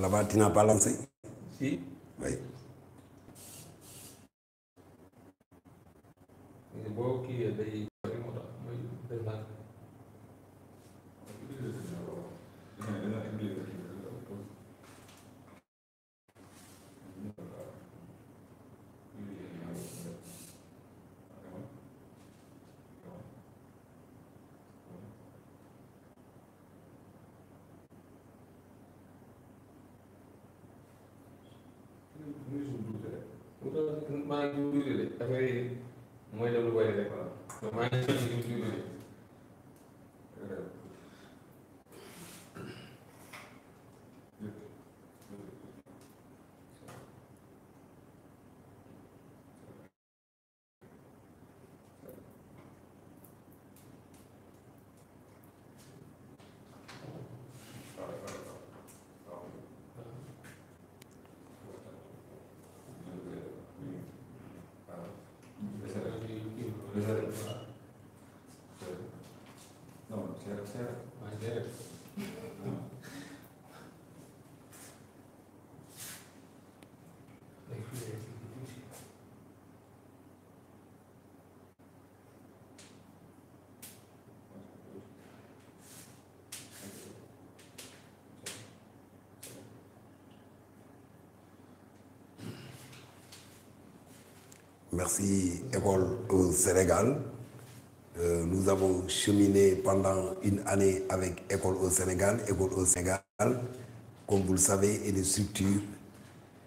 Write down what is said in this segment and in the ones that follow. Là-bas, tu n'as pas lancé? Si. Oui. Merci, École au Sénégal. Nous avons cheminé pendant une année avec École au Sénégal. École au Sénégal, comme vous le savez, est une structure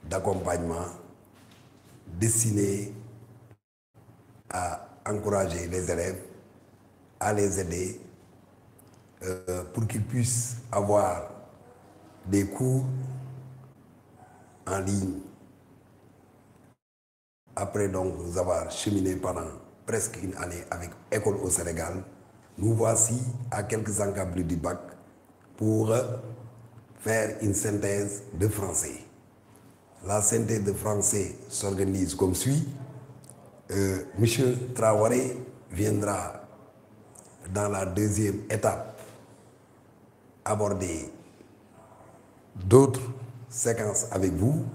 d'accompagnement destinée à encourager les élèves, à les aider pour qu'ils puissent avoir des cours en ligne. Après donc nous avoir cheminé pendant presque une année avec École au Sénégal, nous voici à quelques encablures du bac pour faire une synthèse de français. La synthèse de français s'organise comme suit. Monsieur Traoré viendra dans la deuxième étape aborder d'autres séquences avec vous.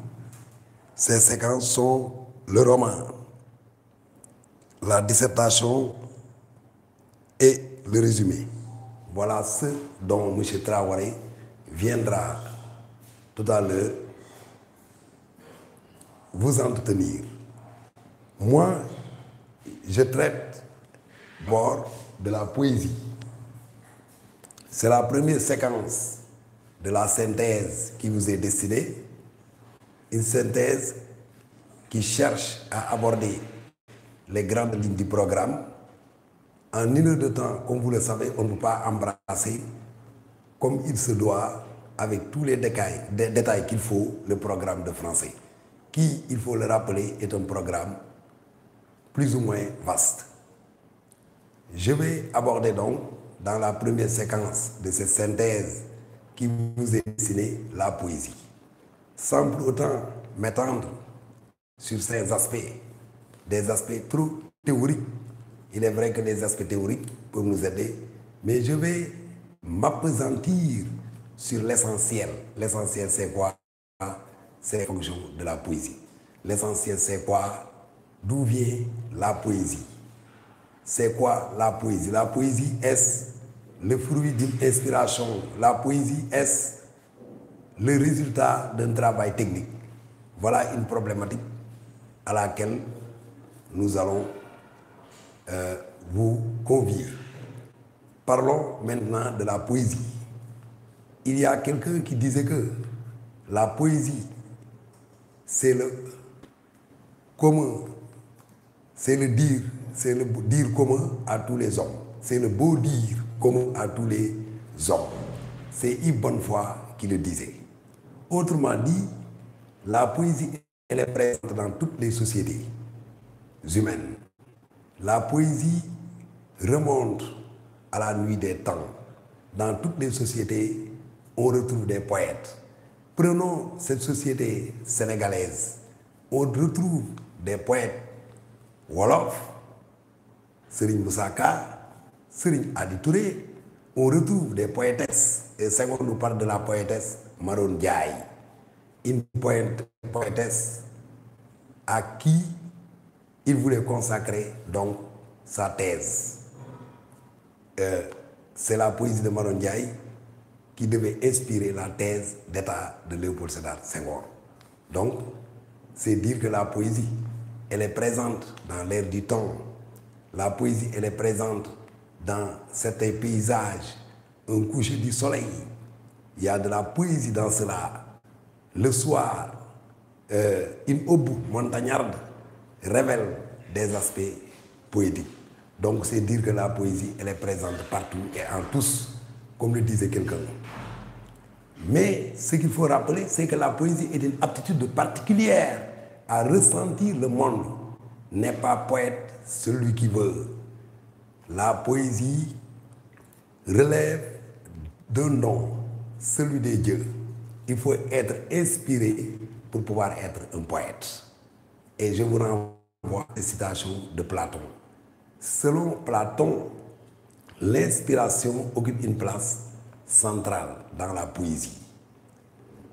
Ces séquences sont le roman, la dissertation et le résumé. Voilà ce dont M. Traoré viendra tout à l'heure vous entretenir. Moi, je traite d'abord de la poésie. C'est la première séquence de la synthèse qui vous est destinée. Une synthèse qui cherche à aborder les grandes lignes du programme. En une heure de temps, comme vous le savez, on ne peut pas embrasser comme il se doit, avec tous les détails qu'il faut, le programme de français, qui, il faut le rappeler, est un programme plus ou moins vaste. Je vais aborder donc, dans la première séquence de cette synthèse qui vous est destinée, la poésie. Sans pour autant m'étendre sur ces aspects, des aspects trop théoriques. Il est vrai que les aspects théoriques peuvent nous aider, mais je vais m'appesantir sur l'essentiel. L'essentiel, c'est quoi? C'est la fonction de la poésie. L'essentiel, c'est quoi? D'où vient la poésie? C'est quoi la poésie? La poésie, est-ce le fruit d'une inspiration? La poésie, est-ce le résultat d'un travail technique? Voilà une problématique à laquelle nous allons vous convier. Parlons maintenant de la poésie. Il y a quelqu'un qui disait que la poésie, c'est le commun, c'est le dire, c'est le dire commun à tous les hommes. C'est le beau dire commun à tous les hommes. C'est Yves Bonnefoy qui le disait. Autrement dit, la poésie, elle est présente dans toutes les sociétés humaines. La poésie remonte à la nuit des temps. Dans toutes les sociétés, on retrouve des poètes. Prenons cette société sénégalaise. On retrouve des poètes wolof, Sérine Moussaka, Sérine Adi Touré, on retrouve des poétesses. Et Senghor nous parle de la poétesse Maron Diaye, une poétesse à qui il voulait consacrer donc sa thèse. C'est la poésie de Maron Diaye qui devait inspirer la thèse d'État de Léopold Sédar Senghor. Donc, c'est dire que la poésie, elle est présente dans l'air du temps. La poésie, elle est présente dans certains paysages, un coucher du soleil. Il y a de la poésie dans cela. Le soir, une aube montagnarde révèle des aspects poétiques. Donc, c'est dire que la poésie, elle est présente partout et en tous, comme le disait quelqu'un. Mais ce qu'il faut rappeler, c'est que la poésie est une aptitude particulière à ressentir le monde. N'est pas poète celui qui veut. La poésie relève d'un don, celui des dieux. Il faut être inspiré pour pouvoir être un poète. Et je vous renvoie à la citation de Platon. Selon Platon, l'inspiration occupe une place centrale dans la poésie.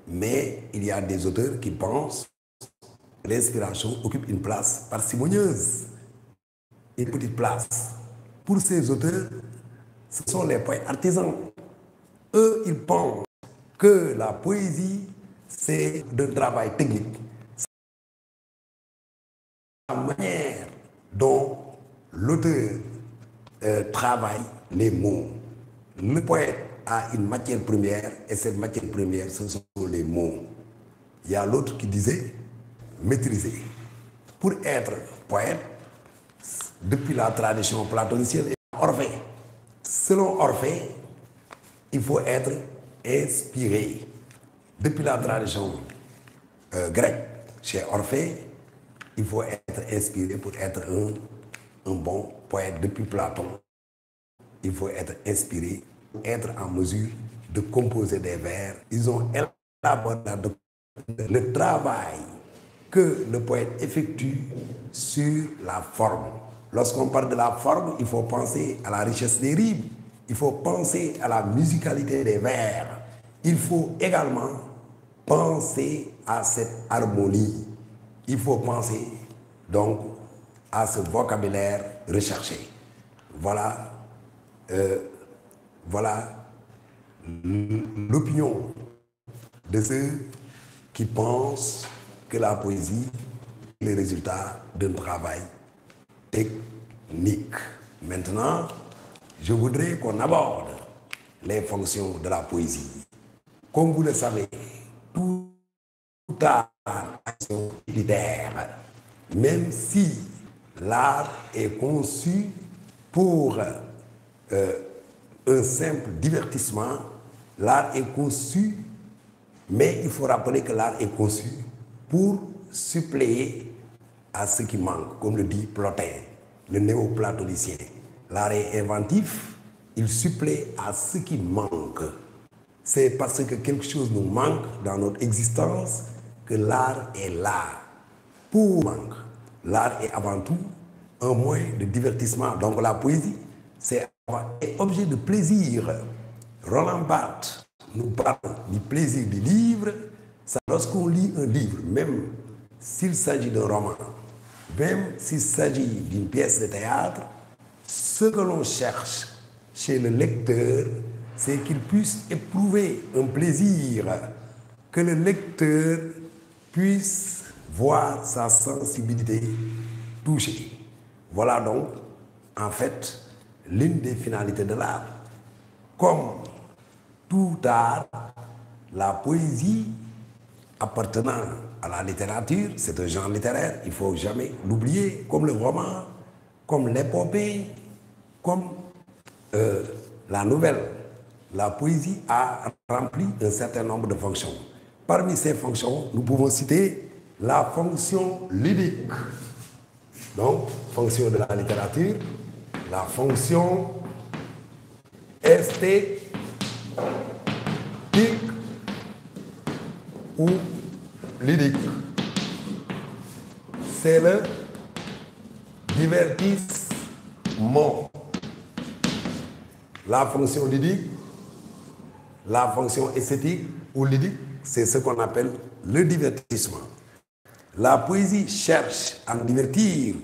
Mais il y a des auteurs qui pensent que l'inspiration occupe une place parcimonieuse, une petite place. Pour ces auteurs, ce sont les poètes artisans. Eux, ils pensent que la poésie, c'est un travail technique. C'est la manière dont l'auteur travaille les mots. Le poète a une matière première et cette matière première, ce sont les mots. Il y a l'autre qui disait maîtriser. Pour être poète, depuis la tradition platonicienne, Orphée. Selon Orphée, il faut être inspiré. Depuis la tradition grecque, chez Orphée, il faut être inspiré pour être un bon poète. Depuis Platon, il faut être inspiré, être en mesure de composer des vers. Ils ont élaboré le travail que le poète effectue sur la forme. Lorsqu'on parle de la forme, il faut penser à la richesse des rimes, il faut penser à la musicalité des vers, il faut également penser à cette harmonie, il faut penser donc à ce vocabulaire recherché. Voilà, voilà l'opinion de ceux qui pensent que la poésie est le résultat d'un travail technique. Maintenant, je voudrais qu'on aborde les fonctions de la poésie. Comme vous le savez, tout art a action littéraire, même si l'art est conçu pour un simple divertissement, l'art est conçu, mais il faut rappeler que l'art est conçu pour suppléer à ce qui manque, comme le dit Plotin, le néo-platonicien. L'art est inventif, il supplée à ce qui manque. C'est parce que quelque chose nous manque dans notre existence que l'art est là. Pour manque, l'art est avant tout un moyen de divertissement. Donc la poésie, c'est un objet de plaisir. Roland Barthes nous parle du plaisir du livre. Lorsqu'on lit un livre, même s'il s'agit d'un roman, même s'il s'agit d'une pièce de théâtre, ce que l'on cherche chez le lecteur, c'est qu'il puisse éprouver un plaisir, que le lecteur puisse voir sa sensibilité touchée. Voilà donc, en fait, l'une des finalités de l'art. Comme tout art, la poésie appartenant à la littérature, c'est un genre littéraire, il ne faut jamais l'oublier, comme le roman, comme l'épopée, comme la nouvelle. La poésie a rempli un certain nombre de fonctions. Parmi ces fonctions, nous pouvons citer la fonction lyrique, donc fonction de la littérature, la fonction esthétique ou lyrique. C'est le divertissement. mot. La fonction ludique, la fonction esthétique ou ludique, c'est ce qu'on appelle le divertissement. La poésie cherche à divertir,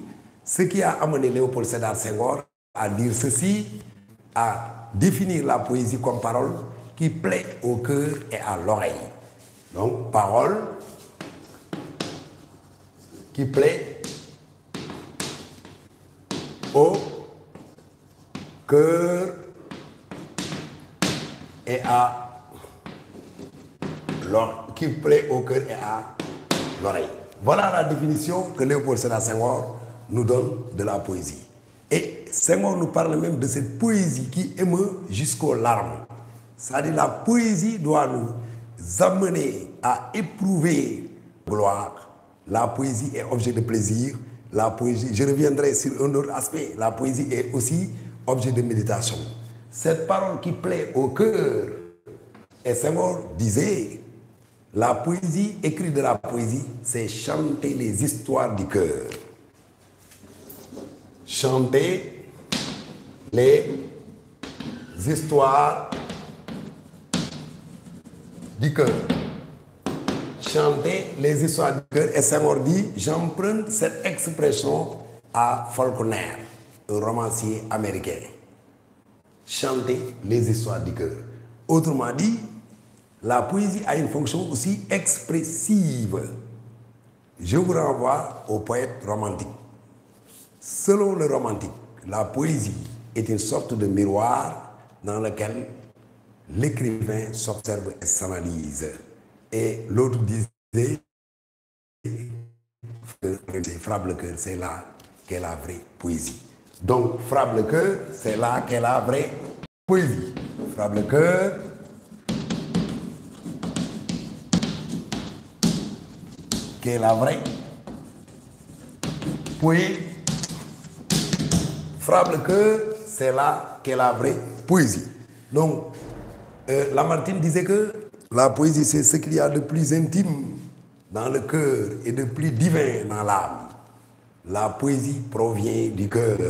ce qui a amené Léopold Sédar Senghor à dire ceci, à définir la poésie comme parole qui plaît au cœur et à l'oreille. Donc, parole qui plaît au cœur et à l'oreille. Voilà la définition que Léopold Sédar Senghor nous donne de la poésie. Et Senghor nous parle même de cette poésie qui émeut jusqu'aux larmes. C'est-à-dire la poésie doit nous amener à éprouver gloire. La poésie est objet de plaisir. La poésie, je reviendrai sur un autre aspect. La poésie est aussi objet de méditation. Cette parole qui plaît au cœur, et Senghor disait, la poésie, écrire de la poésie, c'est chanter les histoires du cœur. Chanter les histoires du cœur. Chanter les histoires du cœur. Et Senghor dit, j'emprunte cette expression à Faulkner, un romancier américain. Chanter les histoires du cœur. Autrement dit, la poésie a une fonction aussi expressive. Je vous renvoie au poète romantique. Selon le romantique, la poésie est une sorte de miroir dans lequel l'écrivain s'observe et s'analyse. Et l'autre disait que frappe le cœur, c'est là qu'est la vraie poésie. Donc, frappe le cœur, c'est là qu'est la vraie poésie. Frappe le cœur. Qu'est la vraie poésie. Frappe le cœur, c'est là qu'est la vraie poésie. Donc, Lamartine disait que la poésie, c'est ce qu'il y a de plus intime dans le cœur et de plus divin dans l'âme. La poésie provient du cœur.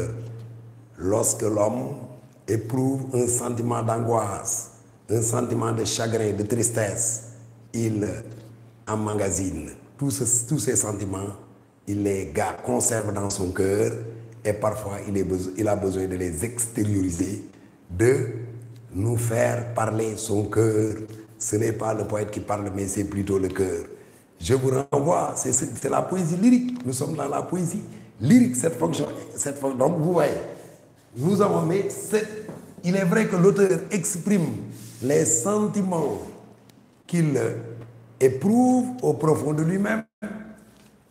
Lorsque l'homme éprouve un sentiment d'angoisse, un sentiment de chagrin, de tristesse, il emmagasine. Tous ces sentiments, il les conserve dans son cœur et parfois il a besoin de les extérioriser, de nous faire parler son cœur. Ce n'est pas le poète qui parle, mais c'est plutôt le cœur. Je vous renvoie, c'est la poésie lyrique. Nous sommes dans la poésie lyrique, cette fonction. Donc vous voyez, nous avons mis... Il est vrai que l'auteur exprime les sentiments qu'il éprouve au profond de lui-même.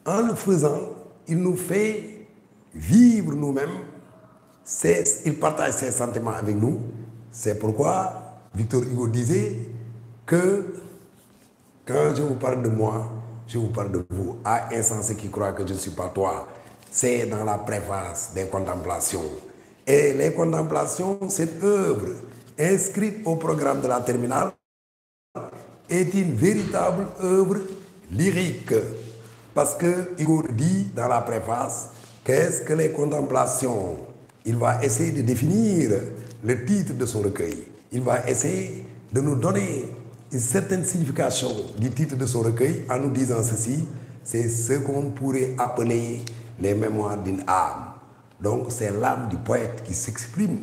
En le faisant, il nous fait vivre nous-mêmes. Il partage ses sentiments avec nous. C'est pourquoi Victor Hugo disait que quand je vous parle de moi, je vous parle de vous. À insensé qui croit que je ne suis pas toi. C'est dans la préface des Contemplations. Et les Contemplations, cette œuvre inscrite au programme de la Terminale, est une véritable œuvre lyrique. Parce que Hugo dit dans la préface, qu'est-ce que les Contemplations? Il va essayer de définir le titre de son recueil. Il va essayer de nous donner une certaine signification du titre de son recueil en nous disant ceci, c'est ce qu'on pourrait appeler les mémoires d'une âme. Donc c'est l'âme du poète qui s'exprime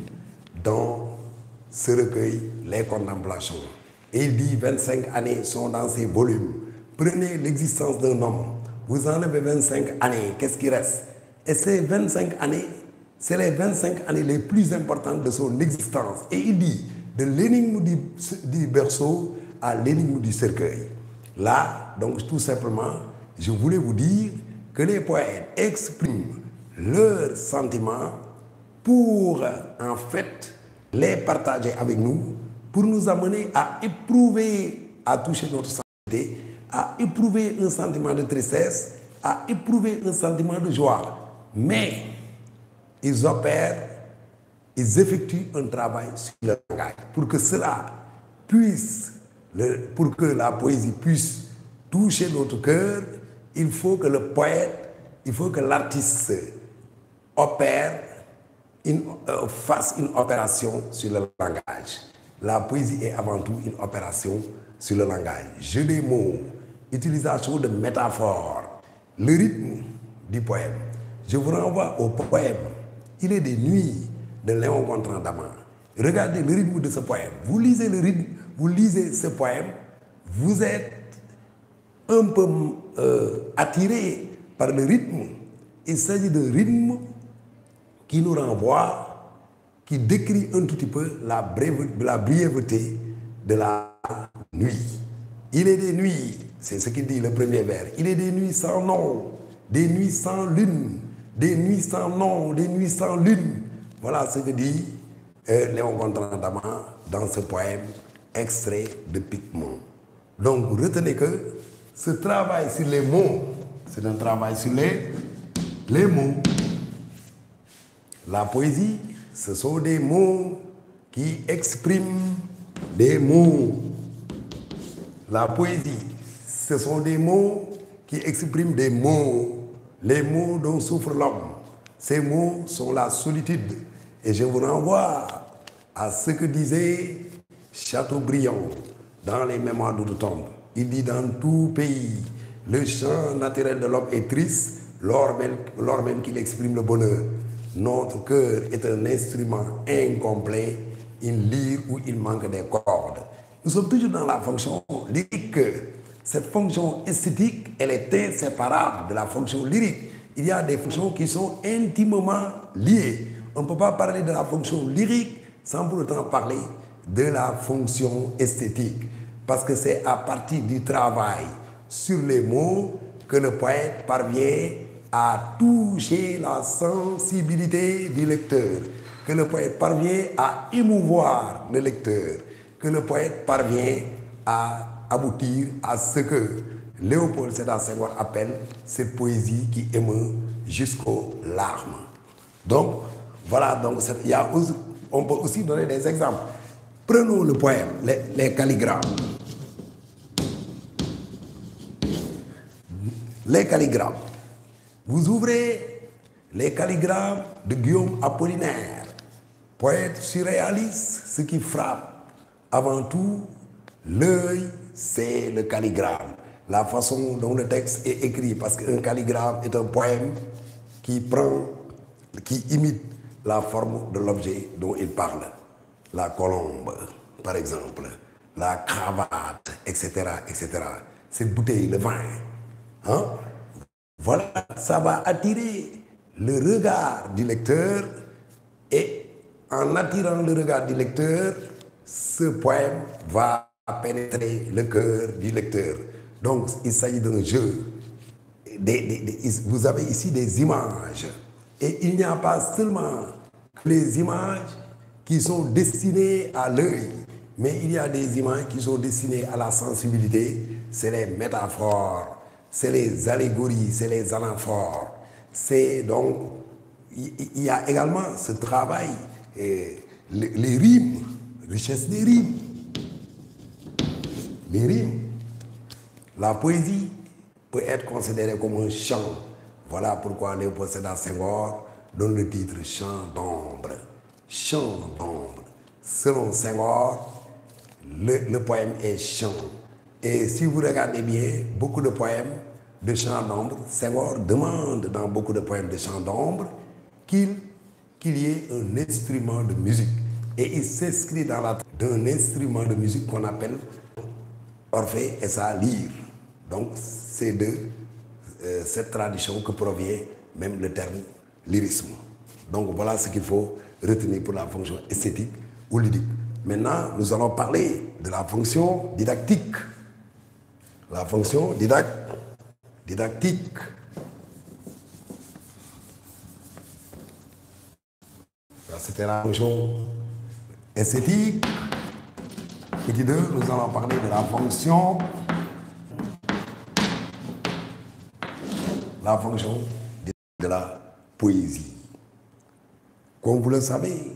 dans ce recueil, les Contemplations. Et il dit 25 années sont dans ces volumes. Prenez l'existence d'un homme, vous enlevez 25 années, qu'est-ce qui reste? Et ces 25 années, c'est les 25 années les plus importantes de son existence. Et il dit, de l'énigme du berceau à l'énigme du cercueil. Là, donc tout simplement, je voulais vous dire que les poètes expriment leurs sentiments pour, en fait, les partager avec nous, pour nous amener à éprouver, à toucher notre sensibilité, à éprouver un sentiment de tristesse, à éprouver un sentiment de joie. Mais ils opèrent, ils effectuent un travail sur le langage pour que cela puisse, pour que la poésie puisse toucher notre cœur. Il faut que le poète, il faut que l'artiste opère fasse une opération sur le langage. La poésie est avant tout une opération sur le langage. Jeu des mots, utilisation de métaphores, le rythme du poème. Je vous renvoie au poème « Il est des nuits » de Léon-Gontran Damas. Regardez le rythme de ce poème. Vous lisez le rythme, vous lisez ce poème, vous êtes un peu attiré par le rythme. Il s'agit de rythme qui nous renvoie, qui décrit un tout petit peu la brièveté de la nuit. Il est des nuits, c'est ce qu'il dit le premier vers. Il est des nuits sans nom, des nuits sans lune, des nuits sans nom, des nuits sans lune. Voilà ce que dit Léon-Gontran Damas dans ce poème extrait de Pigment. Donc retenez que ce travail sur les mots, c'est un travail sur les mots. La poésie, ce sont des mots qui expriment des mots. La poésie, ce sont des mots qui expriment des mots. Les mots dont souffre l'homme. Ces mots sont la solitude. Et je vous renvoie à ce que disait Chateaubriand dans les Mémoires d'Outre-Tombe. Il dit dans tout pays, le chant naturel de l'homme est triste, lors même qu'il exprime le bonheur. Notre cœur est un instrument incomplet, il lyre où il manque des cordes. Nous sommes toujours dans la fonction lyrique. Cette fonction esthétique, elle est inséparable de la fonction lyrique. Il y a des fonctions qui sont intimement liées. On ne peut pas parler de la fonction lyrique sans pour autant parler de la fonction esthétique. Parce que c'est à partir du travail sur les mots que le poète parvient à toucher la sensibilité du lecteur, que le poète parvient à émouvoir le lecteur, que le poète parvient à aboutir à ce que Léopold Sédar Senghor appelle cette poésie qui émeut jusqu'aux larmes. Donc, voilà, donc, il y a, on peut aussi donner des exemples. Prenons le poème, les calligrammes. Les calligrammes. Vous ouvrez les calligrammes de Guillaume Apollinaire, poète surréaliste. Ce qui frappe avant tout l'œil, c'est le calligramme, la façon dont le texte est écrit, parce qu'un calligramme est un poème qui imite la forme de l'objet dont il parle. La colombe, par exemple, la cravate, etc., etc. Cette bouteille, le vin. Hein? Voilà, ça va attirer le regard du lecteur et en attirant le regard du lecteur, ce poème va pénétrer le cœur du lecteur. Donc, il s'agit d'un jeu. Vous avez ici des images. Et il n'y a pas seulement que les images qui sont destinées à l'œil, mais il y a des images qui sont destinées à la sensibilité. C'est les métaphores, c'est les allégories, c'est les anaphores. C'est donc, il y a également ce travail, les rimes, richesse des rimes. Les rimes. La poésie peut être considérée comme un chant. Voilà pourquoi Léopold Sédar Senghor donne le titre « Chant d'ombre ». Chant d'ombre. Selon Senghor, le poème est chant. Et si vous regardez bien, beaucoup de poèmes de chant d'ombre, Senghor demande dans beaucoup de poèmes de chant d'ombre qu'il y ait un instrument de musique. Et il s'inscrit dans la d'un instrument de musique qu'on appelle Orphée et sa lyre. Donc, c'est de cette tradition que provient même le terme lyrisme. Donc, voilà ce qu'il faut retenir pour la fonction esthétique ou ludique. Maintenant, nous allons parler de la fonction didactique. La fonction didactique. C'était la fonction esthétique. Petit 2, nous allons parler de la fonction de la poésie. Comme vous le savez,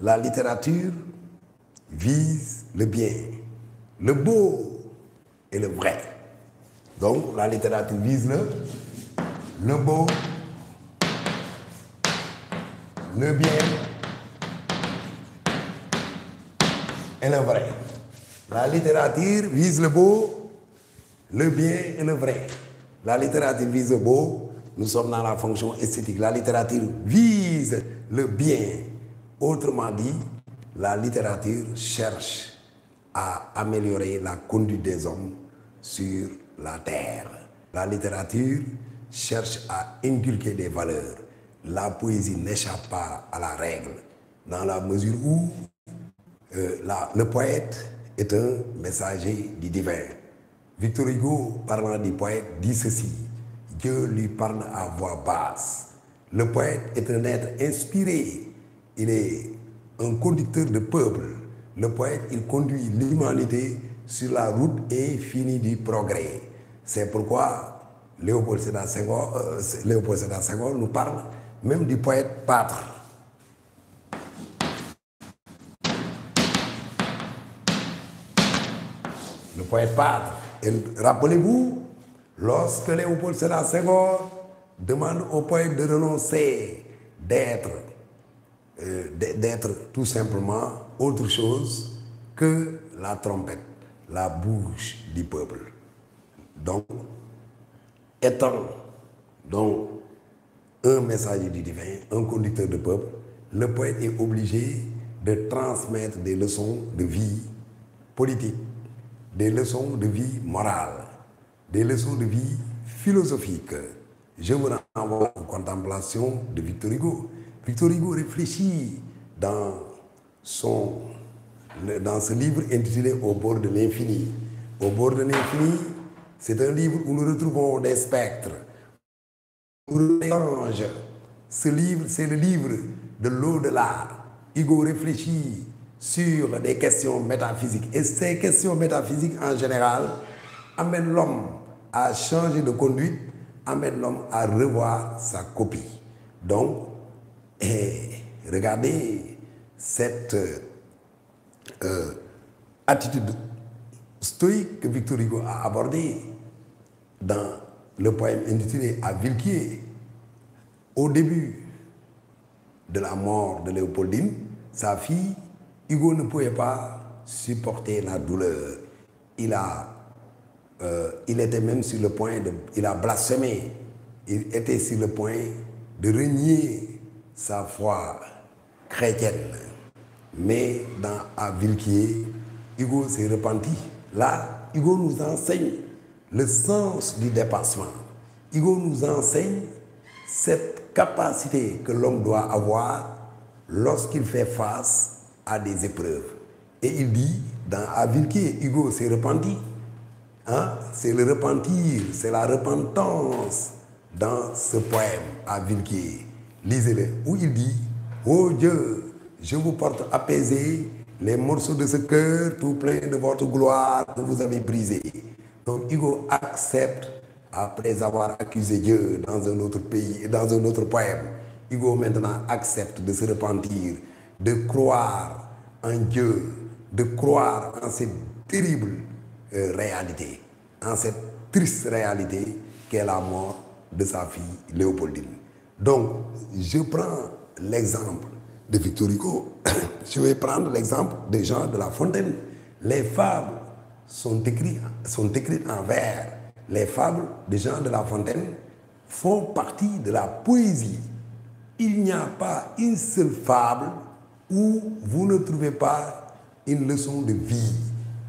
la littérature vise le bien, le beau et le vrai. Donc, la littérature vise le beau le bien et le vrai. La littérature vise le beau, le bien et le vrai. La littérature vise le beau, nous sommes dans la fonction esthétique. La littérature vise le bien. Autrement dit, la littérature cherche à améliorer la conduite des hommes sur la terre. La littérature cherche à inculquer des valeurs. La poésie n'échappe pas à la règle, dans la mesure où le poète est un messager du divin. Victor Hugo, parlant du poète, dit ceci: Dieu lui parle à voix basse. Le poète est un être inspiré, il est un conducteur de peuple. Le poète, il conduit l'humanité sur la route infinie du progrès. C'est pourquoi Léopold Sédar Senghor, nous parle même du poète pâtre. Le poète pâtre. Rappelez-vous, lorsque Léopold Sédar Senghor demande au poète de renoncer, d'être tout simplement autre chose que la trompette, la bouche du peuple. Donc, étant donc un messager du divin, un conducteur de peuple, le poète est obligé de transmettre des leçons de vie politique, des leçons de vie morale, des leçons de vie philosophique. Je vous renvoie aux contemplations de Victor Hugo. Victor Hugo réfléchit dans ce livre intitulé « Au bord de l'infini ». « Au bord de l'infini », c'est un livre où nous retrouvons des spectres, où des anges. Ce livre, c'est le livre de l'au-delà. Hugo réfléchit sur des questions métaphysiques. Et ces questions métaphysiques, en général, amènent l'homme à changer de conduite, amènent l'homme à revoir sa copie. Donc, regardez cette attitude stoïque que Victor Hugo a abordée dans le poème intitulé à Vilquier. Au début de la mort de Léopoldine, sa fille, Hugo ne pouvait pas supporter la douleur. Il a blasphémé. Il était sur le point de renier sa foi chrétienne. Mais dans à Vilquier, Hugo s'est repenti. Là, Hugo nous enseigne le sens du dépassement. Hugo nous enseigne cette capacité que l'homme doit avoir lorsqu'il fait face à des épreuves. Et il dit, dans à Vilquier, Hugo s'est repenti. Hein? C'est le repentir, c'est la repentance dans ce poème à Vilquier. Lisez-le, où il dit: Ô Dieu, je vous porte apaisé les morceaux de ce cœur tout plein de votre gloire que vous avez brisé. Donc Hugo accepte, après avoir accusé Dieu dans un autre pays et dans un autre poème, Hugo maintenant accepte de se repentir, de croire en Dieu, de croire en cette terrible réalité, en cette triste réalité qu'est la mort de sa fille Léopoldine. Donc, je prends l'exemple de Victor Hugo, je vais prendre l'exemple des gens de La Fontaine. Les fables sont écrites en vers. Les fables des gens de La Fontaine font partie de la poésie. Il n'y a pas une seule fable où vous ne trouvez pas une leçon de vie.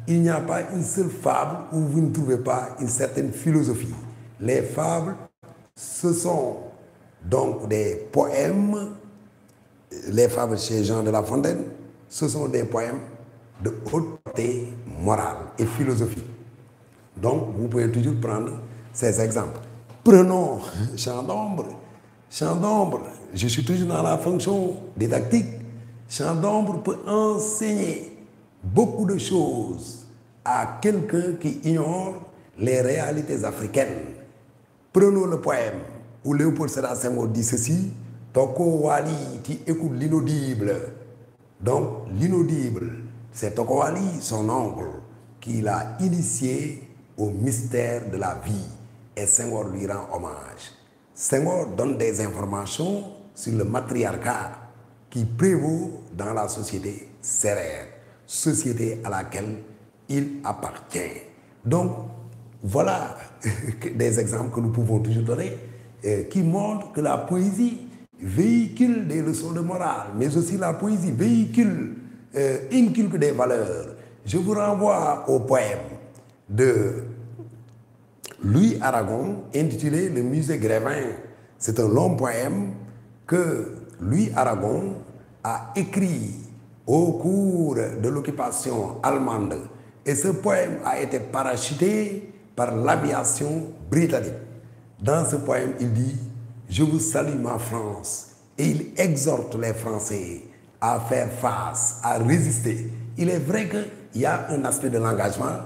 Il n'y a pas une seule fable où vous ne trouvez pas une certaine philosophie. Les fables, ce sont donc des poèmes. Les fables chez Jean de La Fontaine, ce sont des poèmes de haute portée morale et philosophique. Donc, vous pouvez toujours prendre ces exemples. Prenons Champ d'ombre. Champ d'ombre, je suis toujours dans la fonction didactique. Champ d'ombre peut enseigner beaucoup de choses à quelqu'un qui ignore les réalités africaines. Prenons le poème où Léopold Sédar Senghor dit ceci: Toko Wali, qui écoute l'inaudible. Donc, l'inaudible, c'est Toko Wali, son oncle, qui l'a initié au mystère de la vie. Et Senghor lui rend hommage. Senghor donne des informations sur le matriarcat, qui prévaut dans la société sérère, société à laquelle il appartient. Donc, voilà des exemples que nous pouvons toujours donner qui montrent que la poésie véhicule des leçons de morale, mais aussi la poésie véhicule, inculque des valeurs. Je vous renvoie au poème de Louis Aragon intitulé « Le musée Grévin ». C'est un long poème que Louis Aragon a écrit au cours de l'occupation allemande. Et ce poème a été parachuté par l'aviation britannique. Dans ce poème, il dit « Je vous salue ma France » et il exhorte les Français à faire face, à résister. Il est vrai qu'il y a un aspect de l'engagement,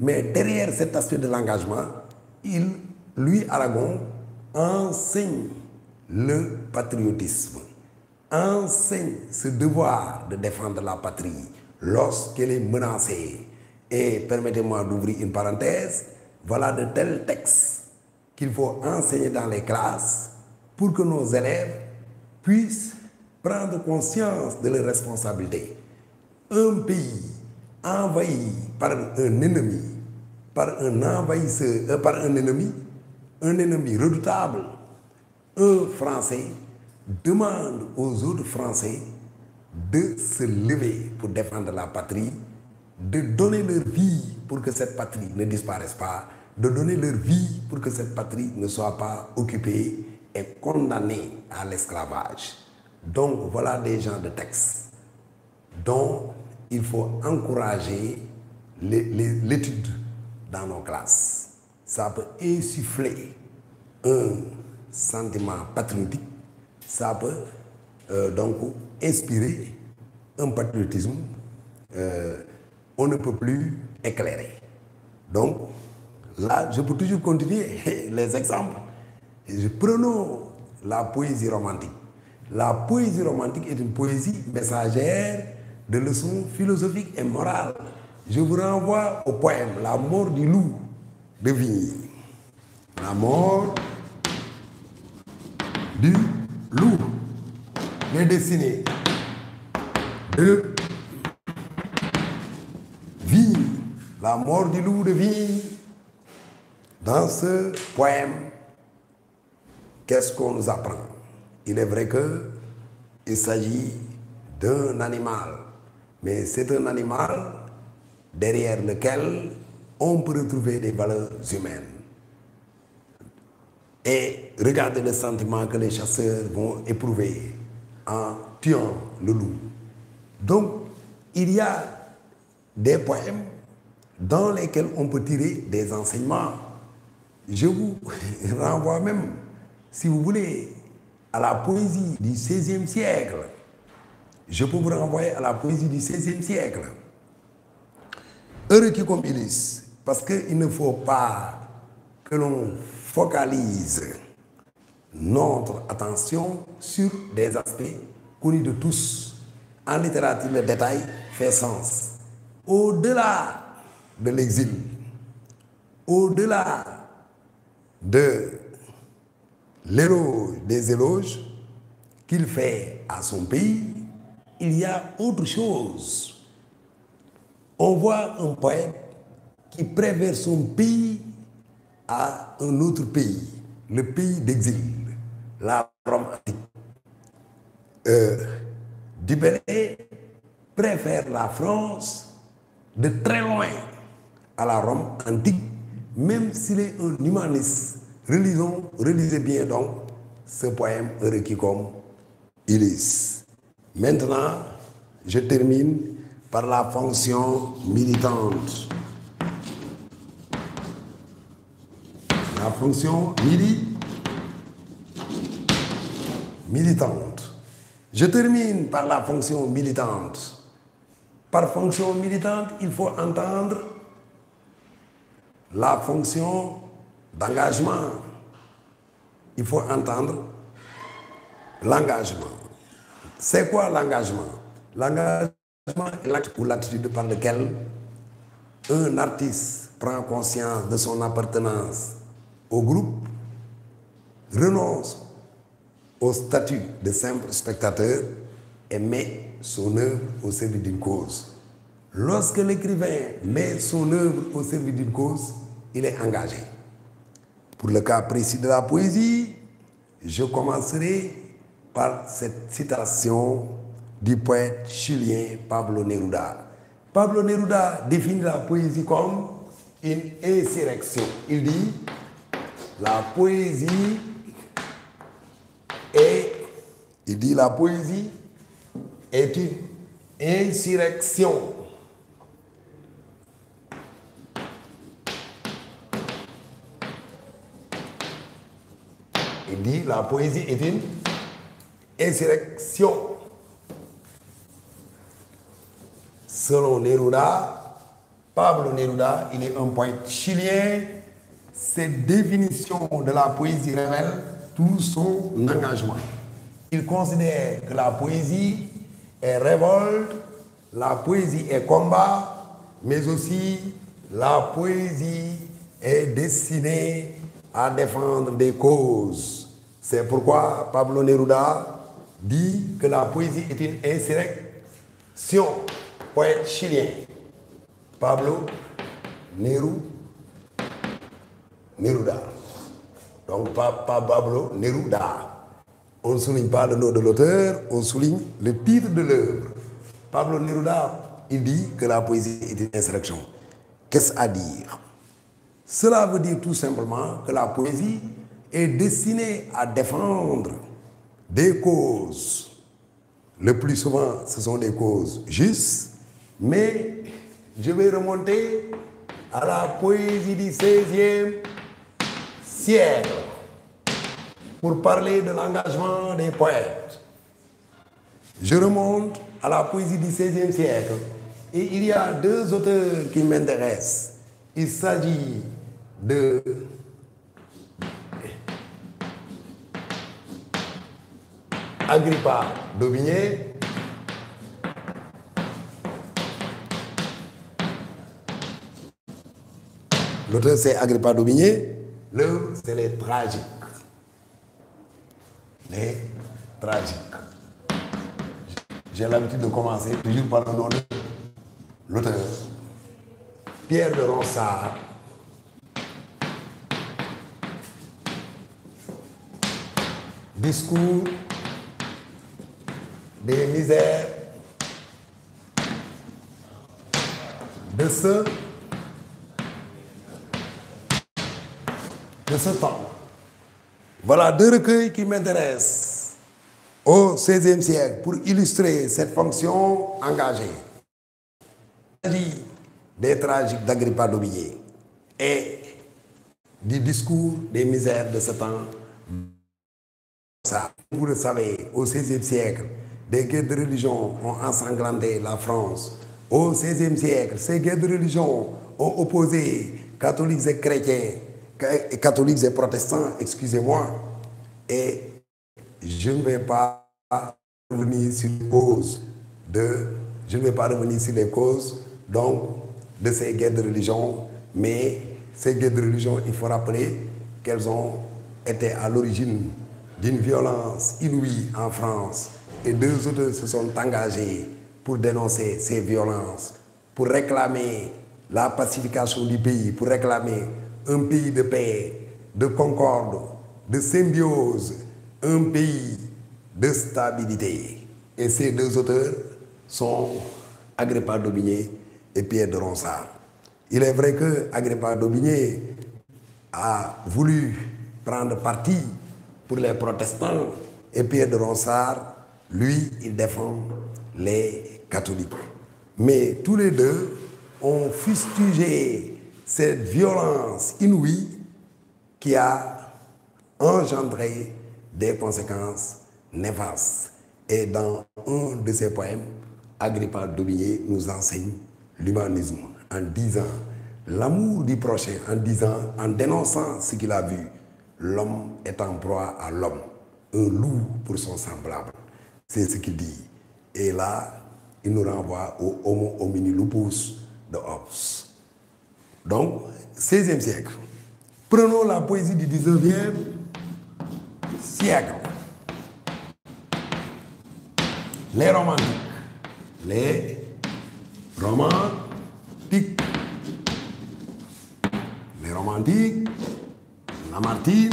mais derrière cet aspect de l'engagement, Louis Aragon enseigne le patriotisme, enseigne ce devoir de défendre la patrie lorsqu'elle est menacée. Et permettez-moi d'ouvrir une parenthèse, voilà de tels textes qu'il faut enseigner dans les classes pour que nos élèves puissent prendre conscience de leurs responsabilités. Un pays envahi par un ennemi, un ennemi redoutable, un Français demande aux autres Français de se lever pour défendre la patrie, de donner leur vie pour que cette patrie ne disparaisse pas, de donner leur vie pour que cette patrie ne soit pas occupée et condamnée à l'esclavage. Donc voilà des gens de texte dont il faut encourager l'étude dans nos classes. Ça peut insuffler un sentiment patriotique, ça peut donc inspirer un patriotisme, on ne peut plus éclairer. Donc là, je peux toujours continuer les exemples. Prenons la poésie romantique. La poésie romantique est une poésie messagère de leçons philosophiques et morales. Je vous renvoie au poème « La mort du loup » de Vigny. La mort du loup, les destinées de Vigny. La mort du loup de Vigny. Dans ce poème, qu'est-ce qu'on nous apprend? Il est vrai qu'il s'agit d'un animal, mais c'est un animal derrière lequel on peut retrouver des valeurs humaines. Et regardez le sentiment que les chasseurs vont éprouver en tuant le loup. Donc, il y a des poèmes dans lesquels on peut tirer des enseignements. Je vous renvoie même, si vous voulez, à la poésie du XVIe siècle. Je peux vous renvoyer à la poésie du XVIe siècle. Heureux qui comme Ulysse, parce qu'il ne faut pas que l'on focalise notre attention sur des aspects connus de tous. En littérature, le détail fait sens. Au-delà de l'exil, au-delà de l'éloge des éloges qu'il fait à son pays, il y a autre chose. On voit un poète qui préfère son pays à un autre pays, le pays d'exil, la Rome antique. Du Bellay préfère la France de très loin à la Rome antique, même s'il est un humaniste. Relisez bien donc ce poème « Heureux qui comme Ulysse ». Maintenant, je termine par la fonction militante. La fonction militante. Je termine par la fonction militante. Par fonction militante, il faut entendre la fonction d'engagement. Il faut entendre l'engagement. C'est quoi l'engagement? L'engagement est l'acte ou l'attitude par lequel un artiste prend conscience de son appartenance au groupe, renonce au statut de simple spectateur et met son œuvre au service d'une cause. Lorsque l'écrivain met son œuvre au service d'une cause, il est engagé. Pour le cas précis de la poésie, je commencerai par cette citation du poète chilien Pablo Neruda. Pablo Neruda définit la poésie comme une insurrection. Il dit « La poésie est... » Il dit « La poésie est une insurrection. » Il dit « La poésie est une insurrection. » Selon Neruda, Pablo Neruda, il est un poète chilien. Cette définition de la poésie révèle tout son engagement. Il considère que la poésie est révolte, la poésie est combat, mais aussi la poésie est destinée à défendre des causes. C'est pourquoi Pablo Neruda dit que la poésie est une insurrection. Poète chilien, Pablo Neruda. Donc Pablo Neruda. On ne souligne pas le nom de l'auteur, on souligne le titre de l'œuvre. Pablo Neruda, il dit que la poésie est une insurrection. Qu'est-ce à dire? Cela veut dire tout simplement que la poésie est destinée à défendre des causes. Le plus souvent, ce sont des causes justes. Mais je vais remonter à la poésie du XVIe siècle pour parler de l'engagement des poètes. Je remonte à la poésie du XVIe siècle et il y a deux auteurs qui m'intéressent. Il s'agit de Agrippa d'Aubigné . L'auteur, c'est Agrippa d'Aubigné. L'autre, c'est les tragiques. Les tragiques. J'ai l'habitude de commencer toujours par le nom de l'auteur. Pierre de Ronsard. Discours des misères de ce temps. Voilà deux recueils qui m'intéressent au XVIe siècle pour illustrer cette fonction engagée. Il s'agit des tragiques d'Agrippa d'Aubigné et du discours des misères de ce temps. Vous le savez, au XVIe siècle, des guerres de religion ont ensanglanté la France. Au XVIe siècle, ces guerres de religion ont opposé catholiques et chrétiens. Catholiques et protestants, excusez-moi, et je ne vais pas revenir sur les causes donc de ces guerres de religion, mais ces guerres de religion, il faut rappeler qu'elles ont été à l'origine d'une violence inouïe en France, et deux autres se sont engagés pour dénoncer ces violences, pour réclamer la pacification du pays, pour réclamer un pays de paix, de concorde, de symbiose, un pays de stabilité. Et ces deux auteurs sont Agrippa d'Aubigné et Pierre de Ronsard. Il est vrai que Agrippa d'Aubigné a voulu prendre parti pour les protestants et Pierre de Ronsard, lui, il défend les catholiques. Mais tous les deux ont fustigé cette violence inouïe qui a engendré des conséquences néfastes. Et dans un de ses poèmes, Agrippa d'Aubigné nous enseigne l'humanisme en disant l'amour du prochain, en dénonçant ce qu'il a vu. L'homme est en proie à l'homme, un loup pour son semblable. C'est ce qu'il dit. Et là, il nous renvoie au Homo homini lupus de Hobbes. Donc, 16e siècle. Prenons la poésie du 19e siècle. les romantiques. Les romantiques. Les romantiques, Lamartine,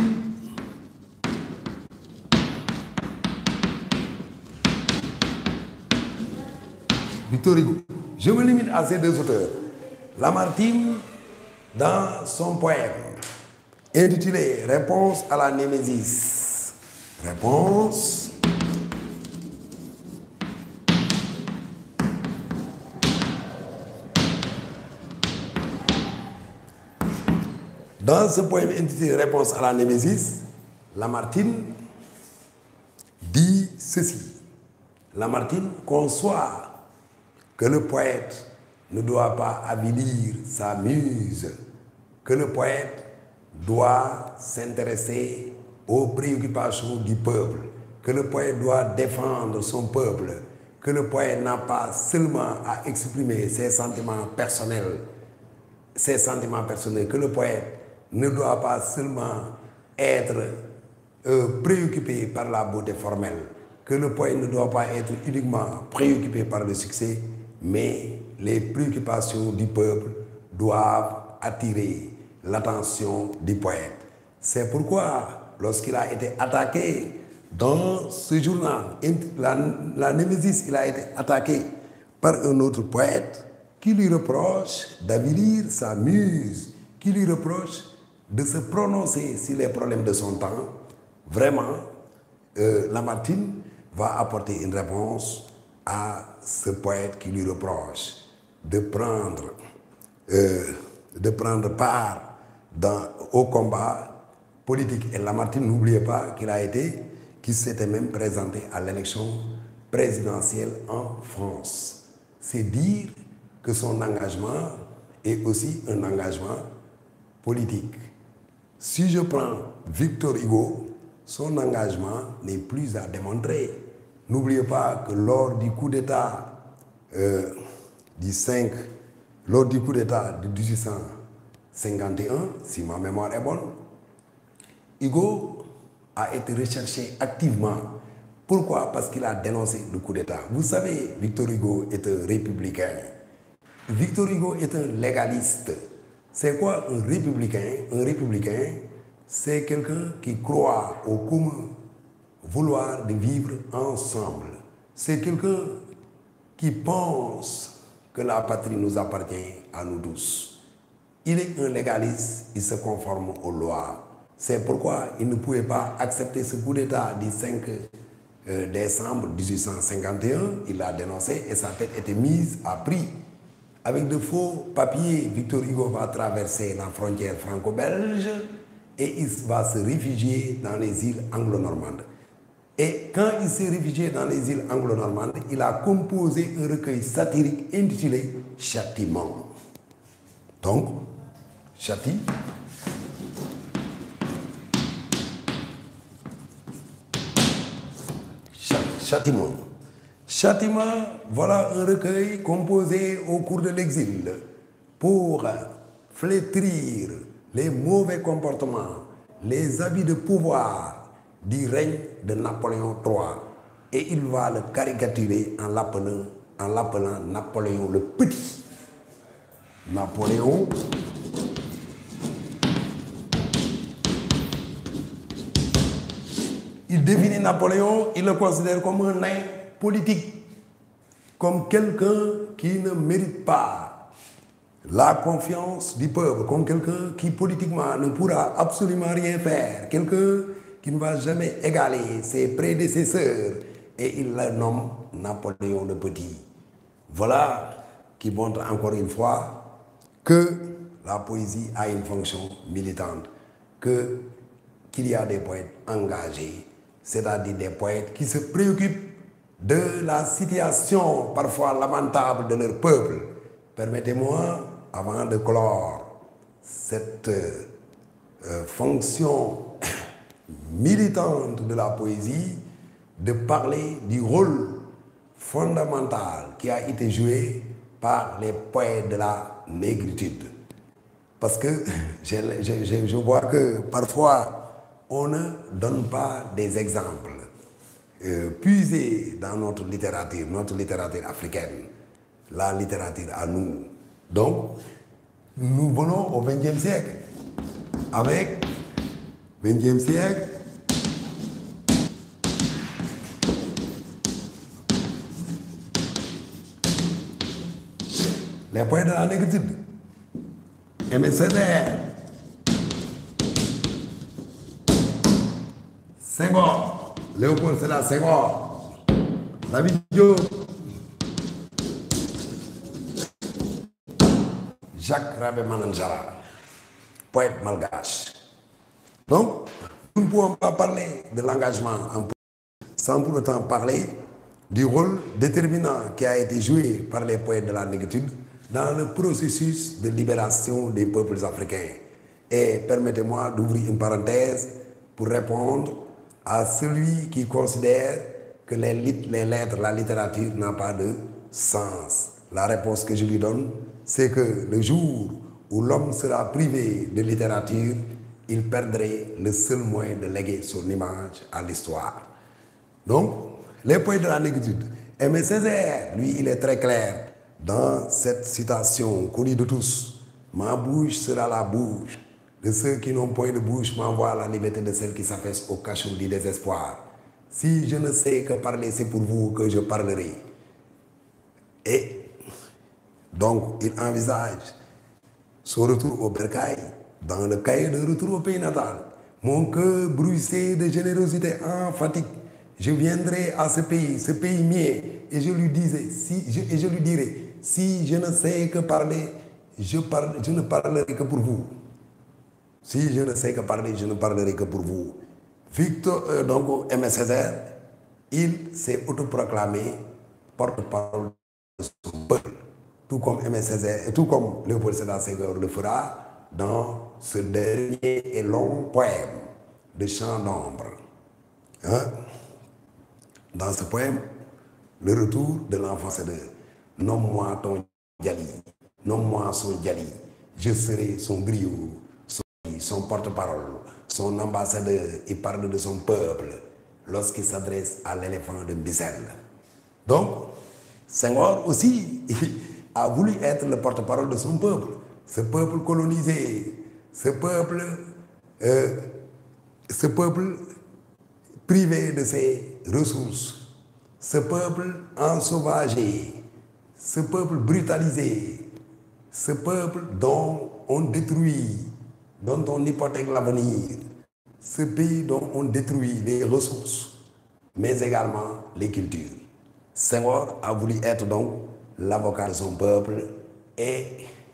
Victor Hugo. Je me limite à ces deux auteurs. Lamartine, dans son poème intitulé Réponse à la Némésis. Réponse Dans ce poème intitulé Réponse à la Némésis, Lamartine dit ceci. Lamartine conçoit que le poète ne doit pas avilir sa muse, que le poète doit s'intéresser aux préoccupations du peuple, que le poète doit défendre son peuple, que le poète n'a pas seulement à exprimer ses sentiments personnels, que le poète ne doit pas seulement être préoccupé par la beauté formelle, que le poète ne doit pas être uniquement préoccupé par le succès, mais les préoccupations du peuple doivent attirer l'attention du poète. C'est pourquoi, lorsqu'il a été attaqué dans ce journal, la Némésis, il a été attaqué par un autre poète qui lui reproche d'avilir sa muse, qui lui reproche de se prononcer sur les problèmes de son temps. Vraiment, Lamartine va apporter une réponse à ce poète qui lui reproche de prendre part au combat politique. Et Lamartine, n'oubliez pas qu'il s'était même présenté à l'élection présidentielle en France. C'est dire que son engagement est aussi un engagement politique. Si je prends Victor Hugo, son engagement n'est plus à démontrer. N'oubliez pas que lors du coup d'État de 1851, si ma mémoire est bonne, Hugo a été recherché activement. Pourquoi? Parce qu'il a dénoncé le coup d'État. Vous savez, Victor Hugo est un républicain. Victor Hugo est un légaliste. C'est quoi un républicain? Un républicain, c'est quelqu'un qui croit au commun vouloir de vivre ensemble. C'est quelqu'un qui pense que la patrie nous appartient à nous tous. Il est un légaliste, il se conforme aux lois. C'est pourquoi il ne pouvait pas accepter ce coup d'État du 5 décembre 1851. Il l'a dénoncé et sa tête était mise à prix. Avec de faux papiers, Victor Hugo va traverser la frontière franco-belge et il va se réfugier dans les îles anglo-normandes. Et quand il s'est réfugié dans les îles anglo-normandes, il a composé un recueil satirique intitulé Châtiment. Donc, Châtiment. Châtiment, voilà un recueil composé au cours de l'exil pour flétrir les mauvais comportements, les habits de pouvoir du règne de Napoléon III. Et il va le caricaturer en l'appelant Napoléon le Petit. Napoléon Il définit Napoléon, il le considère comme un nain politique, comme quelqu'un qui ne mérite pas la confiance du peuple, comme quelqu'un qui politiquement ne pourra absolument rien faire, quelqu'un qui ne va jamais égaler ses prédécesseurs, et il le nomme Napoléon le Petit. Voilà qui montre encore une fois que la poésie a une fonction militante, qu'il y a des poètes engagés, c'est-à-dire des poètes qui se préoccupent de la situation parfois lamentable de leur peuple. Permettez-moi, avant de clore cette fonction militante de la poésie, de parler du rôle fondamental qui a été joué par les poètes de la négritude. Parce que je vois que parfois, on ne donne pas des exemples. puiser dans notre littérature africaine, la littérature à nous. Donc, nous venons au XXe siècle, avec XXe siècle, les poètes de la négritude, Aimé Césaire, Senghor, Léopold Sédar Senghor, David Diop, Jacques Rabé-Manandjara, poète malgache. Donc, nous ne pouvons pas parler de l'engagement en politique sans pour autant parler du rôle déterminant qui a été joué par les poètes de la négritude dans le processus de libération des peuples africains. Et permettez-moi d'ouvrir une parenthèse pour répondre à celui qui considère que les lettres, la littérature n'a pas de sens. La réponse que je lui donne, c'est que le jour où l'homme sera privé de littérature, il perdrait le seul moyen de léguer son image à l'histoire. Donc, les poètes de la négritude. Aimé Césaire, lui, il est très clair dans cette citation connue de tous. « Ma bouche sera la bouche de ceux qui n'ont point de bouche, m'envoie la liberté de celle qui s'affaisse au cachot du désespoir. Si je ne sais que parler, c'est pour vous que je parlerai. » Et donc, il envisage son retour au bercail, dans le cahier de retour au pays natal. Mon cœur bruissé de générosité emphatique, je viendrai à ce pays mien, et je lui disais, et je lui dirai, si je ne sais que parler, je ne parlerai que pour vous. Si je ne sais que parler, je ne parlerai que pour vous. Donc, Aimé Césaire, il s'est autoproclamé porte-parole de son peuple, tout comme Aimé Césaire, et tout comme Léopold Sédar Senghor le fera dans ce dernier et long poème de Chant d'ombre. Hein? Dans ce poème, le retour de l'enfant sédeur. Nomme-moi ton Djali, nomme-moi son Djali, je serai son griot, son porte-parole, son ambassadeur. Il parle de son peuple lorsqu'il s'adresse à l'éléphant de Bicelle. Donc, Senghor aussi a voulu être le porte-parole de son peuple, ce peuple colonisé, ce peuple privé de ses ressources, ce peuple ensauvagé, ce peuple brutalisé, ce peuple dont on détruit, dont on hypothèque l'avenir, ce pays dont on détruit les ressources, mais également les cultures. Senghor a voulu être donc l'avocat de son peuple et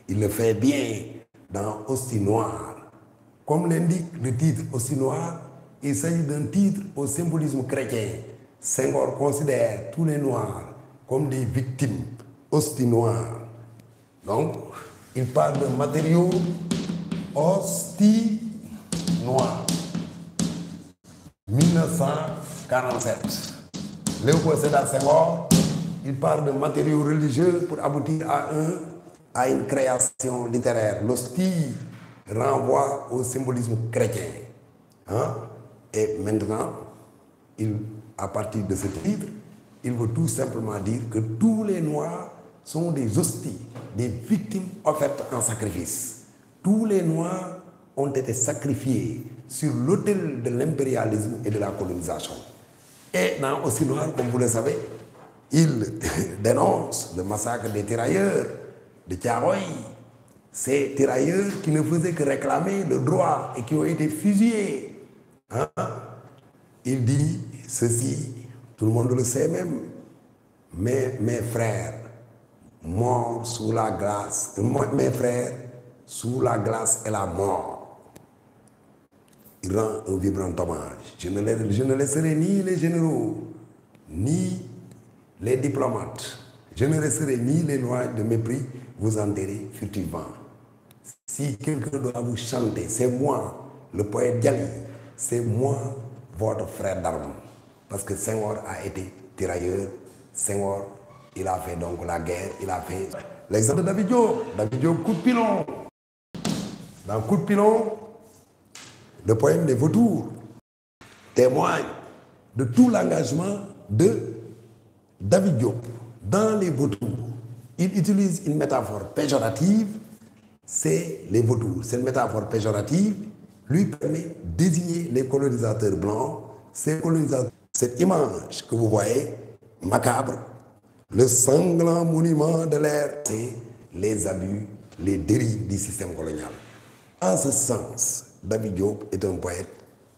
il le fait bien dans Hostie Noire. Comme l'indique le titre Hostie Noire, il s'agit d'un titre au symbolisme chrétien. Senghor considère tous les Noirs comme des victimes, hosties noires. Donc, il parle de matériaux hosties noirs. 1947. Léopold Sédar Senghor, il parle de matériaux religieux pour aboutir à une création littéraire. L'hostie renvoie au symbolisme chrétien. Hein? Et maintenant, à partir de ce titre, il veut tout simplement dire que tous les Noirs sont des hosties, des victimes offertes en sacrifice. Tous les Noirs ont été sacrifiés sur l'autel de l'impérialisme et de la colonisation. Et dans Hostie Noire, comme vous le savez, il dénonce le massacre des tirailleurs de Thiaroye, ces tirailleurs qui ne faisaient que réclamer le droit et qui ont été fusillés. Hein? Il dit ceci, tout le monde le sait même, mais mes frères morts sous la glace, mes frères sous la glace et la mort. Il rend un vibrant hommage. Je ne laisserai ni les généraux, ni les diplomates. Je ne laisserai ni les lois de mépris vous enterrer furtivement. Si quelqu'un doit vous chanter, c'est moi, le poète Djali. C'est moi, votre frère d'armes. Parce que Senghor a été tirailleur. Senghor, il a fait donc la guerre, il a fait... L'exemple de David Diop, coup de pilon. Dans coup de pilon, le poème des vautours témoigne de tout l'engagement de David Diop dans les vautours. Il utilise une métaphore péjorative, c'est les vautours. Cette métaphore péjorative lui permet de désigner les colonisateurs blancs. Ces colonisateurs, cette image que vous voyez, macabre, le sanglant monument de l'ère, c'est les abus, les dérives du système colonial. En ce sens, David Diop est un poète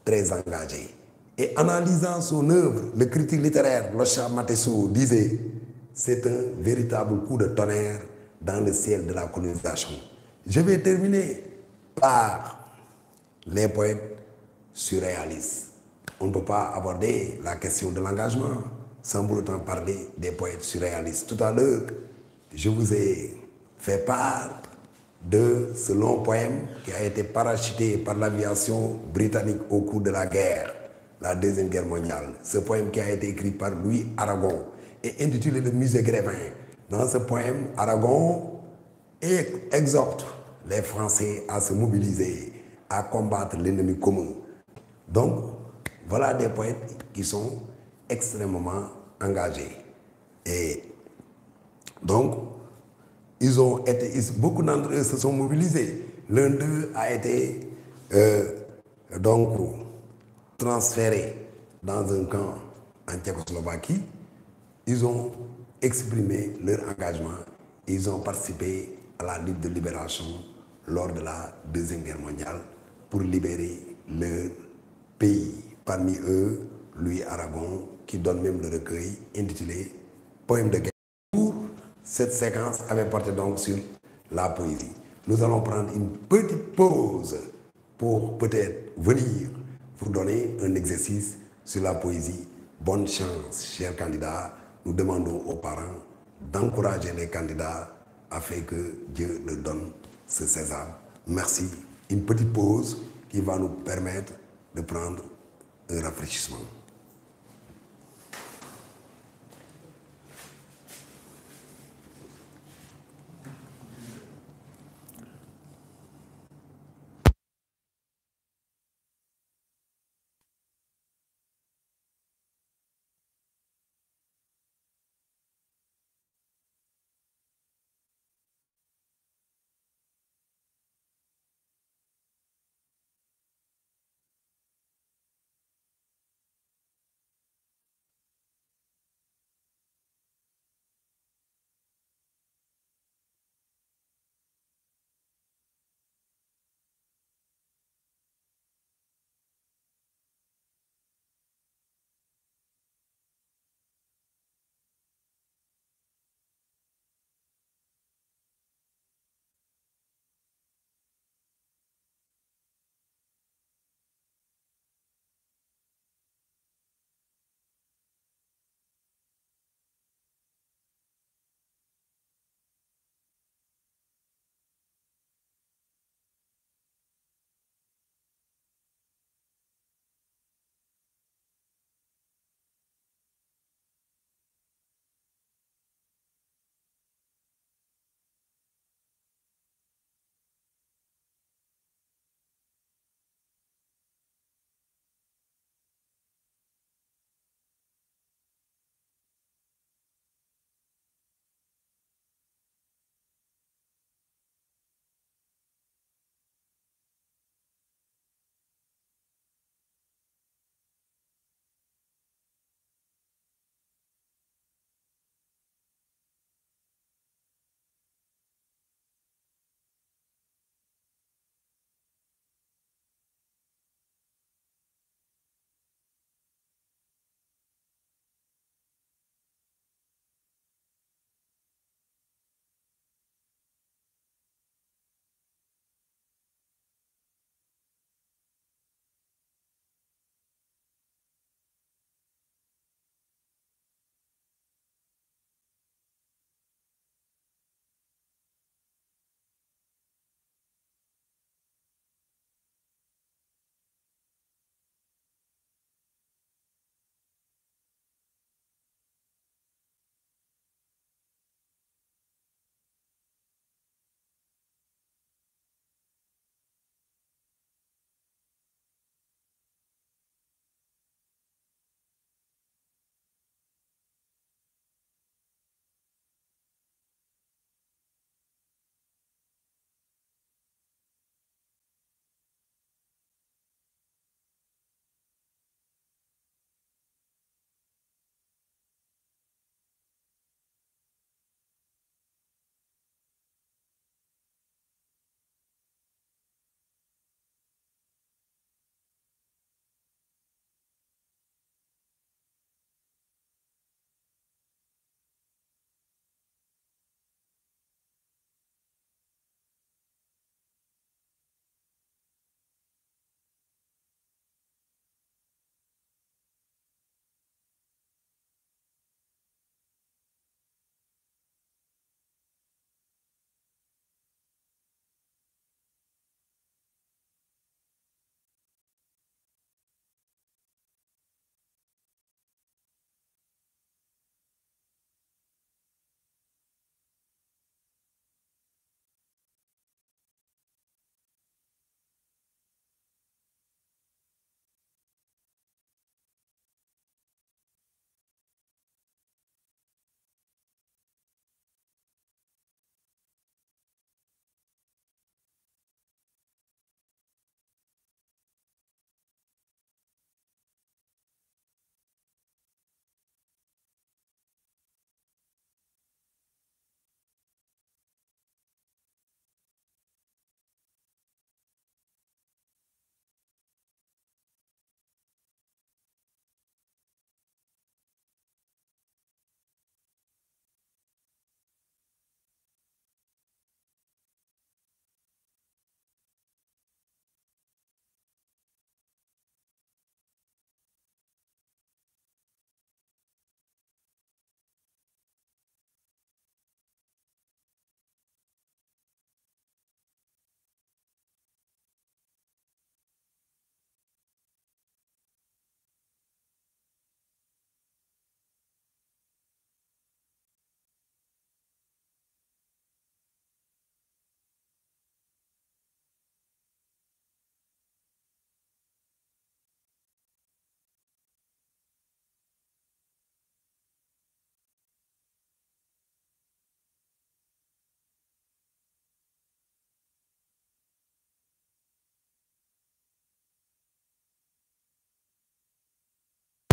très engagé. Et analysant son œuvre, le critique littéraire Locha Matessou disait « C'est un véritable coup de tonnerre dans le ciel de la colonisation ». Je vais terminer par les poètes surréalistes. On ne peut pas aborder la question de l'engagement sans pour autant parler des poètes surréalistes. Tout à l'heure, je vous ai fait part de ce long poème qui a été parachuté par l'aviation britannique au cours de la guerre. La Deuxième Guerre mondiale. Ce poème qui a été écrit par Louis Aragon et intitulé Le Musée Grévin. Dans ce poème, Aragon exhorte les Français à se mobiliser, à combattre l'ennemi commun. Donc, voilà des poètes qui sont extrêmement engagés. Et donc, ils ont été, beaucoup d'entre eux se sont mobilisés. L'un d'eux a été transférés dans un camp en Tchécoslovaquie, ils ont exprimé leur engagement et ils ont participé à la lutte de libération lors de la Deuxième Guerre mondiale pour libérer leur pays. Parmi eux, Louis Aragon, qui donne même le recueil intitulé « Poème de guerre ». Cette séquence avait porté donc sur la poésie. Nous allons prendre une petite pause pour peut-être venir vous donner un exercice sur la poésie. Bonne chance, chers candidats. Nous demandons aux parents d'encourager les candidats afin que Dieu leur donne ce sésame. Merci. Une petite pause qui va nous permettre de prendre un rafraîchissement.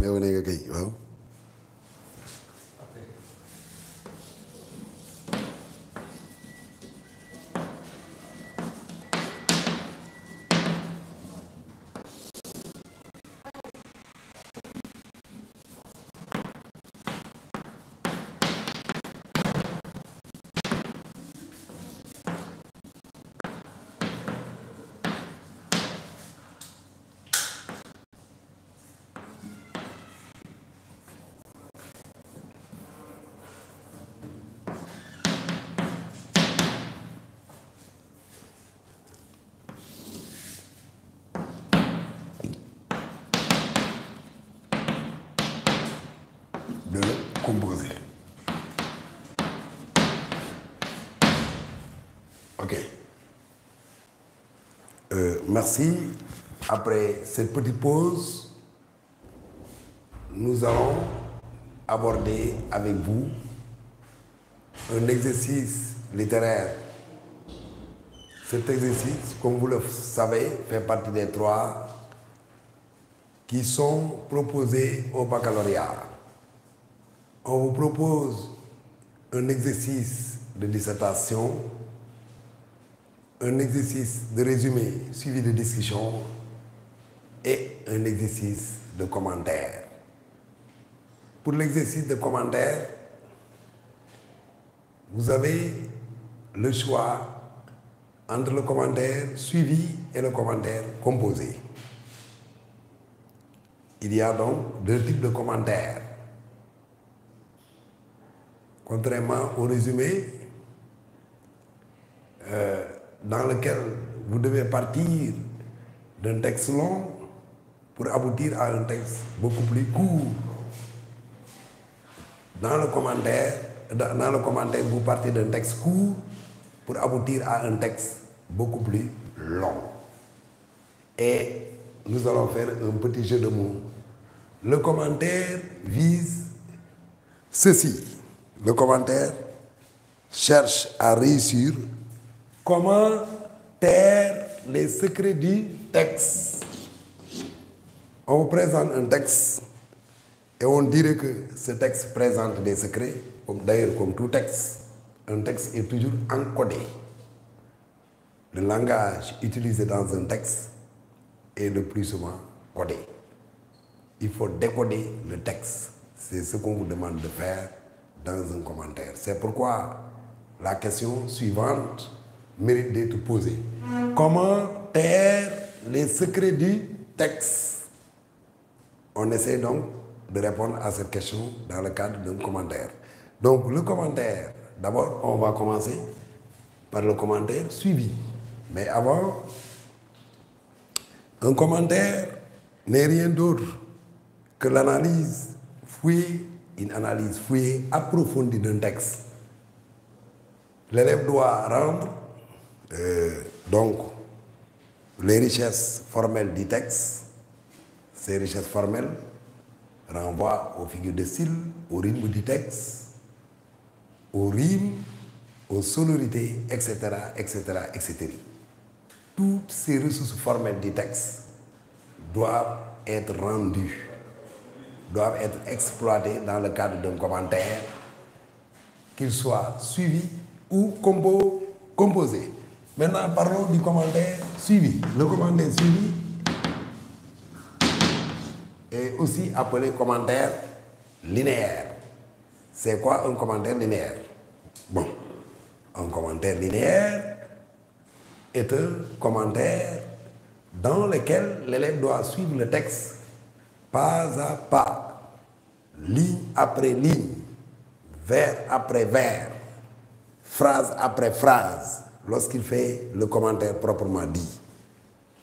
yow ne nga kay waaw. Merci. Après cette petite pause, nous allons aborder avec vous un exercice littéraire. Cet exercice, comme vous le savez, fait partie des trois qui sont proposés au baccalauréat. On vous propose un exercice de dissertation, un exercice de résumé suivi de discussion et un exercice de commentaire. Pour l'exercice de commentaire, vous avez le choix entre le commentaire suivi et le commentaire composé. Il y a donc deux types de commentaires. Contrairement au résumé, dans lequel vous devez partir d'un texte long pour aboutir à un texte beaucoup plus court. Dans le commentaire, vous partez d'un texte court pour aboutir à un texte beaucoup plus long. Et nous allons faire un petit jeu de mots. Le commentaire vise ceci. Le commentaire cherche à réussir comment taire les secrets du texte. On vous présente un texte et on dirait que ce texte présente des secrets. D'ailleurs, comme tout texte, un texte est toujours encodé. Le langage utilisé dans un texte est le plus souvent codé. Il faut décoder le texte. C'est ce qu'on vous demande de faire dans un commentaire. C'est pourquoi la question suivante mérite d'être posé. Comment taire les secrets du texte? On essaie donc de répondre à cette question dans le cadre d'un commentaire. Donc le commentaire, d'abord on va commencer par le commentaire suivi. Mais avant, un commentaire n'est rien d'autre que l'analyse fouillée, une analyse fouillée, approfondie d'un texte. L'élève doit rendre donc, les richesses formelles du texte. Ces richesses formelles renvoient aux figures de style, au rythme du texte, aux rimes, aux sonorités, etc., etc., etc. Toutes ces ressources formelles du texte doivent être rendues, doivent être exploitées dans le cadre d'un commentaire, qu'il soit suivi ou composé. Maintenant, parlons du commentaire suivi. Le commentaire suivi est aussi appelé commentaire linéaire. C'est quoi un commentaire linéaire? Bon, un commentaire linéaire est un commentaire dans lequel l'élève doit suivre le texte pas à pas, ligne après ligne, vers après vers, phrase après phrase, lorsqu'il fait le commentaire proprement dit.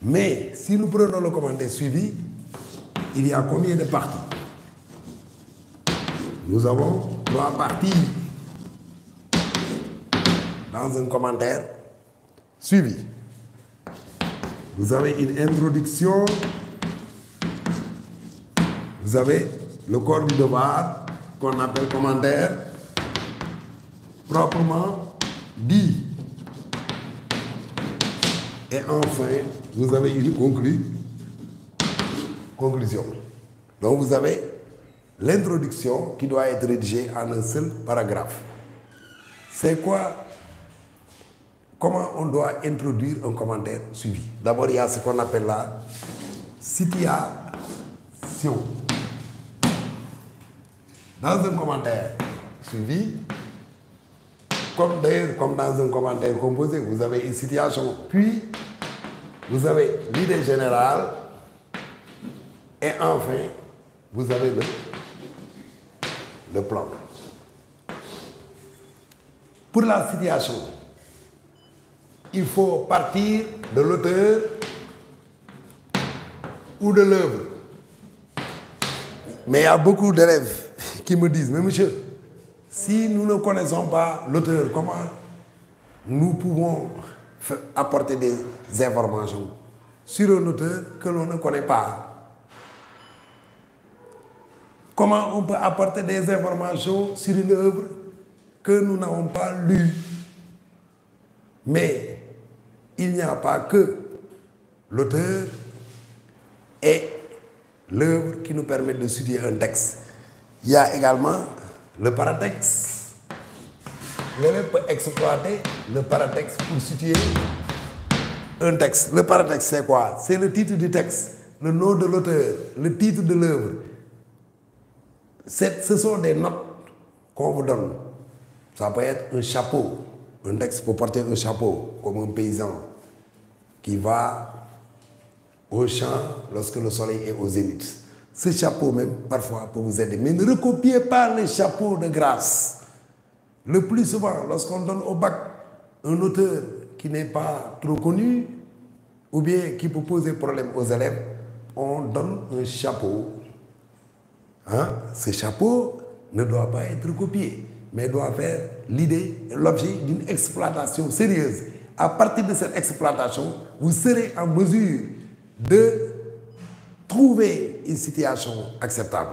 Mais si nous prenons le commentaire suivi, il y a combien de parties? Nous avons 3 parties dans un commentaire suivi. Vous avez une introduction, vous avez le corps du devoir qu'on appelle commentaire proprement dit. Et enfin, vous avez une conclusion. Donc vous avez l'introduction qui doit être rédigée en un seul paragraphe. C'est quoi? Comment on doit introduire un commentaire suivi? D'abord, il y a ce qu'on appelle la citation. Dans un commentaire suivi, comme d'ailleurs comme dans un commentaire composé, vous avez une citation, puis vous avez l'idée générale, et enfin, vous avez le plan. Pour la citation, il faut partir de l'auteur ou de l'œuvre. Mais il y a beaucoup d'élèves qui me disent, mais monsieur, si nous ne connaissons pas l'auteur, comment nous pouvons apporter des informations sur un auteur que l'on ne connaît pas? Comment on peut apporter des informations sur une œuvre que nous n'avons pas lue? Mais il n'y a pas que l'auteur et l'œuvre qui nous permettent de studier un texte. Il y a également le paratexte. L'élève peut exploiter le paratexte pour situer un texte. Le paratexte, c'est quoi? C'est le titre du texte, le nom de l'auteur, le titre de l'œuvre. Ce sont des notes qu'on vous donne. Ça peut être un chapeau. Un texte peut porter un chapeau, comme un paysan qui va au champ lorsque le soleil est au zénith. Ce chapeau même, parfois, peut vous aider. Mais ne recopiez pas les chapeaux de grâce. Le plus souvent, lorsqu'on donne au bac un auteur qui n'est pas trop connu, ou bien qui peut poser problème aux élèves, on donne un chapeau. Hein? Ce chapeau ne doit pas être copié, mais doit faire l'idée, l'objet d'une exploitation sérieuse. À partir de cette exploitation, vous serez en mesure de trouver une situation acceptable.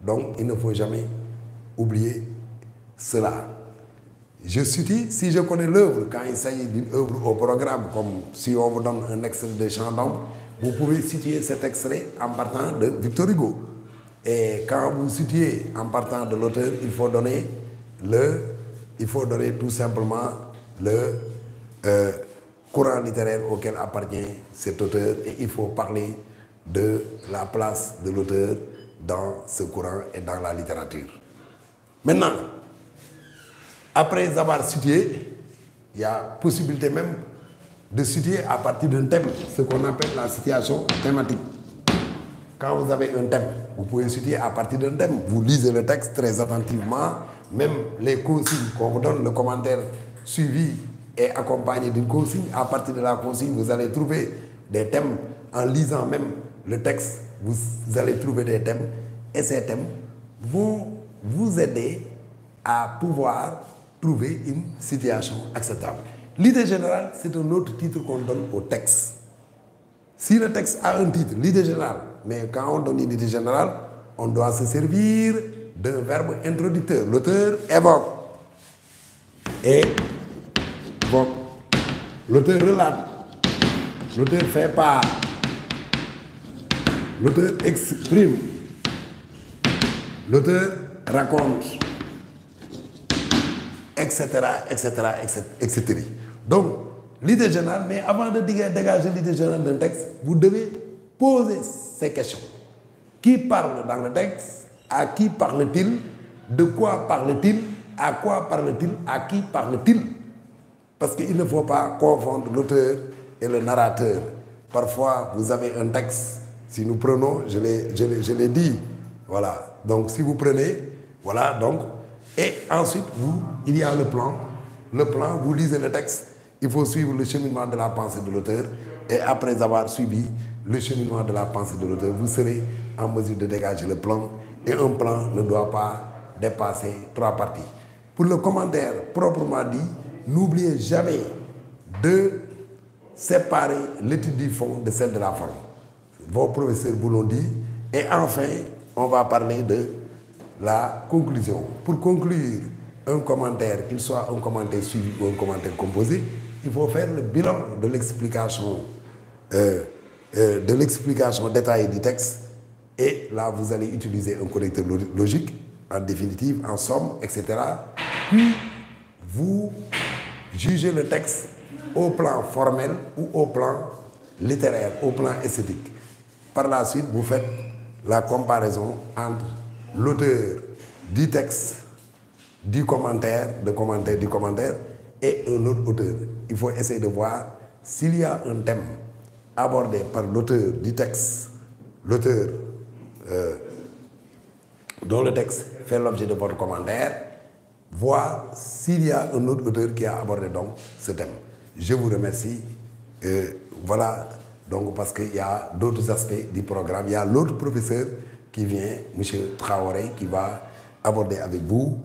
Donc, il ne faut jamais oublier cela. Je suis dit, si je connais l'œuvre, quand il s'agit d'une œuvre au programme, comme si on vous donne un extrait de Chant d'Ombre, vous pouvez situer cet extrait en partant de Victor Hugo. Et quand vous situez en partant de l'auteur, il faut donner tout simplement le courant littéraire auquel appartient cet auteur, et il faut parler de la place de l'auteur dans ce courant et dans la littérature. Maintenant, après avoir situé, il y a possibilité même de situer à partir d'un thème, ce qu'on appelle la situation thématique. Quand vous avez un thème, vous pouvez situer à partir d'un thème. Vous lisez le texte très attentivement, même les consignes qu'on vous donne, le commentaire suivi est accompagné d'une consigne. À partir de la consigne, vous allez trouver des thèmes. En lisant même le texte, vous allez trouver des thèmes, et ces thèmes vont vous aider à pouvoir trouver une situation acceptable. L'idée générale, c'est un autre titre qu'on donne au texte. Si le texte a un titre, l'idée générale, mais quand on donne une idée générale, on doit se servir d'un verbe introducteur. L'auteur évoque. L'auteur relate. L'auteur fait part. L'auteur exprime, l'auteur raconte, etc., etc., etc. Donc, l'idée générale, mais avant de dégager l'idée générale d'un texte, vous devez poser ces questions. Qui parle dans le texte? À qui parle-t-il? De quoi parle-t-il? À quoi parle-t-il? À qui parle-t-il? Parce qu'il ne faut pas confondre l'auteur et le narrateur. Parfois, vous avez un texte. Si nous prenons, je l'ai dit, voilà. Donc, si vous prenez, voilà, donc. Et ensuite, il y a le plan. Le plan, vous lisez le texte, il faut suivre le cheminement de la pensée de l'auteur. Et après avoir suivi le cheminement de la pensée de l'auteur, vous serez en mesure de dégager le plan. Et un plan ne doit pas dépasser 3 parties. Pour le commentaire proprement dit, n'oubliez jamais de séparer l'étude du fond de celle de la forme. Vos professeurs vous l'ont dit. Et enfin, on va parler de la conclusion. Pour conclure un commentaire, qu'il soit un commentaire suivi ou un commentaire composé, il faut faire le bilan de l'explication détaillée du texte Et là, vous allez utiliser un connecteur logique, en définitive, en somme, etc. Puis, vous jugez le texte au plan formel ou au plan littéraire, au plan esthétique. Par la suite, vous faites la comparaison entre l'auteur du texte, du commentaire, et un autre auteur. Il faut essayer de voir s'il y a un thème abordé par l'auteur du texte, l'auteur dont le texte fait l'objet de votre commentaire, voir s'il y a un autre auteur qui a abordé donc ce thème. Je vous remercie. Voilà, donc parce qu'il y a d'autres aspects du programme. Il y a l'autre professeur qui vient, M. Traoré, qui va aborder avec vous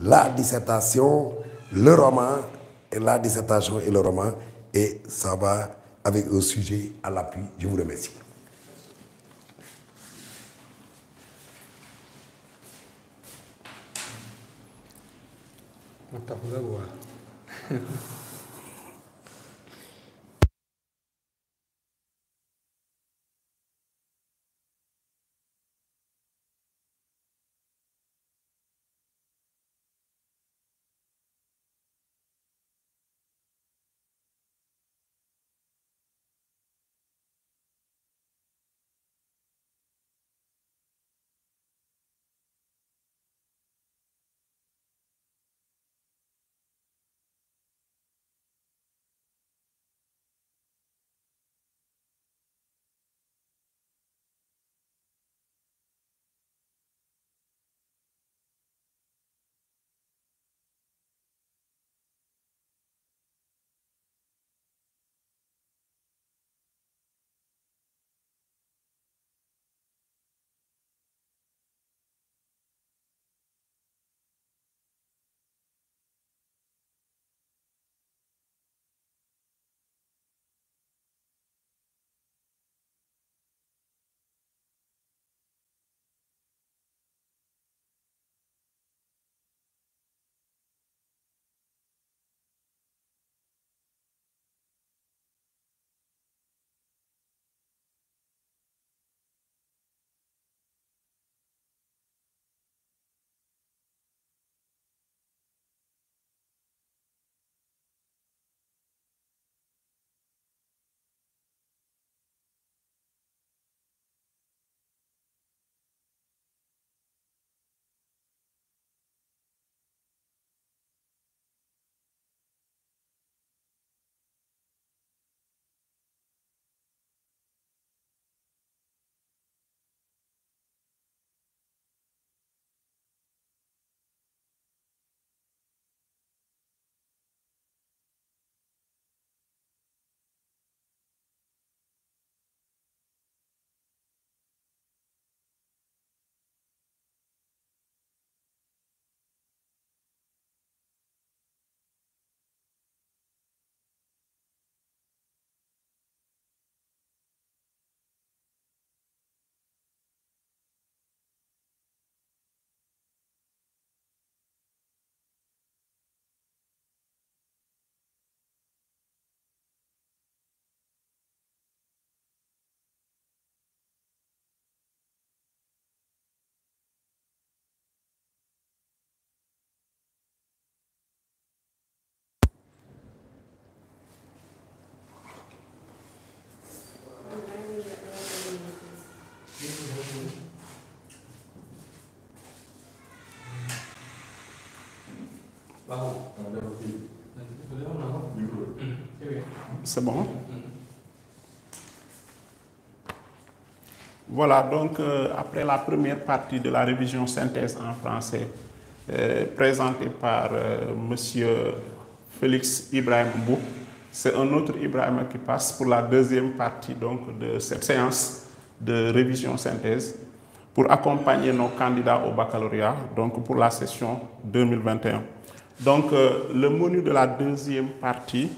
la dissertation, le roman, et ça va avec un sujet à l'appui. Je vous remercie. On t'a pas voir. C'est bon. Voilà, donc après la première partie de la révision synthèse en français présentée par monsieur Félix Ibrahim Mboup, c'est un autre Ibrahim qui passe pour la deuxième partie donc, de cette séance de révision synthèse pour accompagner nos candidats au baccalauréat, donc pour la session 2021. Donc, le menu de la deuxième partie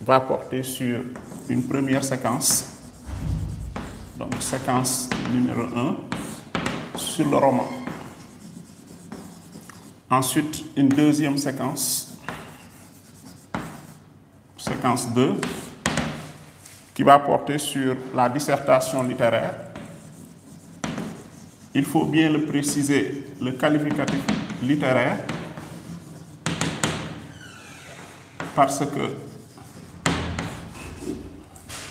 va porter sur une première séquence, donc séquence numéro 1, sur le roman. Ensuite, une deuxième séquence, séquence 2, qui va porter sur la dissertation littéraire. il faut bien le préciser, le qualificatif littéraire, parce que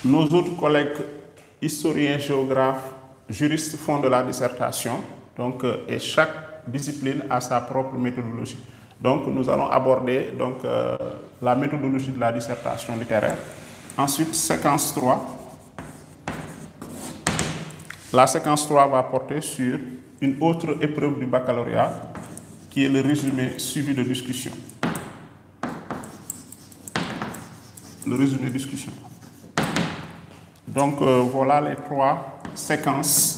nos autres collègues historiens, géographes, juristes font de la dissertation, donc, et chaque discipline a sa propre méthodologie. Donc, nous allons aborder donc, la méthodologie de la dissertation littéraire. Ensuite, séquence 3. La séquence 3 va porter sur une autre épreuve du baccalauréat, qui est le résumé suivi de discussion. Le résumé de discussion. Donc, voilà les trois séquences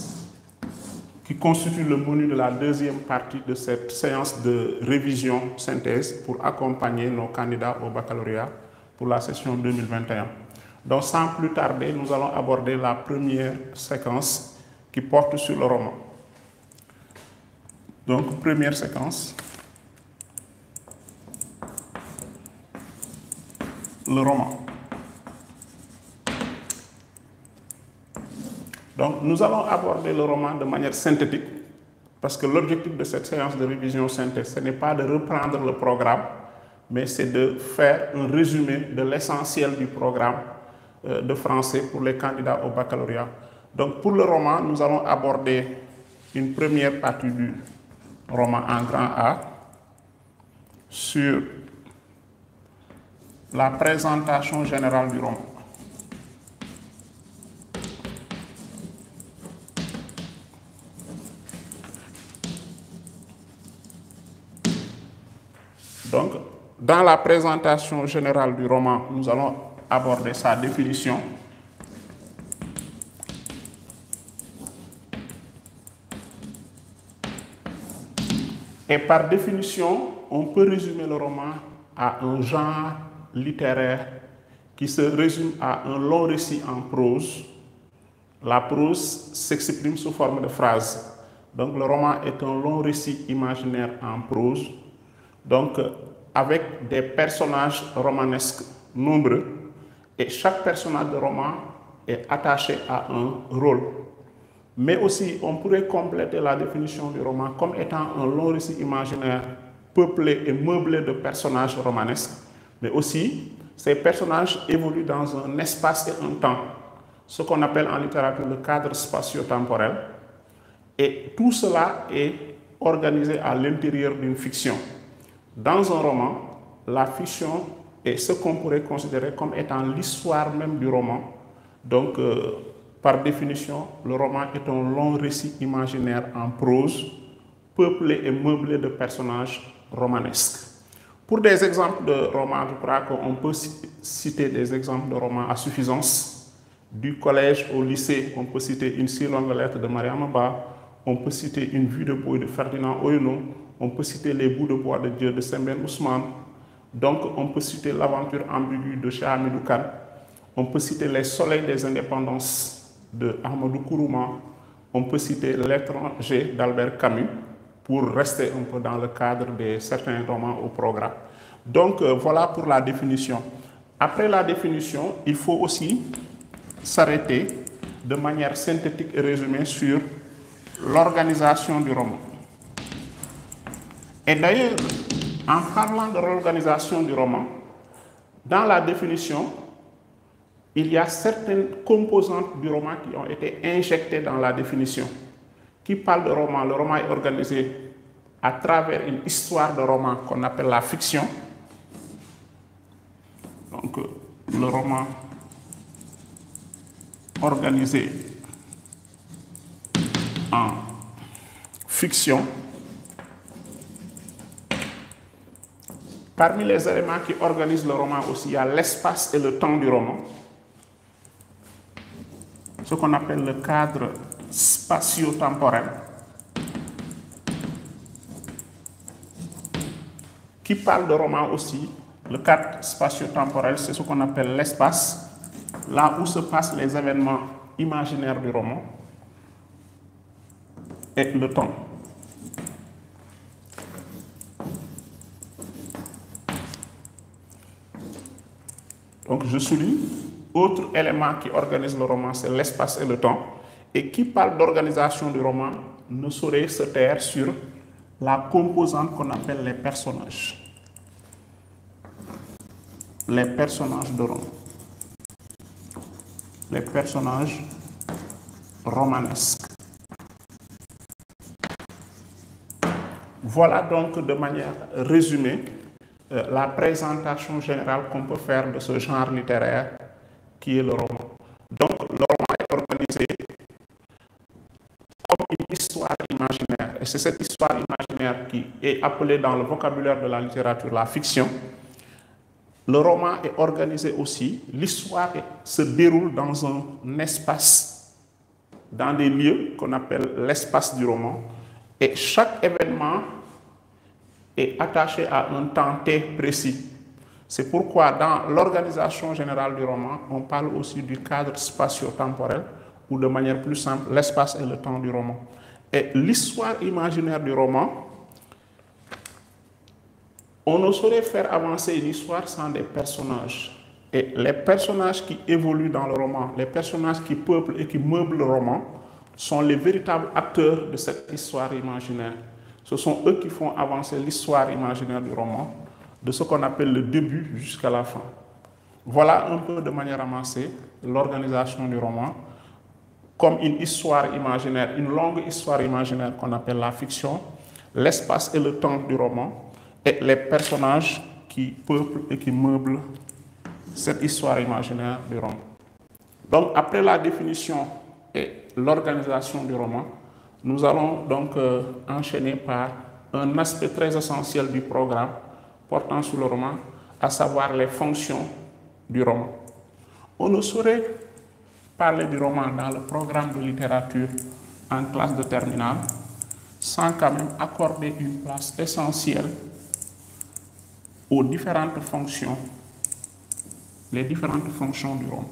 qui constitue le menu de la deuxième partie de cette séance de révision synthèse pour accompagner nos candidats au baccalauréat pour la session 2021. Donc, sans plus tarder, nous allons aborder la première séquence qui porte sur le roman. Donc, première séquence, le roman. Donc, nous allons aborder le roman de manière synthétique, parce que l'objectif de cette séance de révision synthèse, ce n'est pas de reprendre le programme, mais c'est de faire un résumé de l'essentiel du programme de français pour les candidats au baccalauréat. Donc, pour le roman, nous allons aborder une première partie du roman en grand A sur la présentation générale du roman. Donc, dans la présentation générale du roman, nous allons aborder sa définition, et par définition, on peut résumer le roman à un genre littéraire qui se résume à un long récit en prose. La prose s'exprime sous forme de phrases. Donc, le roman est un long récit imaginaire en prose. Donc, avec des personnages romanesques nombreux, et chaque personnage de roman est attaché à un rôle. Mais aussi, on pourrait compléter la définition du roman comme étant un long récit imaginaire peuplé et meublé de personnages romanesques. Mais aussi, ces personnages évoluent dans un espace et un temps, ce qu'on appelle en littérature le cadre spatio-temporel. Et tout cela est organisé à l'intérieur d'une fiction. Dans un roman, la fiction est ce qu'on pourrait considérer comme étant l'histoire même du roman. Donc, par définition, le roman est un long récit imaginaire en prose, peuplé et meublé de personnages romanesques. Pour des exemples de romans, je crois qu'on peut citer des exemples de romans à suffisance. Du collège au lycée, on peut citer Une si longue lettre de Mariama Ba, on peut citer Une vue de Poé de Ferdinand Oyono, on peut citer Les bouts de bois de Dieu de Sembène Ousmane. Donc, on peut citer L'aventure ambiguë de Cheikh Hamidou Kane. On peut citer Les soleils des indépendances de Ahmadou Kourouma. On peut citer L'étranger d'Albert Camus, pour rester un peu dans le cadre de certains romans au programme. Donc, voilà pour la définition. Après la définition, il faut aussi s'arrêter de manière synthétique et résumée sur l'organisation du roman. Et d'ailleurs, en parlant de l'organisation du roman, dans la définition, il y a certaines composantes du roman qui ont été injectées dans la définition. Qui parle de roman, le roman est organisé à travers une histoire de roman qu'on appelle la fiction. Donc, le roman organisé en fiction. Parmi les éléments qui organisent le roman aussi, il y a l'espace et le temps du roman. Ce qu'on appelle le cadre spatio-temporel, qui parle de roman aussi. Le cadre spatio-temporel, c'est ce qu'on appelle l'espace, là où se passent les événements imaginaires du roman, et le temps. Donc, je souligne, autre élément qui organise le roman, c'est l'espace et le temps. et qui parle d'organisation du roman ne saurait se taire sur la composante qu'on appelle les personnages. Les personnages de roman. Les personnages romanesques. Voilà donc de manière résumée la présentation générale qu'on peut faire de ce genre littéraire qui est le roman. Donc le roman est organisé comme une histoire imaginaire. Et c'est cette histoire imaginaire qui est appelée dans le vocabulaire de la littérature la fiction. Le roman est organisé aussi, l'histoire se déroule dans un espace, dans des lieux qu'on appelle l'espace du roman. Et chaque événement est attaché à un temps T précis. C'est pourquoi dans l'organisation générale du roman, on parle aussi du cadre spatio-temporel, ou de manière plus simple, l'espace et le temps du roman. Et l'histoire imaginaire du roman, on ne saurait faire avancer une histoire sans des personnages. Et les personnages qui évoluent dans le roman, les personnages qui peuplent et qui meublent le roman, sont les véritables acteurs de cette histoire imaginaire. Ce sont eux qui font avancer l'histoire imaginaire du roman, de ce qu'on appelle le début jusqu'à la fin. Voilà un peu de manière amassée l'organisation du roman, comme une histoire imaginaire, une longue histoire imaginaire qu'on appelle la fiction, l'espace et le temps du roman, et les personnages qui peuplent et qui meublent cette histoire imaginaire du roman. Donc après la définition et l'organisation du roman, nous allons donc enchaîner par un aspect très essentiel du programme portant sur le roman, à savoir les fonctions du roman. On ne saurait parler du roman dans le programme de littérature en classe de terminale sans quand même accorder une place essentielle aux différentes fonctions, les différentes fonctions du roman.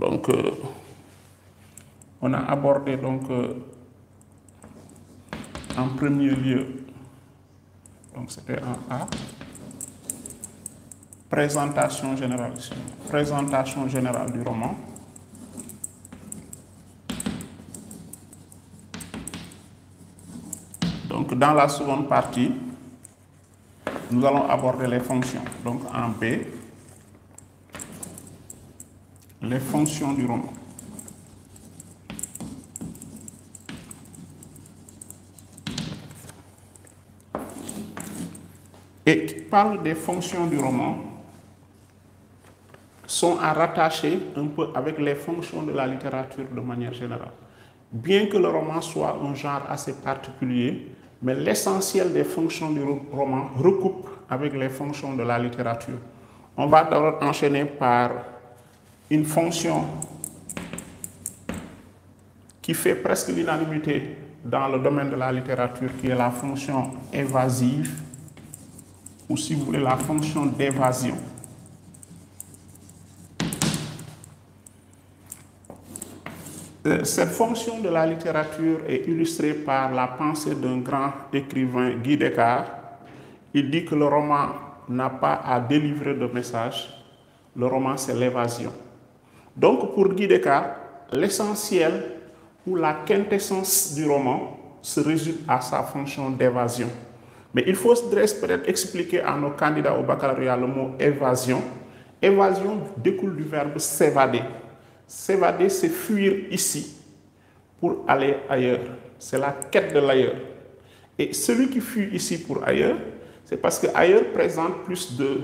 Donc, on a abordé donc, en premier lieu, donc c'était en A, présentation générale du roman. Donc, dans la seconde partie, nous allons aborder les fonctions. Donc, en B, les fonctions du roman. Et qui parle des fonctions du roman sont à rattacher un peu avec les fonctions de la littérature de manière générale. Bien que le roman soit un genre assez particulier, mais l'essentiel des fonctions du roman recoupe avec les fonctions de la littérature. On va d'abord enchaîner par une fonction qui fait presque l'unanimité dans le domaine de la littérature, qui est la fonction évasive, ou si vous voulez, la fonction d'évasion. Cette fonction de la littérature est illustrée par la pensée d'un grand écrivain, Guy Descartes. Il dit que le roman n'a pas à délivrer de message. Le roman, c'est l'évasion. Donc, pour Guy Descartes, l'essentiel ou la quintessence du roman se résume à sa fonction d'évasion. Mais il faudrait peut-être expliquer à nos candidats au baccalauréat le mot évasion. Évasion découle du verbe s'évader. S'évader, c'est fuir ici pour aller ailleurs. C'est la quête de l'ailleurs. Et celui qui fuit ici pour ailleurs, c'est parce que ailleurs présente plus de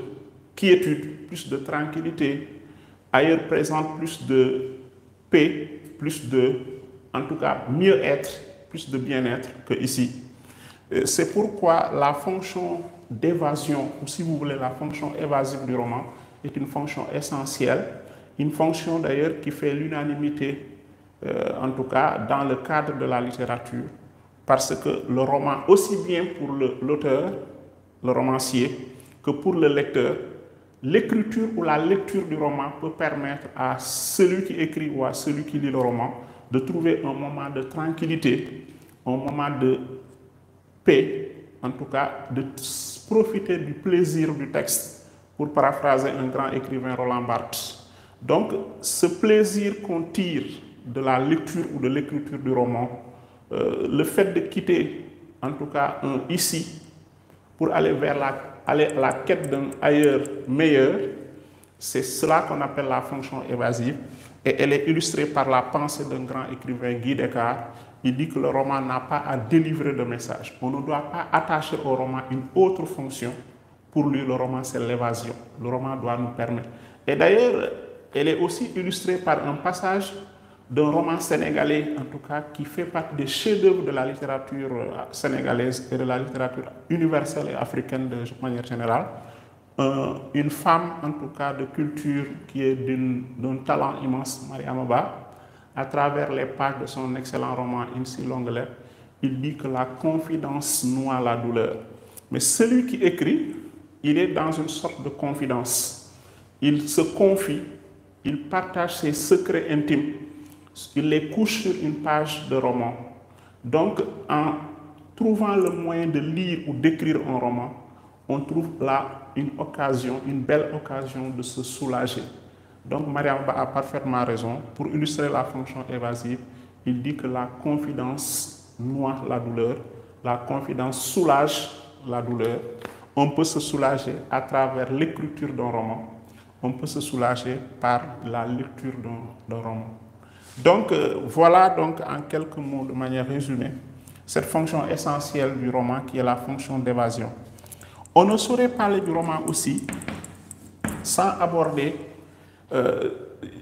quiétude, plus de tranquillité. Ailleurs présente plus de paix, plus de, en tout cas, mieux-être, plus de bien-être qu'ici. C'est pourquoi la fonction d'évasion, ou si vous voulez, la fonction évasive du roman, est une fonction essentielle, une fonction d'ailleurs qui fait l'unanimité, en tout cas dans le cadre de la littérature, parce que le roman, aussi bien pour l'auteur, le romancier, que pour le lecteur, l'écriture ou la lecture du roman peut permettre à celui qui écrit ou à celui qui lit le roman de trouver un moment de tranquillité, un moment de paix, en tout cas, de profiter du plaisir du texte, pour paraphraser un grand écrivain, Roland Barthes. Donc, ce plaisir qu'on tire de la lecture ou de l'écriture du roman, le fait de quitter, en tout cas, un ici, pour aller vers la quête d'un ailleurs meilleur, c'est cela qu'on appelle la fonction évasive. Et elle est illustrée par la pensée d'un grand écrivain, Guy Descartes. Il dit que le roman n'a pas à délivrer de message. On ne doit pas attacher au roman une autre fonction. Pour lui, le roman, c'est l'évasion. Le roman doit nous permettre. Et d'ailleurs, elle est aussi illustrée par un passage d'un roman sénégalais, en tout cas, qui fait partie des chefs-d'œuvre de la littérature sénégalaise et de la littérature universelle et africaine de manière générale. Une femme, en tout cas, de culture qui est d'un talent immense, Mariama Ba, à travers les pages de son excellent roman « Une si longue lettre », il dit que la confidence noie la douleur. Mais celui qui écrit, il est dans une sorte de confidence. Il se confie, il partage ses secrets intimes, il les couche sur une page de roman. Donc, en trouvant le moyen de lire ou d'écrire un roman, on trouve là une occasion, une belle occasion de se soulager. Donc Mariamba a parfaitement raison. Pour illustrer la fonction évasive, il dit que la confidence noie la douleur, la confidence soulage la douleur. On peut se soulager à travers l'écriture d'un roman, on peut se soulager par la lecture d'un roman. Donc voilà donc en quelques mots, de manière résumée, cette fonction essentielle du roman qui est la fonction d'évasion. On ne saurait parler du roman aussi sans aborder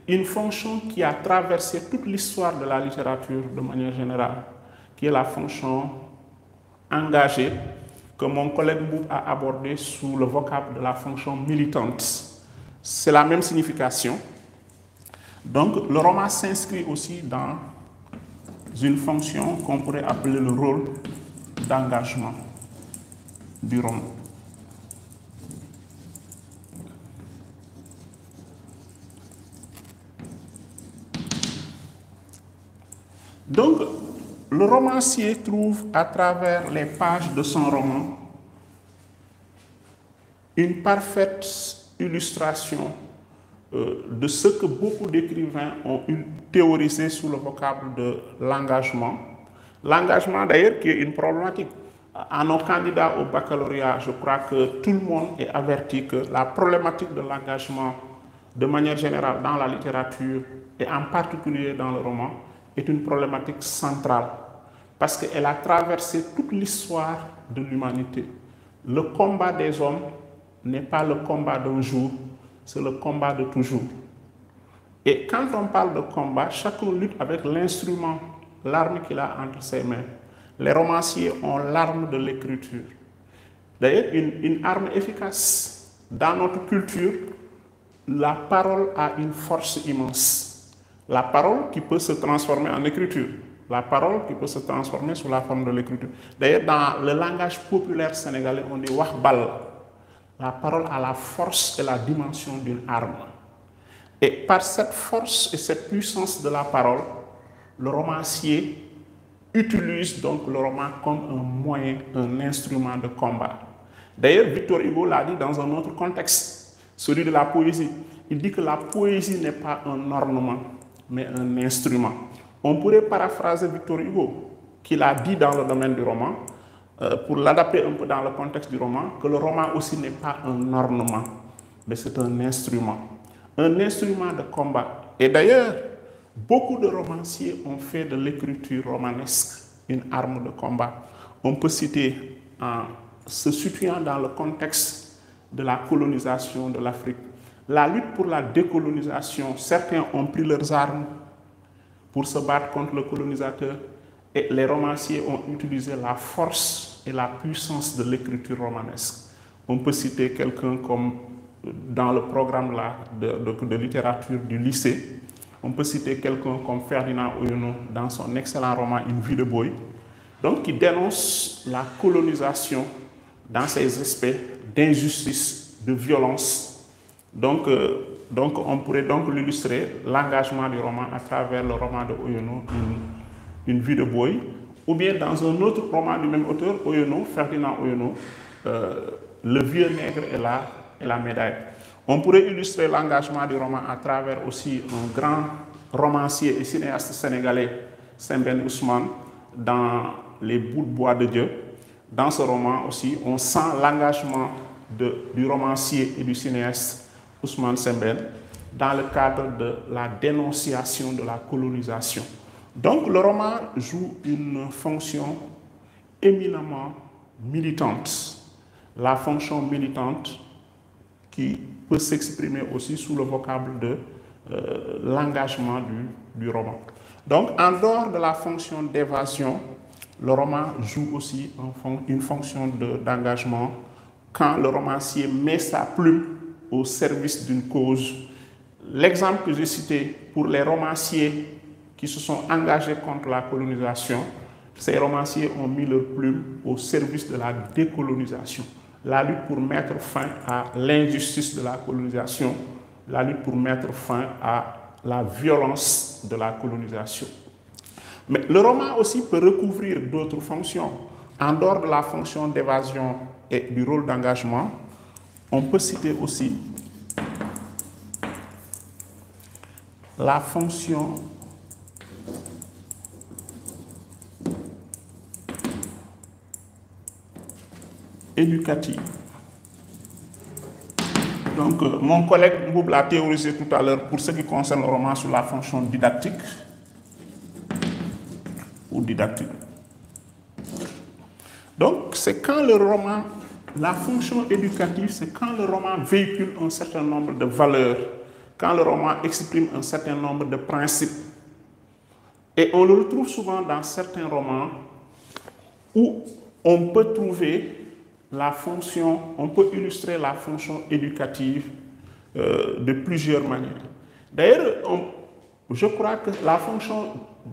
une fonction qui a traversé toute l'histoire de la littérature de manière générale, qui est la fonction engagée, que mon collègue Boub a abordée sous le vocable de la fonction militante. C'est la même signification. Donc le roman s'inscrit aussi dans une fonction qu'on pourrait appeler le rôle d'engagement du roman. Donc, le romancier trouve à travers les pages de son roman une parfaite illustration de ce que beaucoup d'écrivains ont théorisé sous le vocable de l'engagement. L'engagement, d'ailleurs, qui est une problématique. À nos candidats au baccalauréat, je crois que tout le monde est averti que la problématique de l'engagement, de manière générale, dans la littérature et en particulier dans le roman, est une problématique centrale parce qu'elle a traversé toute l'histoire de l'humanité. Le combat des hommes n'est pas le combat d'un jour, c'est le combat de toujours. Et quand on parle de combat, chacun lutte avec l'instrument, l'arme qu'il a entre ses mains. Les romanciers ont l'arme de l'écriture. D'ailleurs, une arme efficace. Dans notre culture, la parole a une force immense. La parole qui peut se transformer en écriture. La parole qui peut se transformer sous la forme de l'écriture. D'ailleurs, dans le langage populaire sénégalais, on dit « wahbal ». La parole a la force et la dimension d'une arme. Et par cette force et cette puissance de la parole, le romancier utilise donc le roman comme un moyen, un instrument de combat. D'ailleurs, Victor Hugo l'a dit dans un autre contexte, celui de la poésie. Il dit que la poésie n'est pas un ornement, mais un instrument. On pourrait paraphraser Victor Hugo, qui l'a dit dans le domaine du roman, pour l'adapter un peu dans le contexte du roman, que le roman aussi n'est pas un ornement, mais c'est un instrument de combat. Et d'ailleurs, beaucoup de romanciers ont fait de l'écriture romanesque une arme de combat. On peut citer, en se situant dans le contexte de la colonisation de l'Afrique, la lutte pour la décolonisation, certains ont pris leurs armes pour se battre contre le colonisateur et les romanciers ont utilisé la force et la puissance de l'écriture romanesque. On peut citer quelqu'un comme dans le programme là de littérature du lycée, on peut citer quelqu'un comme Ferdinand Oyono dans son excellent roman Une vie de boy, donc qui dénonce la colonisation dans ses aspects d'injustice, de violence. Donc on pourrait donc l'illustrer, l'engagement du roman à travers le roman de Oyono, Une vie de boy, ou bien dans un autre roman du même auteur, Oyono, Ferdinand Oyono, Le vieux nègre et la médaille. On pourrait illustrer l'engagement du roman à travers aussi un grand romancier et cinéaste sénégalais, Sembène Ousmane, dans Les bouts de bois de Dieu. Dans ce roman aussi, on sent l'engagement du romancier et du cinéaste Ousmane Sembène dans le cadre de la dénonciation de la colonisation. Donc le roman joue une fonction éminemment militante. La fonction militante qui peut s'exprimer aussi sous le vocable de l'engagement du roman. Donc en dehors de la fonction d'évasion, le roman joue aussi une fonction d'engagement quand le romancier met sa plume au service d'une cause. L'exemple que j'ai cité pour les romanciers qui se sont engagés contre la colonisation, ces romanciers ont mis leur plume au service de la décolonisation, la lutte pour mettre fin à l'injustice de la colonisation, la lutte pour mettre fin à la violence de la colonisation. Mais le roman aussi peut recouvrir d'autres fonctions. En dehors de la fonction d'évasion et du rôle d'engagement, on peut citer aussi la fonction éducative. Donc, mon collègue Mboub l'a théorisé tout à l'heure pour ce qui concerne le roman sur la fonction didactique ou didactique. Donc, c'est quand le roman, la fonction éducative, c'est quand le roman véhicule un certain nombre de valeurs, quand le roman exprime un certain nombre de principes. Et on le retrouve souvent dans certains romans où on peut trouver la fonction, on peut illustrer la fonction éducative de plusieurs manières. D'ailleurs, je crois que la fonction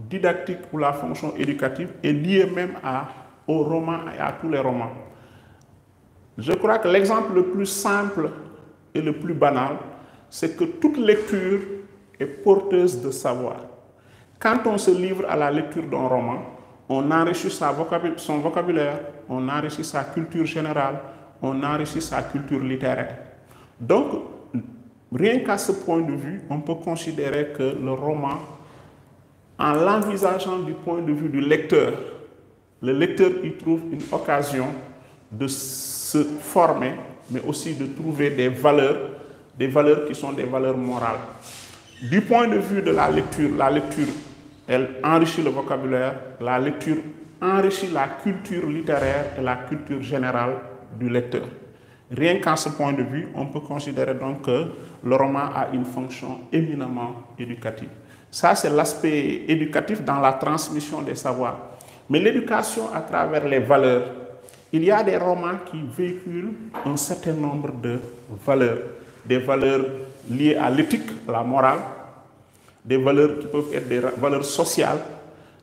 didactique ou la fonction éducative est liée même au roman et à tous les romans. Je crois que l'exemple le plus simple et le plus banal, c'est que toute lecture est porteuse de savoir. Quand on se livre à la lecture d'un roman, on enrichit son vocabulaire, on enrichit sa culture générale, on enrichit sa culture littéraire. Donc, rien qu'à ce point de vue, on peut considérer que le roman, en l'envisageant du point de vue du lecteur, le lecteur y trouve une occasion de se former, mais aussi de trouver des valeurs qui sont des valeurs morales. Du point de vue de la lecture, elle enrichit le vocabulaire, la lecture enrichit la culture littéraire et la culture générale du lecteur. Rien qu'à ce point de vue, on peut considérer donc que le roman a une fonction éminemment éducative. Ça, c'est l'aspect éducatif dans la transmission des savoirs. Mais l'éducation à travers les valeurs, il y a des romans qui véhiculent un certain nombre de valeurs. Des valeurs liées à l'éthique, la morale, des valeurs qui peuvent être des valeurs sociales,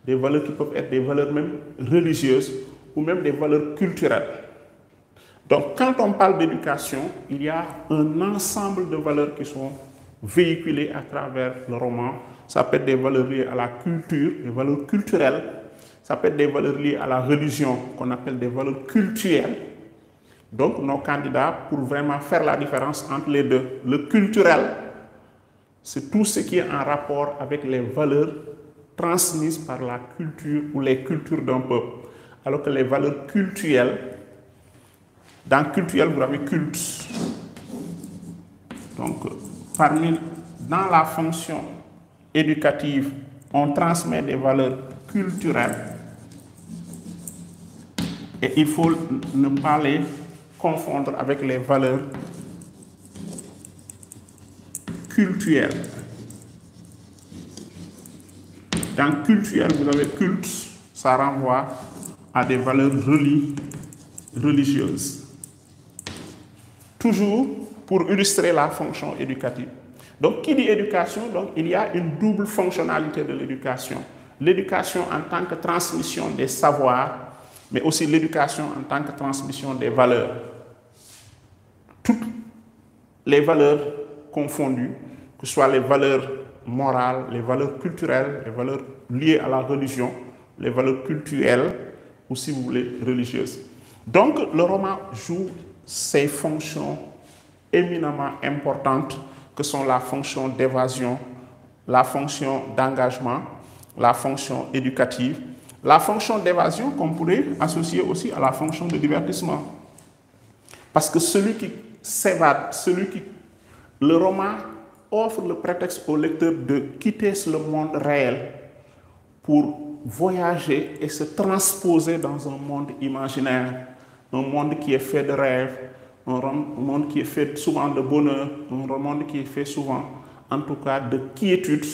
des valeurs qui peuvent être des valeurs même religieuses ou même des valeurs culturelles. Donc quand on parle d'éducation, il y a un ensemble de valeurs qui sont véhiculées à travers le roman. Ça peut être des valeurs liées à la culture, des valeurs culturelles, ça peut être des valeurs liées à la religion, qu'on appelle des valeurs cultuelles. Donc nos candidats, pour vraiment faire la différence entre les deux, le culturel, c'est tout ce qui est en rapport avec les valeurs transmises par la culture ou les cultures d'un peuple. Alors que les valeurs cultuelles, dans cultuel, vous avez culte. Donc, dans la fonction éducative, on transmet des valeurs culturelles. Et il faut ne pas les confondre avec les valeurs cultuel. Dans cultuel, vous avez culte, ça renvoie à des valeurs religieuses. Toujours pour illustrer la fonction éducative. Donc, qui dit éducation, donc, il y a une double fonctionnalité de l'éducation. L'éducation en tant que transmission des savoirs, mais aussi l'éducation en tant que transmission des valeurs. Toutes les valeurs confondues, que ce soit les valeurs morales, les valeurs culturelles, les valeurs liées à la religion, les valeurs culturelles ou si vous voulez religieuses. Donc le roman joue ses fonctions éminemment importantes que sont la fonction d'évasion, la fonction d'engagement, la fonction éducative. La fonction d'évasion qu'on pourrait associer aussi à la fonction de divertissement. Parce que celui qui s'évade, le roman offre le prétexte au lecteur de quitter le monde réel pour voyager et se transposer dans un monde imaginaire, un monde qui est fait de rêves, un monde qui est fait souvent de bonheur, un monde qui est fait souvent, en tout cas, de quiétude.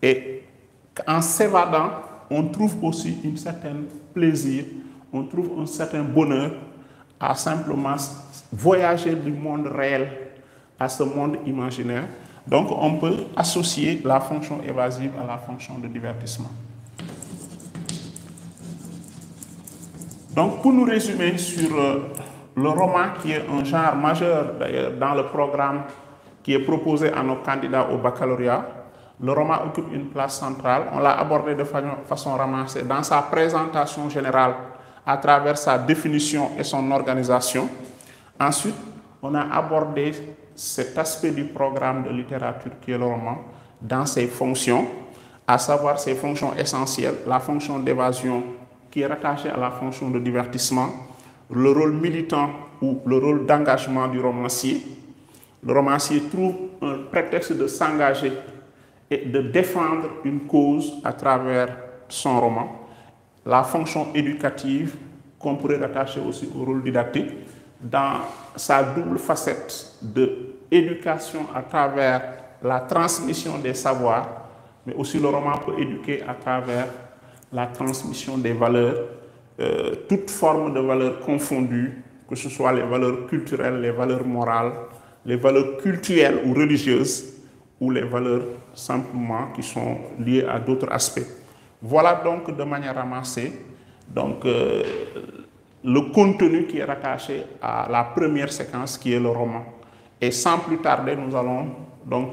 Et en s'évadant, on trouve aussi un certain plaisir, on trouve un certain bonheur à simplement voyager du monde réel à ce monde imaginaire. Donc, on peut associer la fonction évasive à la fonction de divertissement. Donc, pour nous résumer sur le roman, qui est un genre majeur d'ailleurs dans le programme qui est proposé à nos candidats au baccalauréat, le roman occupe une place centrale. On l'a abordé de façon ramassée dans sa présentation générale à travers sa définition et son organisation. Ensuite, on a abordé cet aspect du programme de littérature qui est le roman dans ses fonctions, à savoir ses fonctions essentielles, la fonction d'évasion qui est rattachée à la fonction de divertissement, le rôle militant ou le rôle d'engagement du romancier. Le romancier trouve un prétexte de s'engager et de défendre une cause à travers son roman. La fonction éducative qu'on pourrait rattacher aussi au rôle didactique dans sa double facette d'éducation à travers la transmission des savoirs, mais aussi le roman peut éduquer à travers la transmission des valeurs, toutes formes de valeurs confondues, que ce soit les valeurs culturelles, les valeurs morales, les valeurs culturelles ou religieuses, ou les valeurs simplement qui sont liées à d'autres aspects. Voilà donc de manière ramassée donc, le contenu qui est rattaché à la première séquence qui est le roman. Et sans plus tarder, nous allons donc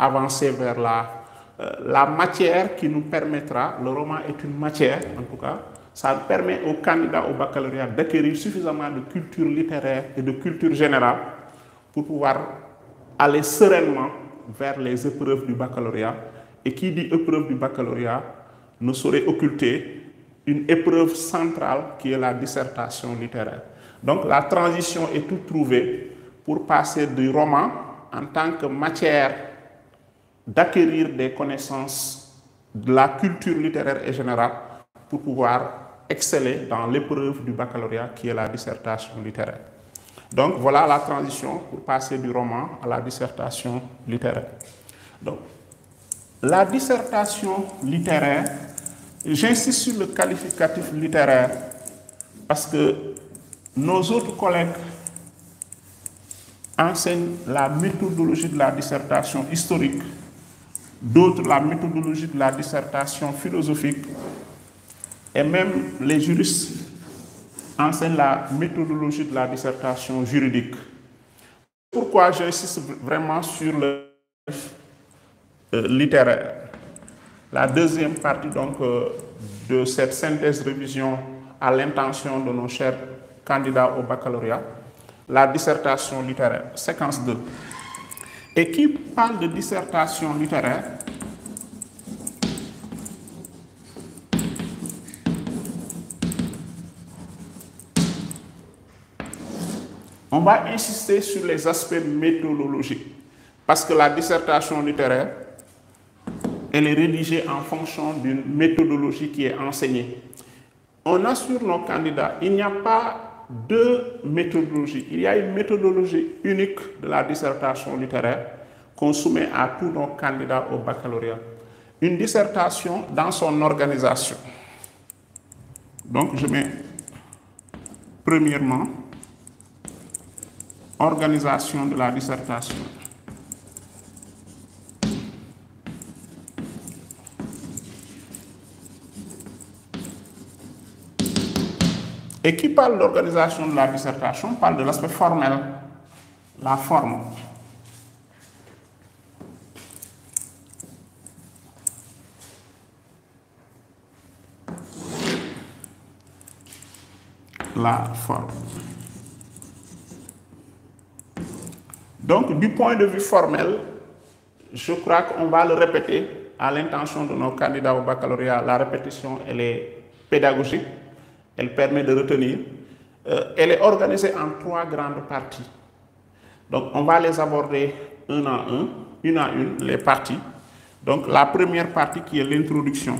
avancer vers la matière qui nous permettra, le roman est une matière en tout cas, ça permet aux candidats au baccalauréat d'acquérir suffisamment de culture littéraire et de culture générale pour pouvoir aller sereinement vers les épreuves du baccalauréat. Et qui dit épreuve du baccalauréat ne saurait occulter une épreuve centrale qui est la dissertation littéraire. Donc la transition est toute trouvée pour passer du roman en tant que matière d'acquérir des connaissances de la culture littéraire et générale pour pouvoir exceller dans l'épreuve du baccalauréat qui est la dissertation littéraire. Donc voilà la transition pour passer du roman à la dissertation littéraire. Donc, la dissertation littéraire, j'insiste sur le qualificatif littéraire parce que nos autres collègues enseignent la méthodologie de la dissertation historique, d'autres la méthodologie de la dissertation philosophique et même les juristes enseignent la méthodologie de la dissertation juridique. Pourquoi j'insiste vraiment sur le littéraire? La deuxième partie donc, de cette synthèse révision à l'intention de nos chers candidats au baccalauréat, la dissertation littéraire, séquence 2. Et qui parle de dissertation littéraire . On va insister sur les aspects méthodologiques parce que la dissertation littéraire elle est rédigée en fonction d'une méthodologie qui est enseignée. On assure nos candidats, il n'y a pas deux méthodologies. Il y a une méthodologie unique de la dissertation littéraire qu'on soumet à tous nos candidats au baccalauréat. Une dissertation dans son organisation. Donc je mets premièrement organisation de la dissertation. Et qui parle d'organisation de la dissertation parle de l'aspect formel, la forme. La forme. Donc, du point de vue formel, je crois qu'on va le répéter à l'intention de nos candidats au baccalauréat. La répétition, elle est pédagogique, elle permet de retenir. Elle est organisée en trois grandes parties. Donc, on va les aborder un à un, une à une, les parties. Donc, la première partie qui est l'introduction.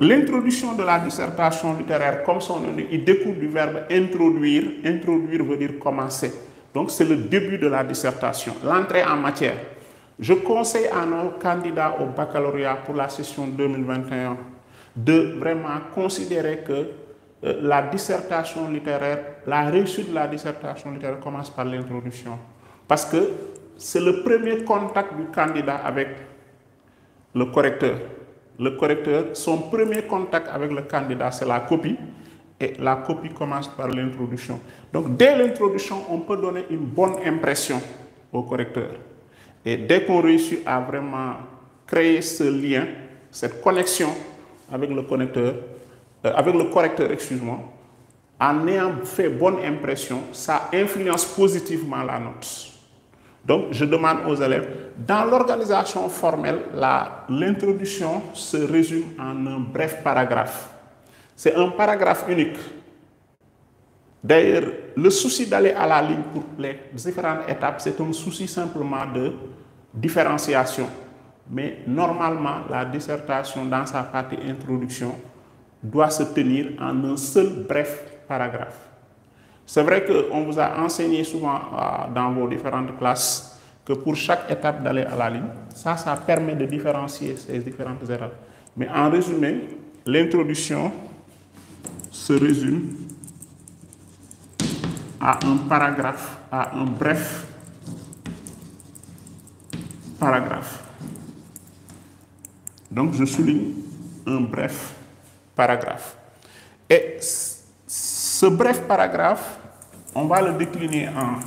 L'introduction de la dissertation littéraire, comme son nom, il découle du verbe introduire. Introduire veut dire commencer. Donc c'est le début de la dissertation, l'entrée en matière. Je conseille à nos candidats au baccalauréat pour la session 2021 de vraiment considérer que la dissertation littéraire, la réussite de la dissertation littéraire commence par l'introduction. Parce que c'est le premier contact du candidat avec le correcteur. Le correcteur, son premier contact avec le candidat, c'est la copie. Et la copie commence par l'introduction. Donc, dès l'introduction, on peut donner une bonne impression au correcteur. Et dès qu'on réussit à vraiment créer ce lien, cette connexion avec le correcteur, excuse-moi, en ayant fait bonne impression, ça influence positivement la note. Donc, je demande aux élèves, dans l'organisation formelle, l'introduction se résume en un bref paragraphe. C'est un paragraphe unique. D'ailleurs, le souci d'aller à la ligne pour les différentes étapes, c'est un souci simplement de différenciation. Mais normalement, la dissertation dans sa partie introduction doit se tenir en un seul bref paragraphe. C'est vrai qu'on vous a enseigné souvent dans vos différentes classes que pour chaque étape d'aller à la ligne, ça permet de différencier ces différentes étapes. Mais en résumé, l'introduction se résume à un paragraphe, à un bref paragraphe. Donc je souligne un bref paragraphe. Et ce bref paragraphe, on va le décliner en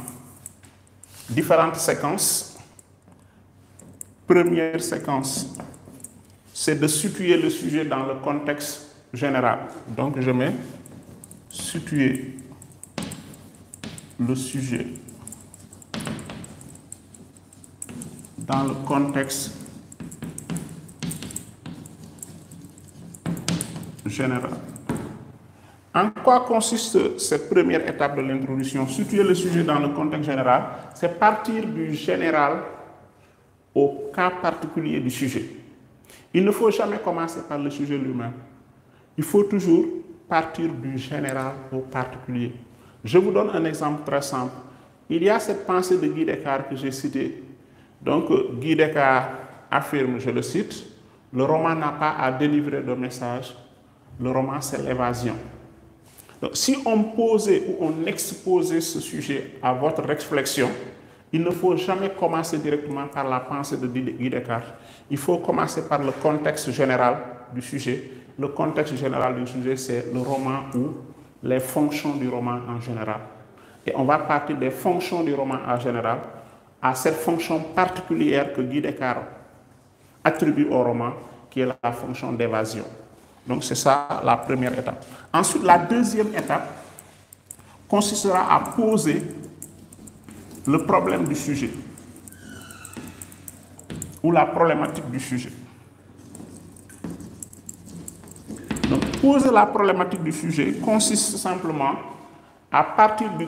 différentes séquences. Première séquence, c'est de situer le sujet dans le contexte général. Donc je mets situer le sujet dans le contexte général. En quoi consiste cette première étape de l'introduction? Situer le sujet dans le contexte général, c'est partir du général au cas particulier du sujet. Il ne faut jamais commencer par le sujet lui-même. Il faut toujours partir du général au particulier. Je vous donne un exemple très simple. Il y a cette pensée de Guy Descartes que j'ai citée. Donc, Guy Descartes affirme, je le cite, « Le roman n'a pas à délivrer de message. Le roman, c'est l'évasion. » Donc, si on posait ou on exposait ce sujet à votre réflexion, il ne faut jamais commencer directement par la pensée de Guy Descartes. Il faut commencer par le contexte général du sujet. Le contexte général du sujet, c'est le roman ou les fonctions du roman en général. Et on va partir des fonctions du roman en général à cette fonction particulière que Guy Descartes attribue au roman, qui est la fonction d'évasion. Donc, c'est ça la première étape. Ensuite, la deuxième étape consistera à poser le problème du sujet ou la problématique du sujet. Donc, poser la problématique du sujet consiste simplement à partir du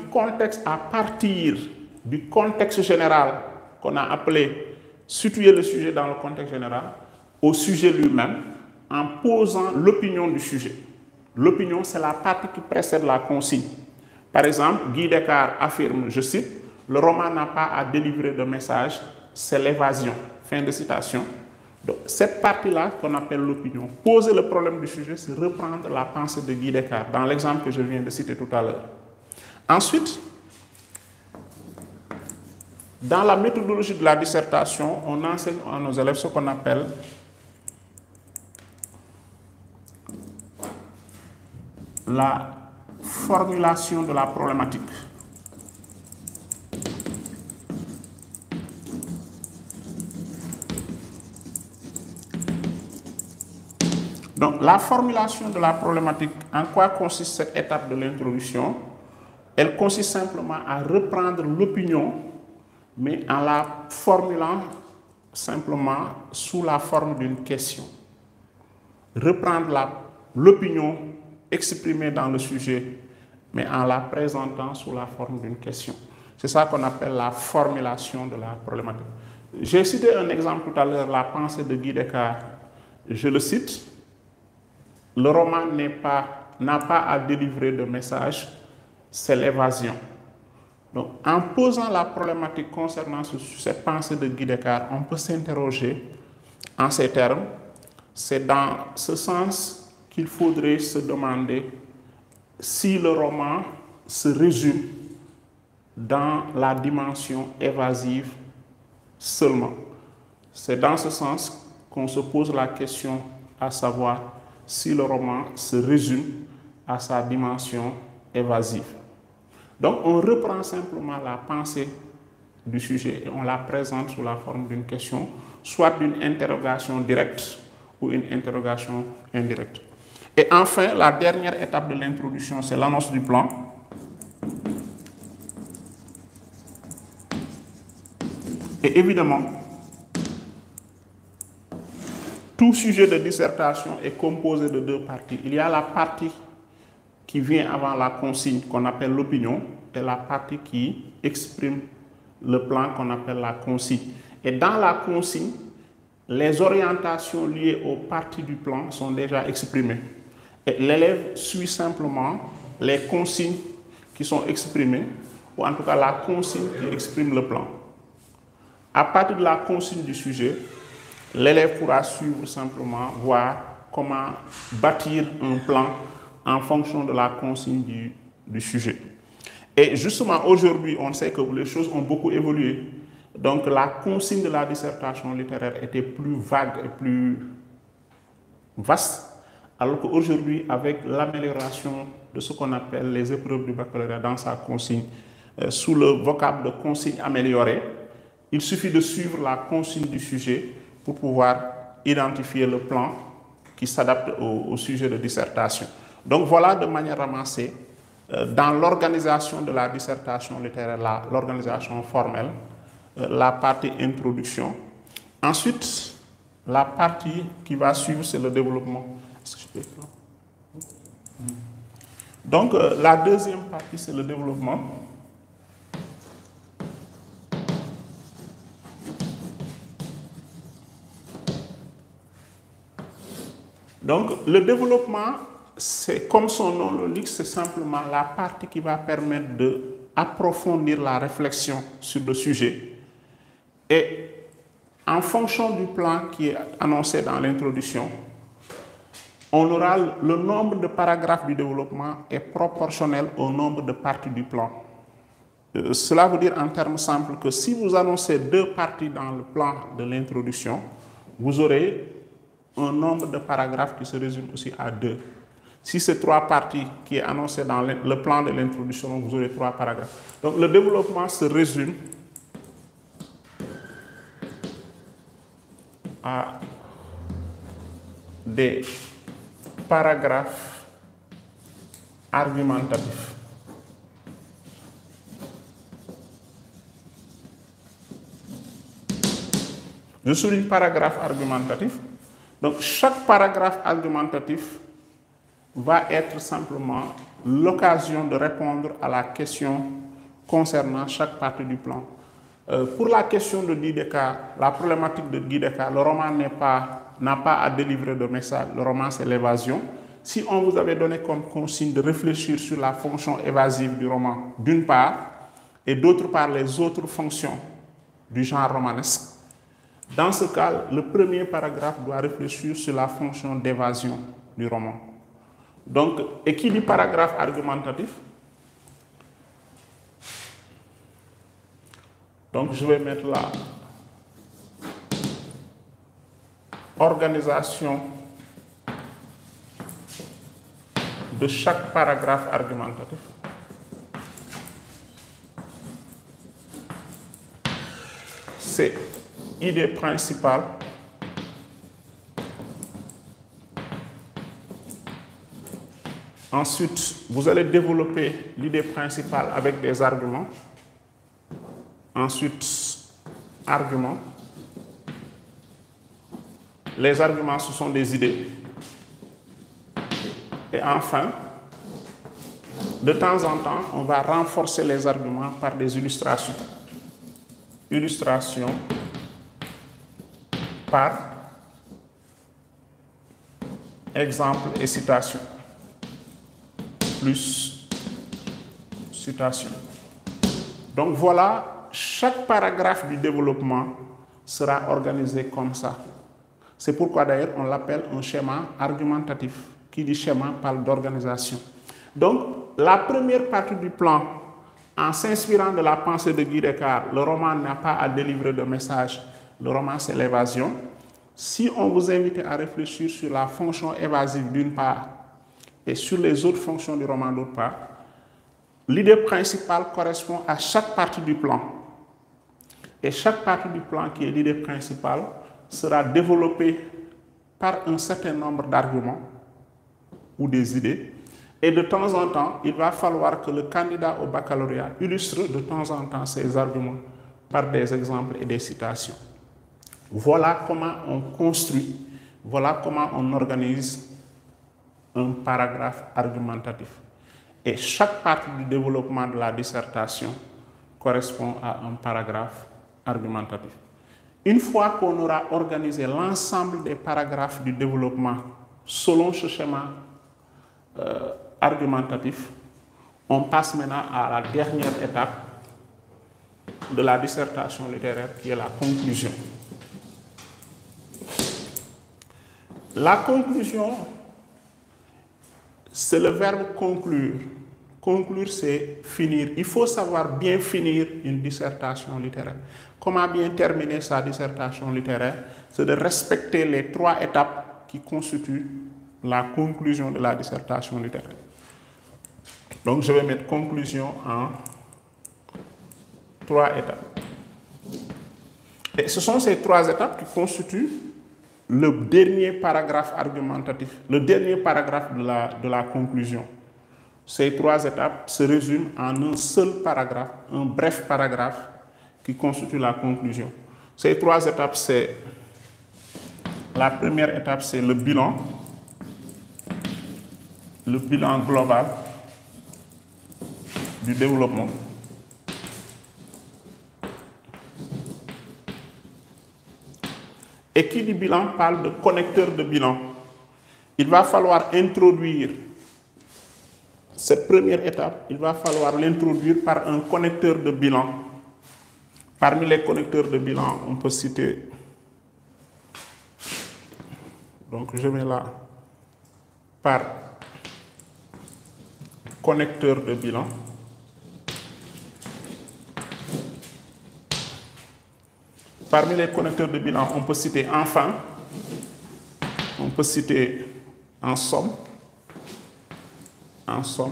contexte général qu'on a appelé situer le sujet dans le contexte général au sujet lui-même, en posant l'opinion du sujet. L'opinion, c'est la partie qui précède la consigne. Par exemple, Guy Descartes affirme, je cite, « Le roman n'a pas à délivrer de message, c'est l'évasion. » Fin de citation. Donc, cette partie-là qu'on appelle l'opinion. Poser le problème du sujet, c'est reprendre la pensée de Guy Descartes, dans l'exemple que je viens de citer tout à l'heure. Ensuite, dans la méthodologie de la dissertation, on enseigne à nos élèves ce qu'on appelle la formulation de la problématique. Donc, la formulation de la problématique, en quoi consiste cette étape de l'introduction? Elle consiste simplement à reprendre l'opinion, mais en la formulant simplement sous la forme d'une question. Reprendre l'opinion exprimée dans le sujet, mais en la présentant sous la forme d'une question. C'est ça qu'on appelle la formulation de la problématique. J'ai cité un exemple tout à l'heure, la pensée de Guy Descartes. Je le cite. Le roman n'a pas à délivrer de message, c'est l'évasion. Donc, en posant la problématique concernant cette pensée de Guy Descartes, on peut s'interroger en ces termes. C'est dans ce sens qu'il faudrait se demander si le roman se résume dans la dimension évasive seulement. C'est dans ce sens qu'on se pose la question à savoir si le roman se résume à sa dimension évasive. Donc, on reprend simplement la pensée du sujet et on la présente sous la forme d'une question, soit d'une interrogation directe ou une interrogation indirecte. Et enfin, la dernière étape de l'introduction, c'est l'annonce du plan. Et évidemment, tout sujet de dissertation est composé de deux parties. Il y a la partie qui vient avant la consigne, qu'on appelle l'opinion, et la partie qui exprime le plan, qu'on appelle la consigne. Et dans la consigne, les orientations liées aux parties du plan sont déjà exprimées. Et l'élève suit simplement les consignes qui sont exprimées, ou en tout cas la consigne qui exprime le plan. À partir de la consigne du sujet, l'élève pourra suivre simplement, voir comment bâtir un plan en fonction de la consigne du sujet. Et justement, aujourd'hui, on sait que les choses ont beaucoup évolué. Donc, la consigne de la dissertation littéraire était plus vague et plus vaste, alors qu'aujourd'hui, avec l'amélioration de ce qu'on appelle les épreuves du baccalauréat dans sa consigne, sous le vocable de consigne améliorée, il suffit de suivre la consigne du sujet pour pouvoir identifier le plan qui s'adapte au sujet de dissertation. Donc, voilà de manière ramassée, dans l'organisation de la dissertation littéraire, l'organisation formelle, la partie introduction. Ensuite, la partie qui va suivre, c'est le développement. Donc, la deuxième partie, c'est le développement. Donc, le développement, c'est comme son nom le dit, c'est simplement la partie qui va permettre d'approfondir la réflexion sur le sujet. Et en fonction du plan qui est annoncé dans l'introduction, on aura le nombre de paragraphes du développement est proportionnel au nombre de parties du plan. Cela veut dire en termes simples que si vous annoncez deux parties dans le plan de l'introduction, vous aurez un nombre de paragraphes qui se résume aussi à deux. Si c'est trois parties qui est annoncé dans le plan de l'introduction, vous aurez trois paragraphes. Donc le développement se résume à des paragraphes argumentatifs. Je souligne paragraphe argumentatif. Donc, chaque paragraphe argumentatif va être simplement l'occasion de répondre à la question concernant chaque partie du plan. Pour la question de Guy Descartes, la problématique de Guy Descartes, le roman n'a pas à délivrer de message. Le roman, c'est l'évasion. Si on vous avait donné comme consigne de réfléchir sur la fonction évasive du roman, d'une part, et d'autre part, les autres fonctions du genre romanesque, dans ce cas, le premier paragraphe doit réfléchir sur la fonction d'évasion du roman. Donc, et qui dit paragraphe argumentatif? Donc, je vais mettre là organisation de chaque paragraphe argumentatif. C'est idée principale, Ensuite, vous allez développer l'idée principale avec des arguments. Ensuite, arguments. Les arguments, ce sont des idées. Et enfin, de temps en temps, on va renforcer les arguments par des illustrations. Illustration par exemple et citation. Plus citation. Donc voilà, chaque paragraphe du développement sera organisé comme ça. C'est pourquoi d'ailleurs on l'appelle un schéma argumentatif. Qui dit schéma parle d'organisation. Donc la première partie du plan, en s'inspirant de la pensée de Guy Descartes, le roman n'a pas à délivrer de message. Le roman, c'est l'évasion. Si on vous invite à réfléchir sur la fonction évasive d'une part et sur les autres fonctions du roman d'autre part, l'idée principale correspond à chaque partie du plan. Et chaque partie du plan, qui est l'idée principale, sera développée par un certain nombre d'arguments ou des idées. Et de temps en temps, il va falloir que le candidat au baccalauréat illustre de temps en temps ses arguments par des exemples et des citations. Voilà comment on construit, voilà comment on organise un paragraphe argumentatif. Et chaque partie du développement de la dissertation correspond à un paragraphe argumentatif. Une fois qu'on aura organisé l'ensemble des paragraphes du développement selon ce schéma argumentatif, on passe maintenant à la dernière étape de la dissertation littéraire, qui est la conclusion. La conclusion, c'est le verbe conclure. Conclure, c'est finir. Il faut savoir bien finir une dissertation littéraire. Comment bien terminer sa dissertation littéraire? C'est de respecter les trois étapes qui constituent la conclusion de la dissertation littéraire. Donc, je vais mettre conclusion en trois étapes. Et ce sont ces trois étapes qui constituent le dernier paragraphe argumentatif, le dernier paragraphe de la conclusion. Ces trois étapes se résument en un seul paragraphe, un bref paragraphe qui constitue la conclusion. Ces trois étapes, c'est... La première étape, c'est le bilan. Le bilan global du développement. Et qui dit bilan parle de connecteur de bilan. Il va falloir introduire cette première étape, il va falloir l'introduire par un connecteur de bilan. Parmi les connecteurs de bilan, on peut citer, donc je mets là, par connecteur de bilan, parmi les connecteurs de bilan, on peut citer enfin, on peut citer en somme, on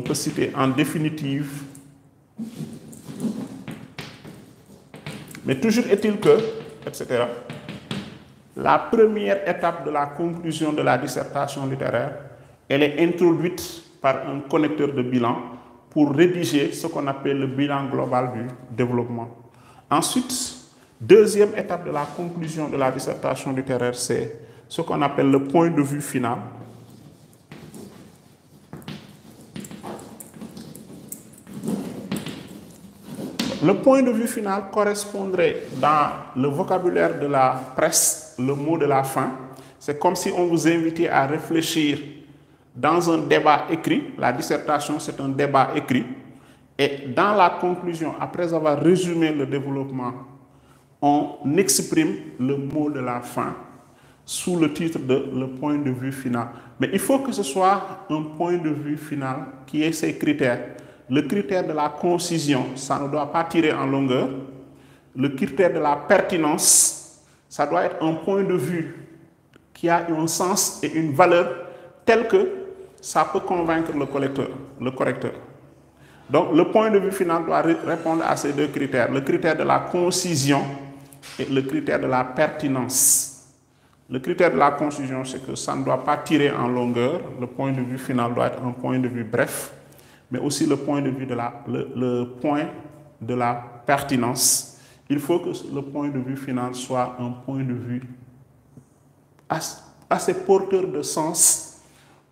peut citer en définitive. Mais toujours est-il que, etc. La première étape de la conclusion de la dissertation littéraire, elle est introduite par un connecteur de bilan pour rédiger ce qu'on appelle le bilan global du développement. Ensuite, deuxième étape de la conclusion de la dissertation littéraire, c'est ce qu'on appelle le point de vue final. Le point de vue final correspondrait dans le vocabulaire de la presse, le mot de la fin. C'est comme si on vous invitait à réfléchir dans un débat écrit. La dissertation, c'est un débat écrit. Et dans la conclusion, après avoir résumé le développement, on exprime le mot de la fin sous le titre de le point de vue final. Mais il faut que ce soit un point de vue final qui ait ses critères. Le critère de la concision, ça ne doit pas tirer en longueur. Le critère de la pertinence, ça doit être un point de vue qui a un sens et une valeur telle que ça peut convaincre le correcteur. Donc, le point de vue final doit répondre à ces deux critères, le critère de la concision et le critère de la pertinence. Le critère de la conclusion, c'est que ça ne doit pas tirer en longueur. Le point de vue final doit être un point de vue bref, mais aussi le point de vue de la pertinence. Il faut que le point de vue final soit un point de vue assez porteur de sens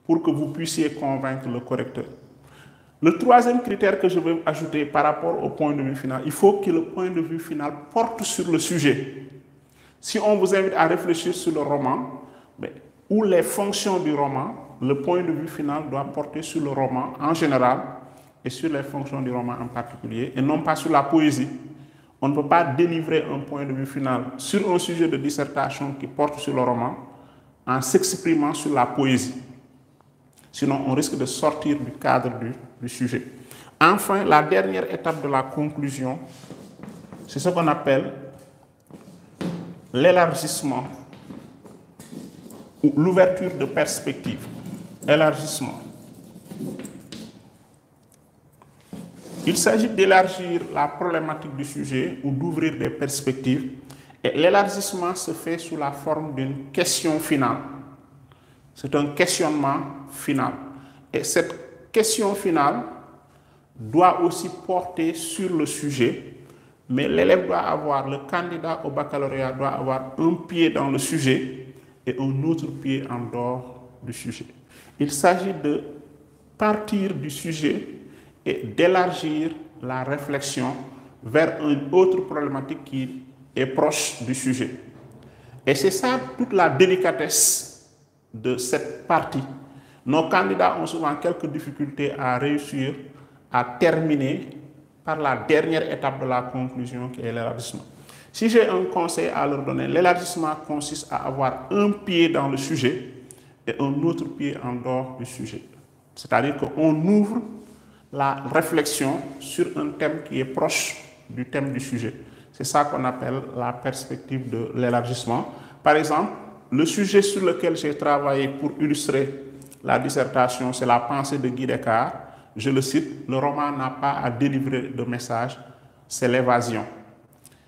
pour que vous puissiez convaincre le correcteur. Le troisième critère que je veux ajouter par rapport au point de vue final, il faut que le point de vue final porte sur le sujet. Si on vous invite à réfléchir sur le roman, ou les fonctions du roman, le point de vue final doit porter sur le roman en général et sur les fonctions du roman en particulier, et non pas sur la poésie. On ne peut pas délivrer un point de vue final sur un sujet de dissertation qui porte sur le roman en s'exprimant sur la poésie. Sinon, on risque de sortir du cadre du sujet. Enfin, la dernière étape de la conclusion, c'est ce qu'on appelle l'élargissement ou l'ouverture de perspective. Élargissement. Il s'agit d'élargir la problématique du sujet ou d'ouvrir des perspectives. Et l'élargissement se fait sous la forme d'une question finale. C'est un questionnement final. Et cette question finale doit aussi porter sur le sujet. Mais l'élève doit avoir, le candidat au baccalauréat doit avoir un pied dans le sujet et un autre pied en dehors du sujet. Il s'agit de partir du sujet et d'élargir la réflexion vers une autre problématique qui est proche du sujet. Et c'est ça toute la délicatesse de cette partie. Nos candidats ont souvent quelques difficultés à réussir, à terminer par la dernière étape de la conclusion qui est l'élargissement. Si j'ai un conseil à leur donner, l'élargissement consiste à avoir un pied dans le sujet et un autre pied en dehors du sujet. C'est-à-dire qu'on ouvre la réflexion sur un thème qui est proche du thème du sujet. C'est ça qu'on appelle la perspective de l'élargissement. Par exemple, le sujet sur lequel j'ai travaillé pour illustrer la dissertation, c'est la pensée de Guy Descartes. Je le cite, le roman n'a pas à délivrer de message, c'est l'évasion.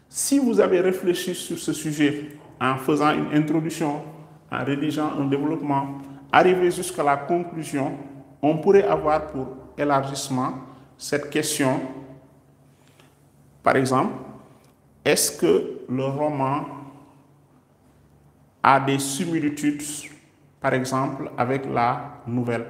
Si vous avez réfléchi sur ce sujet en faisant une introduction, en rédigeant un développement, arrivé jusqu'à la conclusion, on pourrait avoir pour élargissement cette question. Par exemple, est-ce que le roman a des similitudes, par exemple, avec la nouvelle ?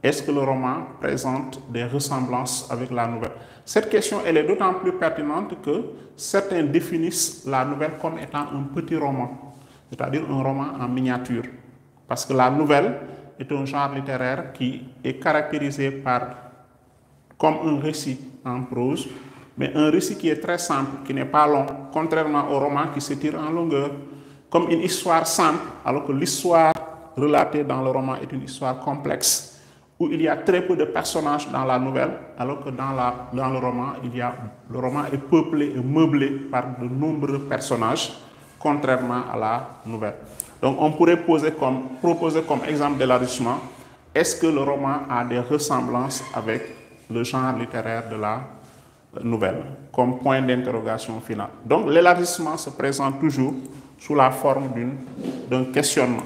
Est-ce que le roman présente des ressemblances avec la nouvelle? Cette question, elle est d'autant plus pertinente que certains définissent la nouvelle comme étant un petit roman, c'est-à-dire un roman en miniature. Parce que la nouvelle est un genre littéraire qui est caractérisé comme un récit en prose, mais un récit qui est très simple, qui n'est pas long, contrairement au roman qui s'étire en longueur, comme une histoire simple, alors que l'histoire relatée dans le roman est une histoire complexe, où il y a très peu de personnages dans la nouvelle, alors que dans le roman, le roman est peuplé et meublé par de nombreux personnages, contrairement à la nouvelle. Donc on pourrait proposer comme exemple d'élargissement, est-ce que le roman a des ressemblances avec le genre littéraire de la nouvelle, comme point d'interrogation final. Donc l'élargissement se présente toujours sous la forme d'un questionnement.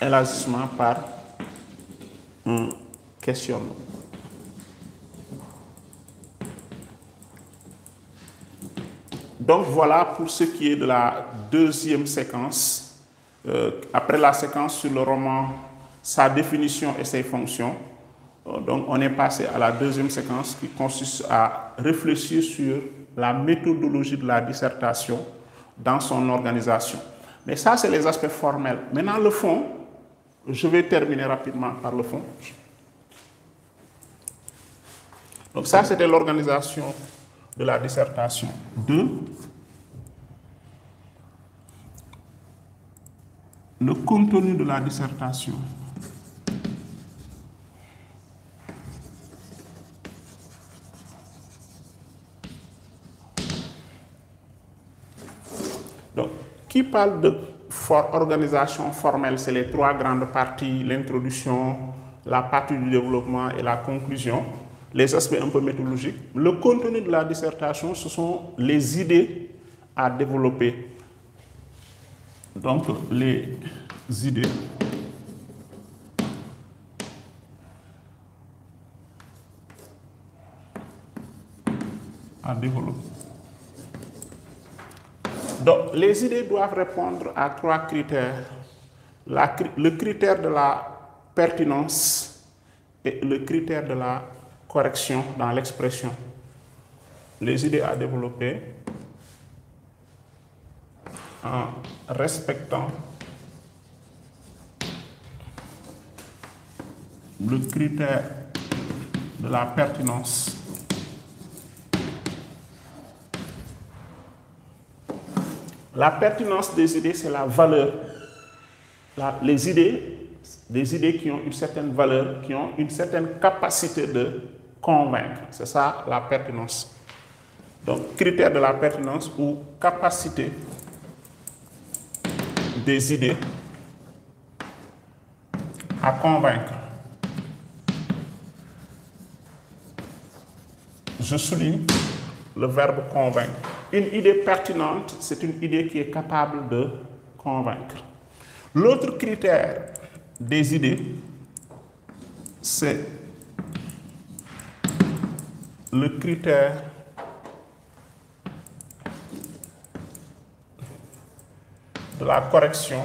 Élargissement par questionnement. Donc voilà pour ce qui est de la deuxième séquence. Après la séquence sur le roman, sa définition et ses fonctions, donc on est passé à la deuxième séquence qui consiste à réfléchir sur la méthodologie de la dissertation dans son organisation. Mais ça, c'est les aspects formels. Maintenant, le fond. Je vais terminer rapidement par le fond. Donc ça, c'était l'organisation de la dissertation. Le contenu de la dissertation. Donc, qui parle de organisation formelle, c'est les trois grandes parties, l'introduction, la partie du développement et la conclusion, les aspects un peu méthodologiques. Le contenu de la dissertation, ce sont les idées à développer. Donc, les idées à développer. Donc, les idées doivent répondre à trois critères. Le critère de la pertinence et le critère de la correction dans l'expression. Les idées à développer en respectant le critère de la pertinence . La pertinence des idées, c'est la valeur. Les idées, des idées qui ont une certaine valeur, qui ont une certaine capacité de convaincre. C'est ça, la pertinence. Donc, critère de la pertinence ou capacité des idées à convaincre. Je souligne le verbe « convaincre ». Une idée pertinente, c'est une idée qui est capable de convaincre. L'autre critère des idées, c'est le critère de la correction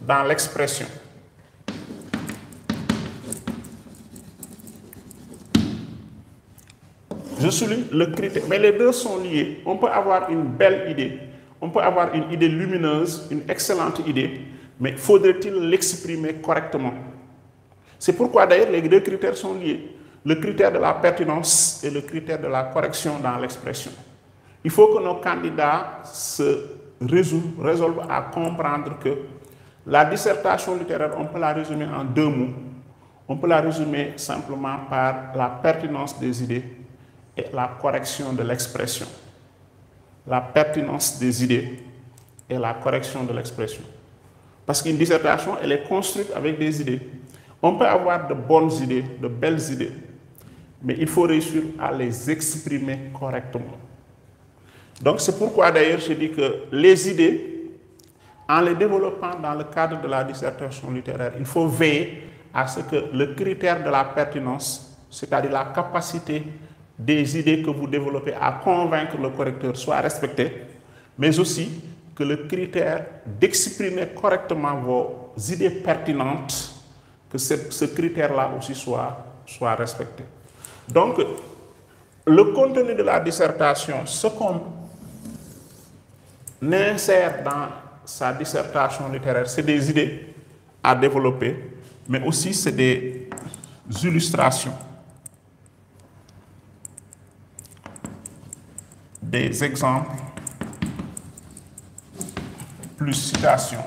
dans l'expression. Je souligne le critère, mais les deux sont liés. On peut avoir une belle idée, on peut avoir une idée lumineuse, une excellente idée, mais faudrait-il l'exprimer correctement? C'est pourquoi d'ailleurs les deux critères sont liés. Le critère de la pertinence et le critère de la correction dans l'expression. Il faut que nos candidats se résolvent à comprendre que la dissertation littéraire, on peut la résumer en deux mots. On peut la résumer simplement par la pertinence des idées et la correction de l'expression. La pertinence des idées et la correction de l'expression. Parce qu'une dissertation, elle est construite avec des idées. On peut avoir de bonnes idées, de belles idées, mais il faut réussir à les exprimer correctement. Donc c'est pourquoi d'ailleurs je dis que les idées, en les développant dans le cadre de la dissertation littéraire, il faut veiller à ce que le critère de la pertinence, c'est-à-dire la capacité des idées que vous développez à convaincre le correcteur soit respecté, mais aussi que le critère d'exprimer correctement vos idées pertinentes, que ce critère-là aussi soit respecté. Donc, le contenu de la dissertation, ce qu'on insère dans sa dissertation littéraire, c'est des idées à développer, mais aussi c'est des illustrations, des exemples, plus citations.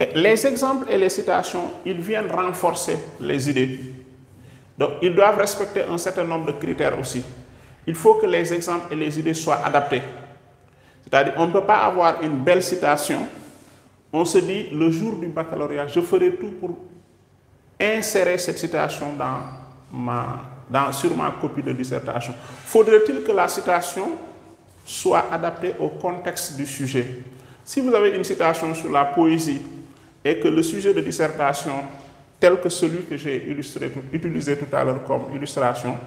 Et les exemples et les citations, ils viennent renforcer les idées. Donc, ils doivent respecter un certain nombre de critères aussi. Il faut que les exemples et les idées soient adaptés. C'est-à-dire, on ne peut pas avoir une belle citation. On se dit, le jour du baccalauréat, je ferai tout pour insérer cette citation sur ma copie de dissertation. Faudrait-il que la citation soit adaptée au contexte du sujet? Si vous avez une citation sur la poésie et que le sujet de dissertation, tel que celui que j'ai utilisé tout à l'heure comme illustration,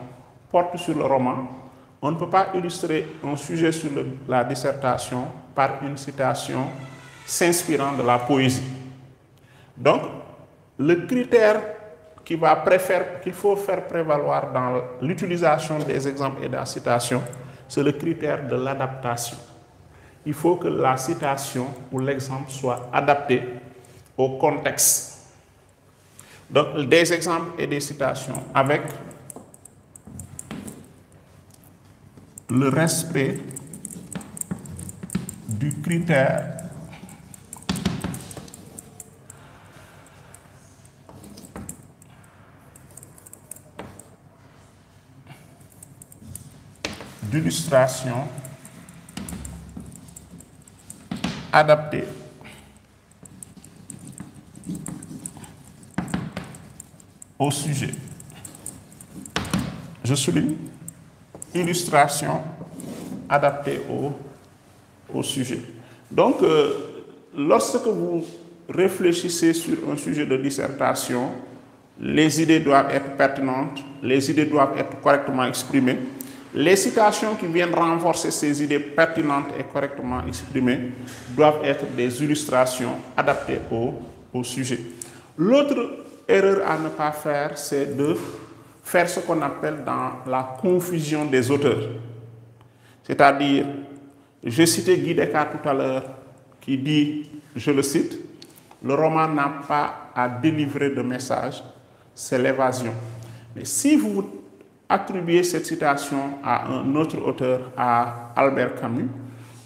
porte sur le roman, on ne peut pas illustrer un sujet sur la dissertation par une citation s'inspirant de la poésie. Donc, le critère qu'il faut faire prévaloir dans l'utilisation des exemples et de la citation, c'est le critère de l'adaptation. Il faut que la citation ou l'exemple soit adapté au contexte. Donc, des exemples et des citations avec le respect du critère d'illustration adaptée au sujet. Je souligne illustration adaptée au sujet. Donc, lorsque vous réfléchissez sur un sujet de dissertation, les idées doivent être pertinentes, les idées doivent être correctement exprimées. Les citations qui viennent renforcer ces idées pertinentes et correctement exprimées doivent être des illustrations adaptées au sujet. L'autre erreur à ne pas faire, c'est de faire ce qu'on appelle dans la confusion des auteurs. C'est-à-dire, j'ai cité Guy Descartes tout à l'heure, qui dit, je le cite, « Le roman n'a pas à délivrer de message, c'est l'évasion. » Mais si vous attribuez cette citation à un autre auteur, à Albert Camus,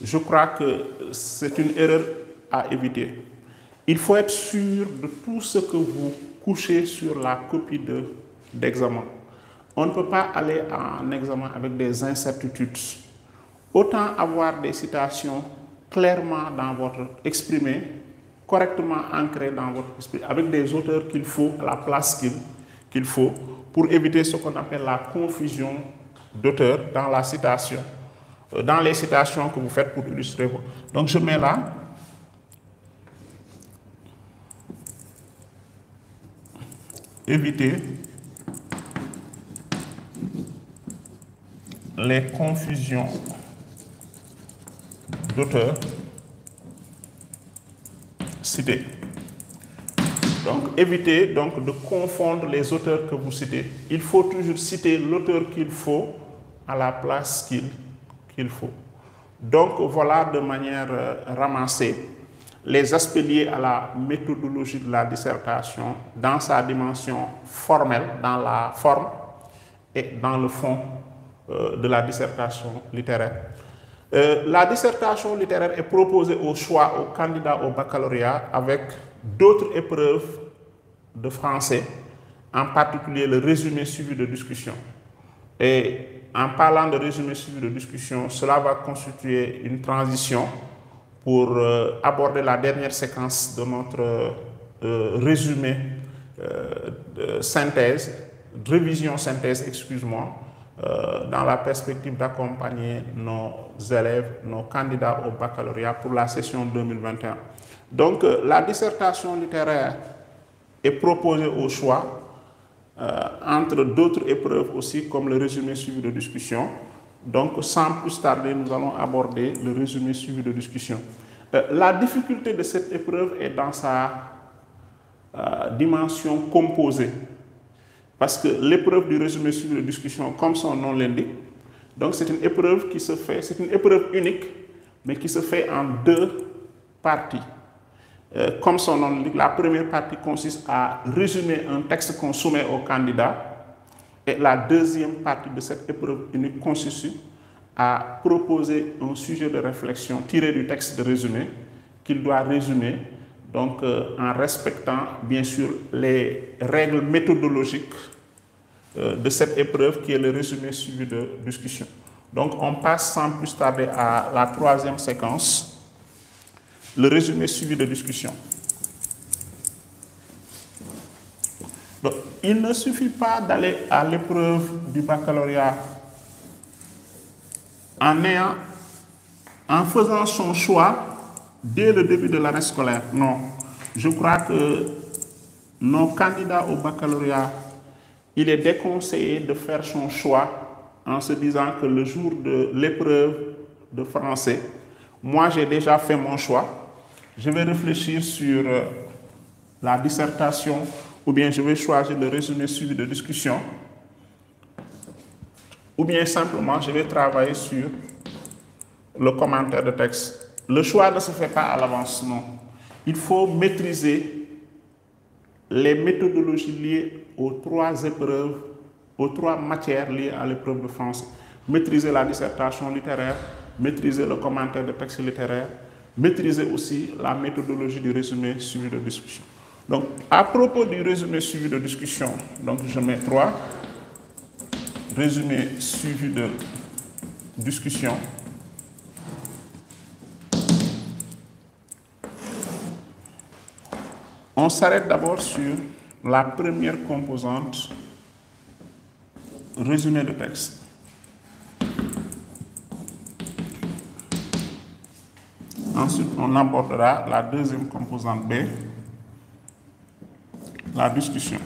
je crois que c'est une erreur à éviter. Il faut être sûr de tout ce que vous couchez sur la copie d'examen. On ne peut pas aller en examen avec des incertitudes. Autant avoir des citations clairement dans votre exprimé, correctement ancrées dans votre esprit, avec des auteurs qu'il faut, à la place qu'il faut, pour éviter ce qu'on appelle la confusion d'auteurs dans la citation, dans les citations que vous faites pour illustrer. Donc je mets là. Éviter les confusions d'auteurs cités. Donc, évitez donc de confondre les auteurs que vous citez. Il faut toujours citer l'auteur qu'il faut à la place qu'il faut. Donc, voilà de manière ramassée les aspects liés à la méthodologie de la dissertation dans sa dimension formelle, dans la forme et dans le fond de la dissertation littéraire. La dissertation littéraire est proposée au choix aux candidats au baccalauréat avec d'autres épreuves de français, en particulier le résumé suivi de discussion. Et en parlant de résumé suivi de discussion, cela va constituer une transition pour aborder la dernière séquence de notre résumé révision-synthèse, dans la perspective d'accompagner nos élèves, nos candidats au baccalauréat pour la session 2021. Donc, la dissertation littéraire est proposée au choix, entre d'autres épreuves aussi, comme le résumé suivi de discussion. Donc, sans plus tarder, nous allons aborder le résumé suivi de discussion. La difficulté de cette épreuve est dans sa dimension composée. Parce que l'épreuve du résumé suivi de discussion, comme son nom l'indique, donc c'est une épreuve qui se fait, c'est une épreuve unique, mais qui se fait en deux parties. Comme son nom l'indique, la première partie consiste à résumer un texte qu'on soumet au candidat. Et la deuxième partie de cette épreuve unique consiste à proposer un sujet de réflexion tiré du texte de résumé qu'il doit résumer, donc en respectant bien sûr les règles méthodologiques de cette épreuve qui est le résumé suivi de discussion. Donc on passe sans plus tarder à la troisième séquence, le résumé suivi de discussion. Donc, il ne suffit pas d'aller à l'épreuve du baccalauréat en faisant son choix dès le début de l'année scolaire. Non, je crois que nos candidats au baccalauréat, il est déconseillé de faire son choix en se disant que le jour de l'épreuve de français, moi j'ai déjà fait mon choix, je vais réfléchir sur la dissertation ou bien je vais choisir le résumé suivi de discussion, ou bien simplement je vais travailler sur le commentaire de texte. Le choix ne se fait pas à l'avance, non. Il faut maîtriser les méthodologies liées aux trois épreuves, aux trois matières liées à l'épreuve de français. Maîtriser la dissertation littéraire, maîtriser le commentaire de texte littéraire, maîtriser aussi la méthodologie du résumé suivi de discussion. Donc, à propos du résumé suivi de discussion, donc je mets 3, résumé suivi de discussion. On s'arrête d'abord sur la première composante, résumé de texte. Ensuite, on abordera la deuxième composante B, la discussion.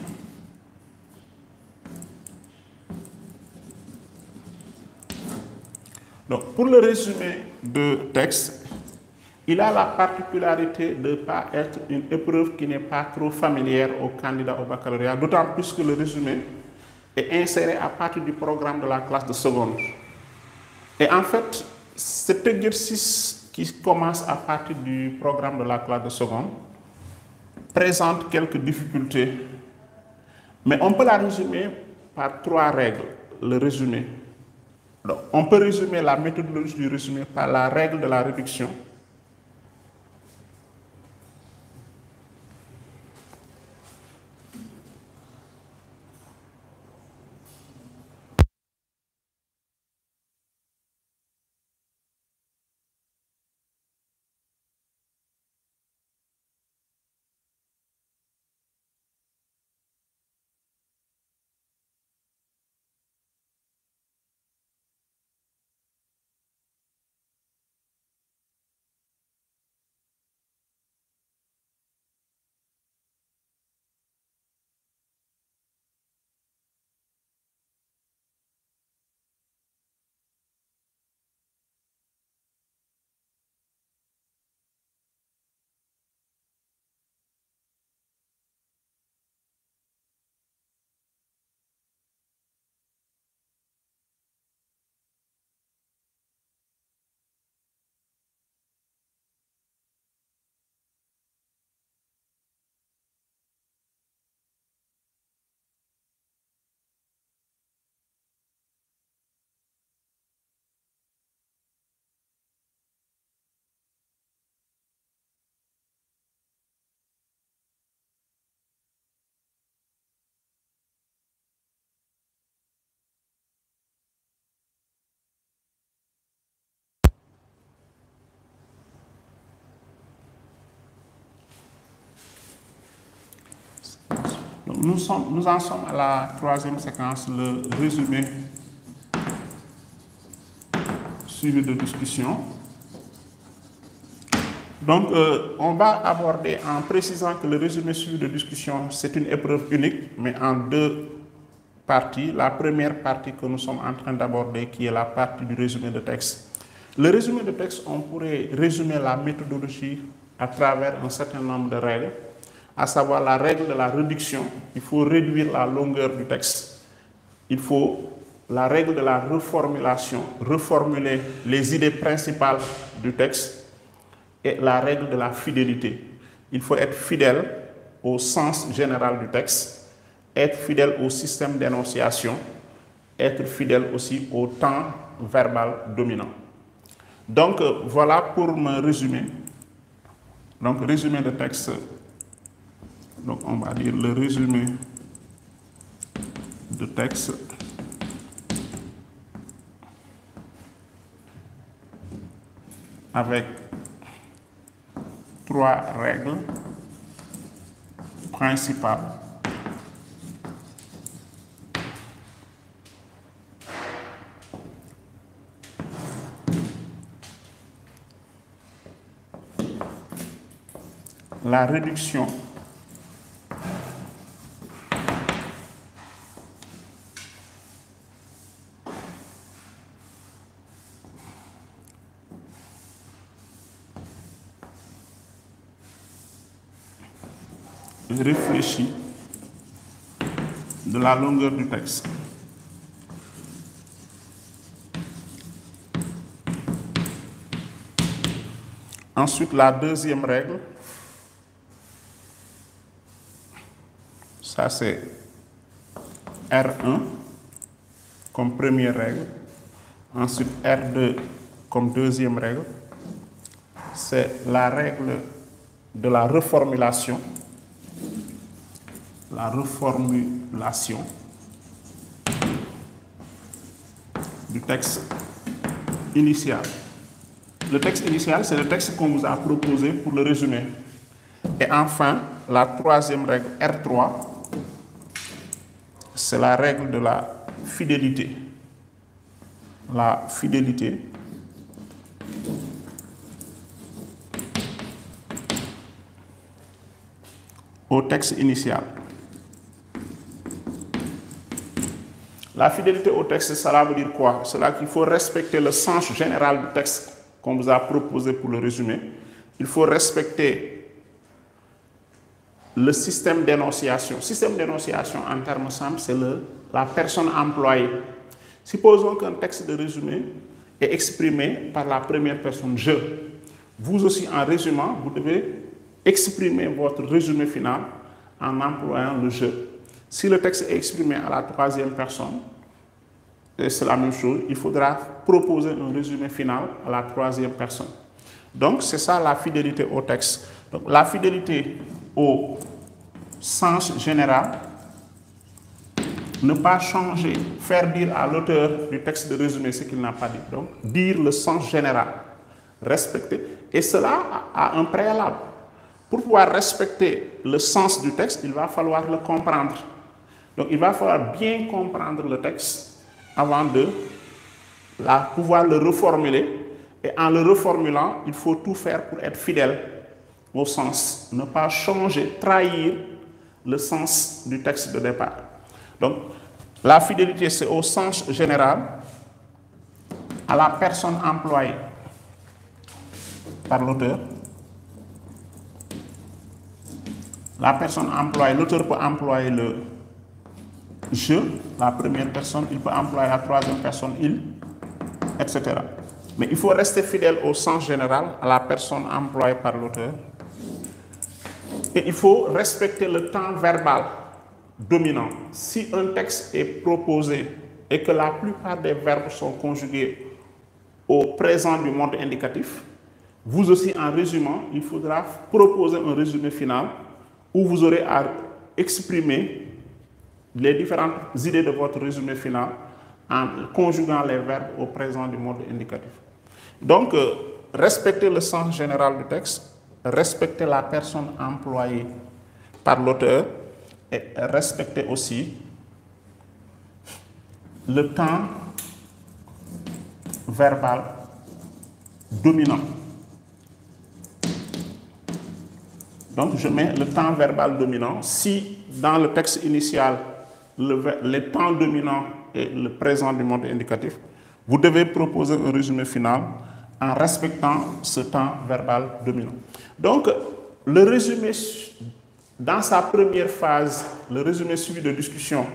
Donc, pour le résumé de texte, il a la particularité de ne pas être une épreuve qui n'est pas trop familière aux candidats au baccalauréat, d'autant plus que le résumé est inséré à partir du programme de la classe de seconde. Et en fait, cet exercice qui commence à partir du programme de la classe de seconde présente quelques difficultés. Mais on peut la résumer par trois règles, le résumé. Donc, on peut résumer la méthodologie du résumé par la règle de la réduction, nous en sommes à la troisième séquence, le résumé suivi de discussion. Donc, on va aborder en précisant que le résumé suivi de discussion, c'est une épreuve unique, mais en deux parties. La première partie que nous sommes en train d'aborder, qui est la partie du résumé de texte. Le résumé de texte, on pourrait résumer la méthodologie à travers un certain nombre de règles, à savoir la règle de la réduction. Il faut réduire la longueur du texte. Il faut la règle de la reformulation, reformuler les idées principales du texte, et la règle de la fidélité. Il faut être fidèle au sens général du texte, être fidèle au système d'énonciation, être fidèle aussi au temps verbal dominant. Donc voilà pour me résumer. Donc résumé de texte. Donc, on va lire le résumé de texte. Avec trois règles principales. La réduction. Réfléchie de la longueur du texte. Ensuite, la deuxième règle, ça c'est R1 comme première règle, ensuite R2 comme deuxième règle, c'est la règle de la reformulation. La reformulation du texte initial. Le texte initial, c'est le texte qu'on vous a proposé pour le résumé. Et enfin, la troisième règle, R3, c'est la règle de la fidélité. La fidélité au texte initial. La fidélité au texte, cela veut dire quoi? Cela qu'il faut respecter le sens général du texte qu'on vous a proposé pour le résumer. Il faut respecter le système d'énonciation. Le système d'énonciation, en termes simples, c'est la personne employée. Supposons qu'un texte de résumé est exprimé par la première personne « je ». Vous aussi, en résumant, vous devez exprimer votre résumé final en employant le « je ». Si le texte est exprimé à la troisième personne, c'est la même chose, il faudra proposer un résumé final à la troisième personne. Donc, c'est ça la fidélité au texte. Donc, la fidélité au sens général, ne pas changer, faire dire à l'auteur du texte de résumer ce qu'il n'a pas dit. Donc, dire le sens général, respecter. Et cela a un préalable. Pour pouvoir respecter le sens du texte, il va falloir le comprendre. Donc, il va falloir bien comprendre le texte avant de pouvoir le reformuler. Et en le reformulant, il faut tout faire pour être fidèle au sens. Ne pas changer, trahir le sens du texte de départ. Donc, la fidélité, c'est au sens général, à la personne employée par l'auteur. La personne employée, l'auteur peut employer le « je », la première personne, il peut employer la troisième personne, il, etc. Mais il faut rester fidèle au sens général, à la personne employée par l'auteur. Et il faut respecter le temps verbal dominant. Si un texte est proposé et que la plupart des verbes sont conjugués au présent du mode indicatif, vous aussi, en résumant, il faudra proposer un résumé final où vous aurez à exprimer les différentes idées de votre résumé final en conjuguant les verbes au présent du mode indicatif. Donc, respecter le sens général du texte, respecter la personne employée par l'auteur, et respecter aussi le temps verbal dominant. Donc, je mets le temps verbal dominant. Si dans le texte initial, le temps dominant est le présent du mode indicatif, vous devez proposer un résumé final en respectant ce temps verbal dominant. Donc, le résumé dans sa première phase, le résumé suivi de discussion,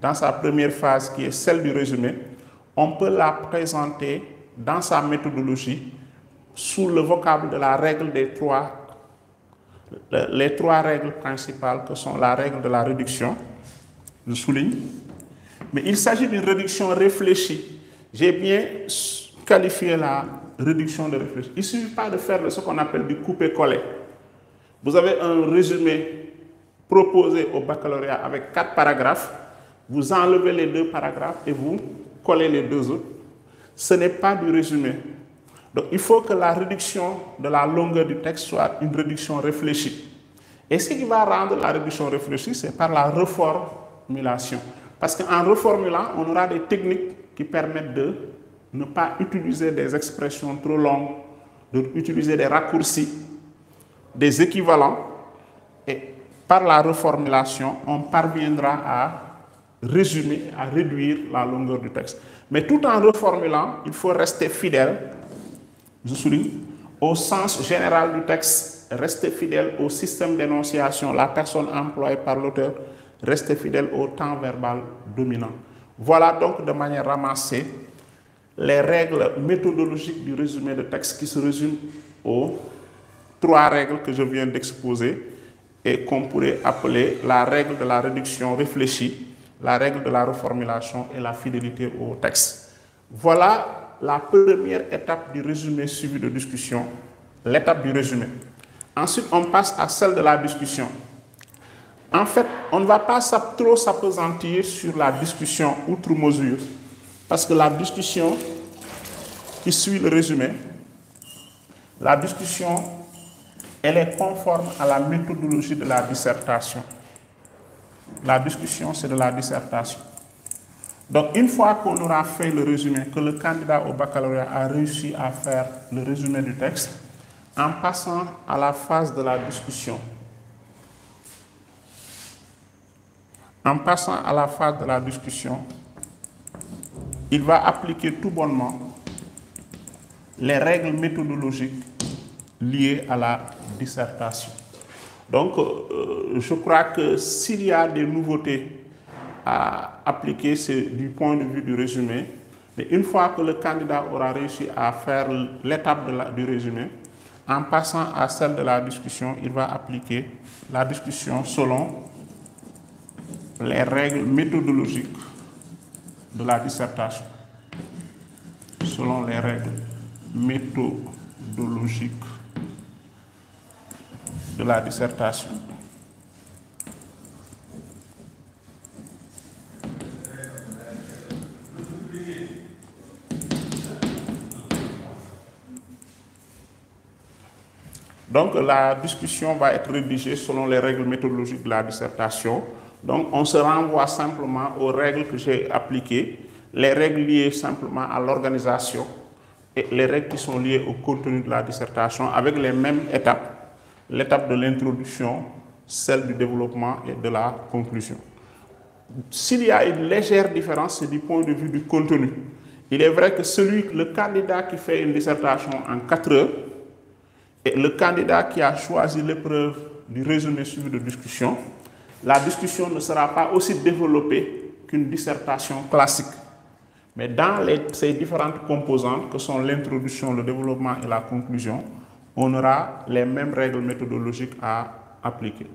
dans sa première phase qui est celle du résumé, on peut la présenter dans sa méthodologie sous le vocable de la règle des trois, les trois règles principales que sont la règle de la réduction, je souligne, mais il s'agit d'une réduction réfléchie. J'ai bien qualifié la réduction de réfléchie. Il ne suffit pas de faire ce qu'on appelle du couper-coller. Vous avez un résumé proposé au baccalauréat avec 4 paragraphes, vous enlevez les 2 paragraphes et vous collez les 2 autres. Ce n'est pas du résumé. Donc, il faut que la réduction de la longueur du texte soit une réduction réfléchie. Et ce qui va rendre la réduction réfléchie, c'est par la reformulation. Parce qu'en reformulant, on aura des techniques qui permettent de ne pas utiliser des expressions trop longues, d'utiliser des raccourcis, des équivalents. Et par la reformulation, on parviendra à résumer, à réduire la longueur du texte. Mais tout en reformulant, il faut rester fidèle, je souligne, au sens général du texte, rester fidèle au système d'énonciation, la personne employée par l'auteur, rester fidèle au temps verbal dominant. Voilà donc de manière ramassée les règles méthodologiques du résumé de texte qui se résument aux 3 règles que je viens d'exposer, et qu'on pourrait appeler la règle de la réduction réfléchie, la règle de la reformulation et la fidélité au texte. Voilà la première étape du résumé suivi de discussion, l'étape du résumé. Ensuite, on passe à celle de la discussion. En fait, on ne va pas trop s'appesantir sur la discussion outre mesure, parce que la discussion qui suit le résumé, la discussion, elle est conforme à la méthodologie de la dissertation. La discussion, c'est de la dissertation. Donc, une fois qu'on aura fait le résumé, que le candidat au baccalauréat a réussi à faire le résumé du texte, en passant à la phase de la discussion, En passant à la phase de la discussion, il va appliquer tout bonnement les règles méthodologiques liées à la dissertation. Donc, je crois que s'il y a des nouveautés à appliquer, c'est du point de vue du résumé. Mais une fois que le candidat aura réussi à faire l'étape du résumé, en passant à celle de la discussion, il va appliquer la discussion selon les règles méthodologiques de la dissertation. Selon les règles méthodologiques de la dissertation. Donc la discussion va être rédigée selon les règles méthodologiques de la dissertation. Donc on se renvoie simplement aux règles que j'ai appliquées, les règles liées simplement à l'organisation et les règles qui sont liées au contenu de la dissertation avec les mêmes étapes. L'étape de l'introduction, celle du développement et de la conclusion. S'il y a une légère différence, c'est du point de vue du contenu. Il est vrai que le candidat qui fait une dissertation en 4 heures et le candidat qui a choisi l'épreuve du résumé suivi de discussion, la discussion ne sera pas aussi développée qu'une dissertation classique. Mais dans ces différentes composantes que sont l'introduction, le développement et la conclusion, on aura les mêmes règles méthodologiques à appliquer.